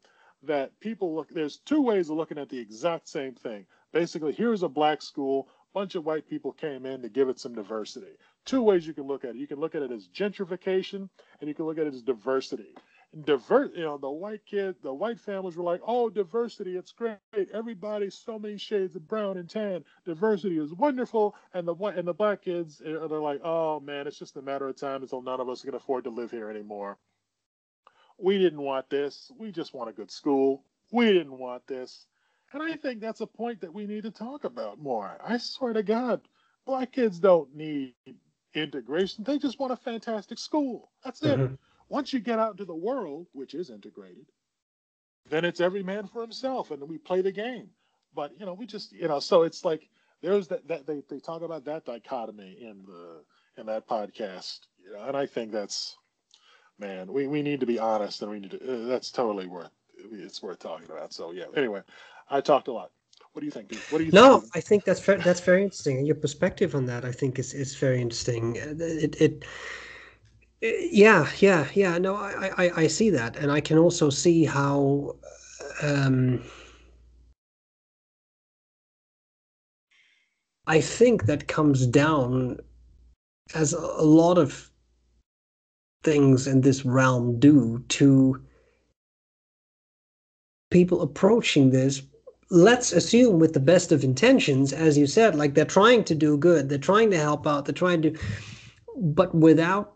that people look. There's two ways of looking at the exact same thing. Basically, here's a black school. Bunch of white people came in to give it some diversity. Two ways you can look at it. You can look at it as gentrification, and you can look at it as diversity. And diver- you know, the white kid, the white families were like, oh, diversity, it's great. Everybody's so many shades of brown and tan. Diversity is wonderful. And the and the black kids, they're like, oh, man, it's just a matter of time until none of us can afford to live here anymore. We didn't want this. We just want a good school. We didn't want this. And I think that's a point that we need to talk about more. I swear to God, black kids don't need integration. They just want a fantastic school. That's mm-hmm. it. Once you get out into the world, which is integrated, then it's every man for himself, and we play the game. But, you know, we just, you know, so it's like there's that, that they, they talk about that dichotomy in the in that podcast. You know, and I think that's, man, we, we need to be honest, and we need to, uh, that's totally worth, it's worth talking about. So, yeah, anyway. I talked a lot. What do you think? What do you? No, think? I think that's very, that's very interesting, and your perspective on that I think is, is very interesting. It, it Yeah, yeah, yeah. No, I, I, I see that. And I can also see how um, I think that comes down, as a lot of things in this realm do, to people approaching this, let's assume with the best of intentions, as you said, like they're trying to do good, they're trying to help out, they're trying to, but without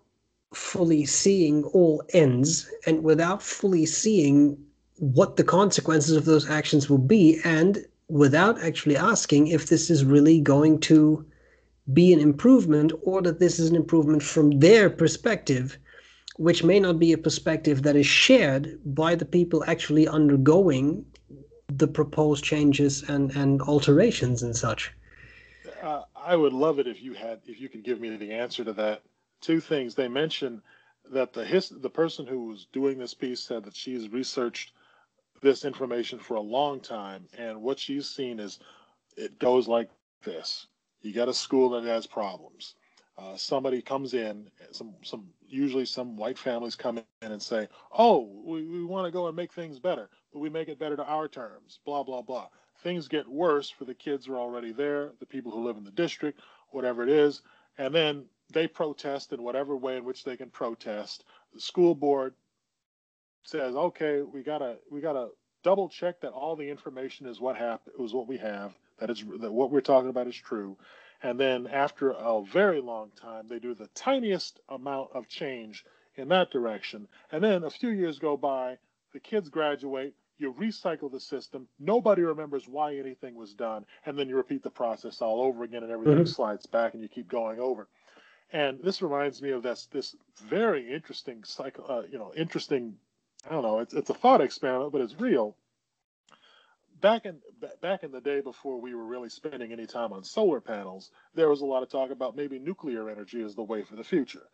fully seeing all ends and without fully seeing what the consequences of those actions will be, and without actually asking if this is really going to be an improvement, or that this is an improvement from their perspective, which may not be a perspective that is shared by the people actually undergoing the proposed changes and, and alterations and such. Uh, I would love it if you had, if you could give me the answer to that. Two things. They mentioned that the his, the person who was doing this piece said that she's researched this information for a long time, and what she's seen is it goes like this. You got a school that has problems. Uh, somebody comes in, some, some, usually some white families come in and say, oh, we, we want to go and make things better, but we make it better to our terms, blah, blah, blah. Things get worse for the kids who are already there, the people who live in the district, whatever it is. And then they protest in whatever way in which they can protest. The school board says, okay, we got to, we got to double check that all the information is what happened, is what we have. That is that what we're talking about is true. And then after a very long time, they do the tiniest amount of change in that direction. And then a few years go by, the kids graduate, you recycle the system, nobody remembers why anything was done, and then you repeat the process all over again and everything mm-hmm. slides back and you keep going over. And this reminds me of this, this very interesting cycle, uh, you know, interesting, I don't know, it's, it's a thought experiment, but it's real. Back in back in the day, before we were really spending any time on solar panels, there was a lot of talk about maybe nuclear energy is the way for the future.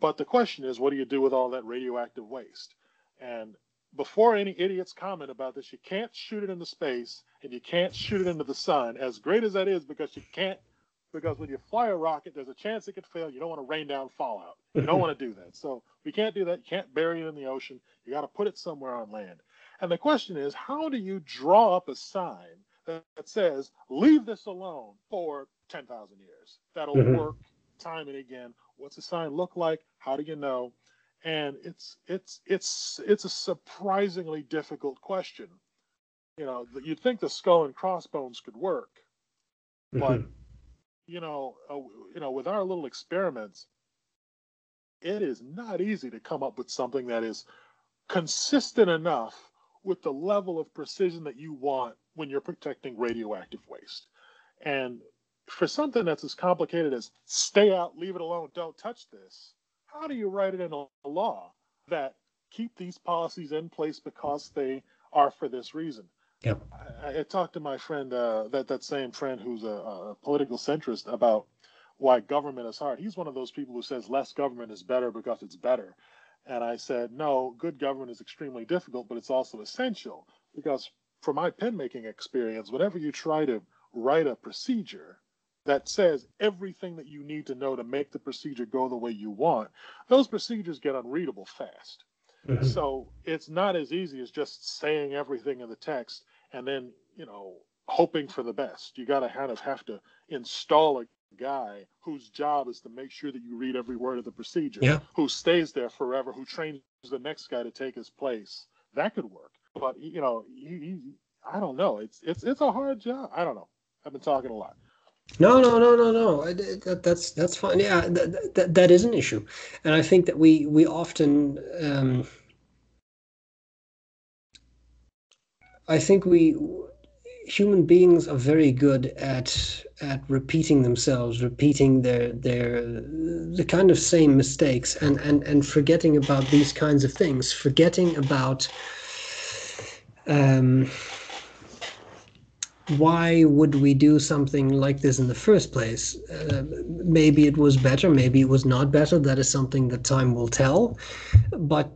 But the question is, what do you do with all that radioactive waste? And before any idiots comment about this, you can't shoot it into space and you can't shoot it into the sun, as great as that is, because you can't, because when you fly a rocket, there's a chance it could fail. You don't want to rain down fallout. You don't want to do that. So we can't do that. You can't bury it in the ocean. You got to put it somewhere on land. And the question is, how do you draw up a sign that says, leave this alone for ten thousand years? That'll mm-hmm. work time and again. What's a sign look like? How do you know? And it's it's it's it's a surprisingly difficult question. You know, you'd think the skull and crossbones could work. Mm-hmm. But, you know, uh, you know, with our little experiments, it is not easy to come up with something that is consistent enough with the level of precision that you want when you're protecting radioactive waste. And for something that's as complicated as stay out, leave it alone, don't touch this, how do you write it in a law that keep these policies in place because they are for this reason? Yep. I, I talked to my friend, uh, that, that same friend who's a, a political centrist, about why government is hard. He's one of those people who says less government is better because it's better. And I said, no, good government is extremely difficult, but it's also essential, because from my pen making experience, whenever you try to write a procedure that says everything that you need to know to make the procedure go the way you want, those procedures get unreadable fast. Mm-hmm. So it's not as easy as just saying everything in the text and then, you know, hoping for the best. You got to kind of have to install a guy whose job is to make sure that you read every word of the procedure, yeah. who stays there forever, who trains the next guy to take his place. That could work. But, you know, he, he, I don't know. It's it's it's a hard job. I don't know. I've been talking a lot. No, no, no, no, no. I, that, that's that's fine. Yeah, that, that that is an issue, and I think that we we often. Um, I think we. Human beings are very good at at repeating themselves, repeating their their the kind of same mistakes, and and and forgetting about these kinds of things, forgetting about um, why would we do something like this in the first place? Uh, maybe it was better, maybe it was not better. That is something that time will tell, but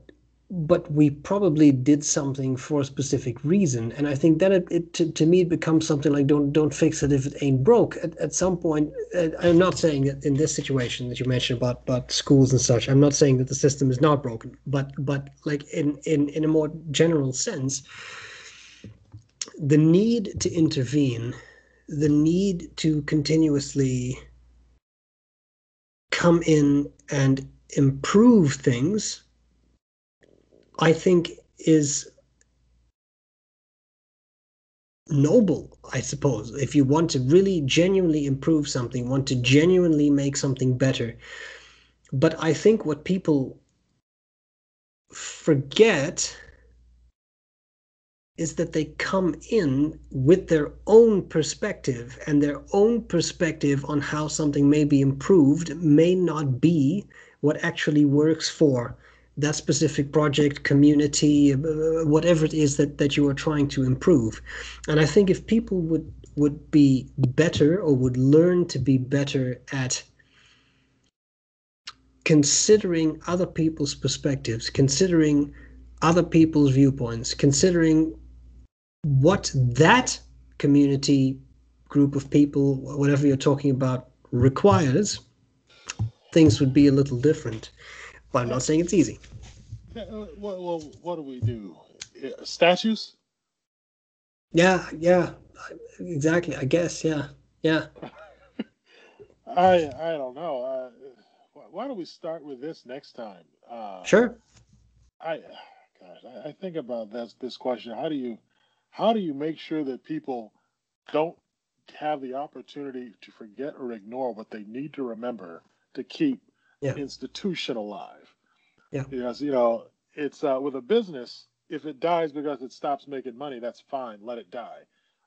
but we probably did something for a specific reason. And I think then it, it to, to me, it becomes something like, don't don't fix it if it ain't broke. At, at some point, I'm not saying that in this situation that you mentioned about, about schools and such, I'm not saying that the system is not broken, but but like in, in, in a more general sense, the need to intervene, the need to continuously come in and improve things, I think is noble, I suppose. If you want to really genuinely improve something, want to genuinely make something better. But I think what people forget is that they come in with their own perspective, and their own perspective on how something may be improved may not be what actually works for that specific project, community, whatever it is that, that you are trying to improve. And I think if people would, would be better, or would learn to be better at considering other people's perspectives, considering other people's viewpoints, considering what that community, group of people, whatever you're talking about, requires, things would be a little different. But I'm not saying it's easy. Well, well, what do we do? Statues? Yeah, yeah, exactly. I guess, yeah, yeah. I I don't know. Uh, why don't we start with this next time? Uh, sure. I, gosh, I think about this this question. How do you, how do you make sure that people don't have the opportunity to forget or ignore what they need to remember to keep? Yeah. Institution alive. Yeah. Because, you know, it's uh, with a business, if it dies because it stops making money, that's fine. Let it die.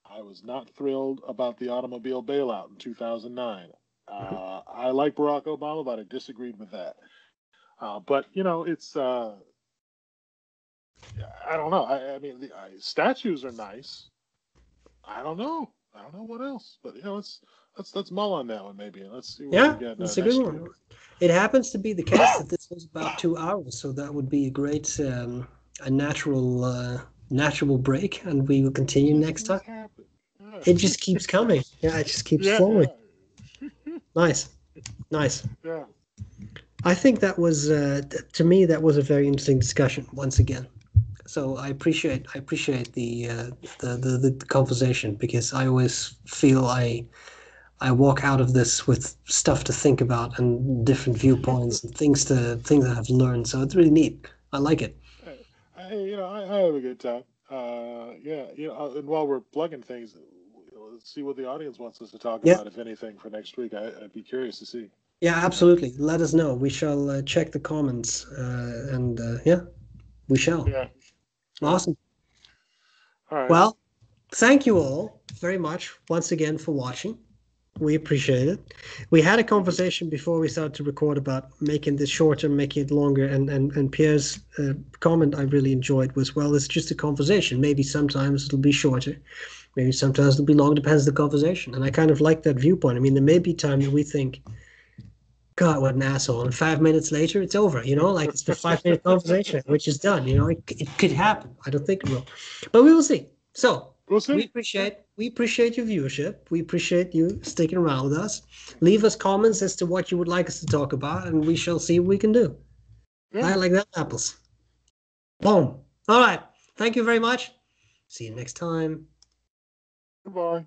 I was not thrilled about the automobile bailout in two thousand nine. Mm-hmm. Uh, I like Barack Obama, but I disagreed with that. Uh, but, you know, it's, uh, I don't know. I, I mean, the I, statues are nice. I don't know. I don't know what else. But, you know, it's, Let's let's mull on that one maybe. Let's see what yeah, we get. Yeah, uh, that's a good one. Week. It happens to be the case that this was about two hours, so that would be a great, um, a natural, uh, natural break, and we will continue next time. Yeah. It just keeps coming. Yeah, it just keeps yeah, flowing. Yeah. Nice, nice. Yeah. I think that was, uh, to me, that was a very interesting discussion once again. So I appreciate I appreciate the uh, the, the the conversation, because I always feel I. I walk out of this with stuff to think about and different viewpoints and things to things that I've learned. So it's really neat. I like it. I, you know, I, I have a good time. Uh, yeah, you know, and while we're plugging things, let's see what the audience wants us to talk yeah. about, if anything, for next week. I, I'd be curious to see. Yeah, absolutely. Let us know. We shall uh, check the comments, uh, and uh, yeah, we shall. Yeah. Awesome. All right. Well, thank you all very much once again for watching. We appreciate it. We had a conversation before we started to record about making this shorter, making it longer, and and, and Pierre's uh, comment I really enjoyed was, well, it's just a conversation. Maybe sometimes it'll be shorter, maybe sometimes it'll be longer, depends on the conversation. And I kind of like that viewpoint. I mean, there may be times we think, God, what an asshole, and five minutes later it's over, you know, like it's the five minute conversation, which is done, you know, it, it could happen. I don't think it will, but we will see. So we'll see. We appreciate We appreciate your viewership. We appreciate you sticking around with us. Leave us comments as to what you would like us to talk about, and we shall see what we can do. Yeah. I like that, apples. Boom. All right. Thank you very much. See you next time. Goodbye.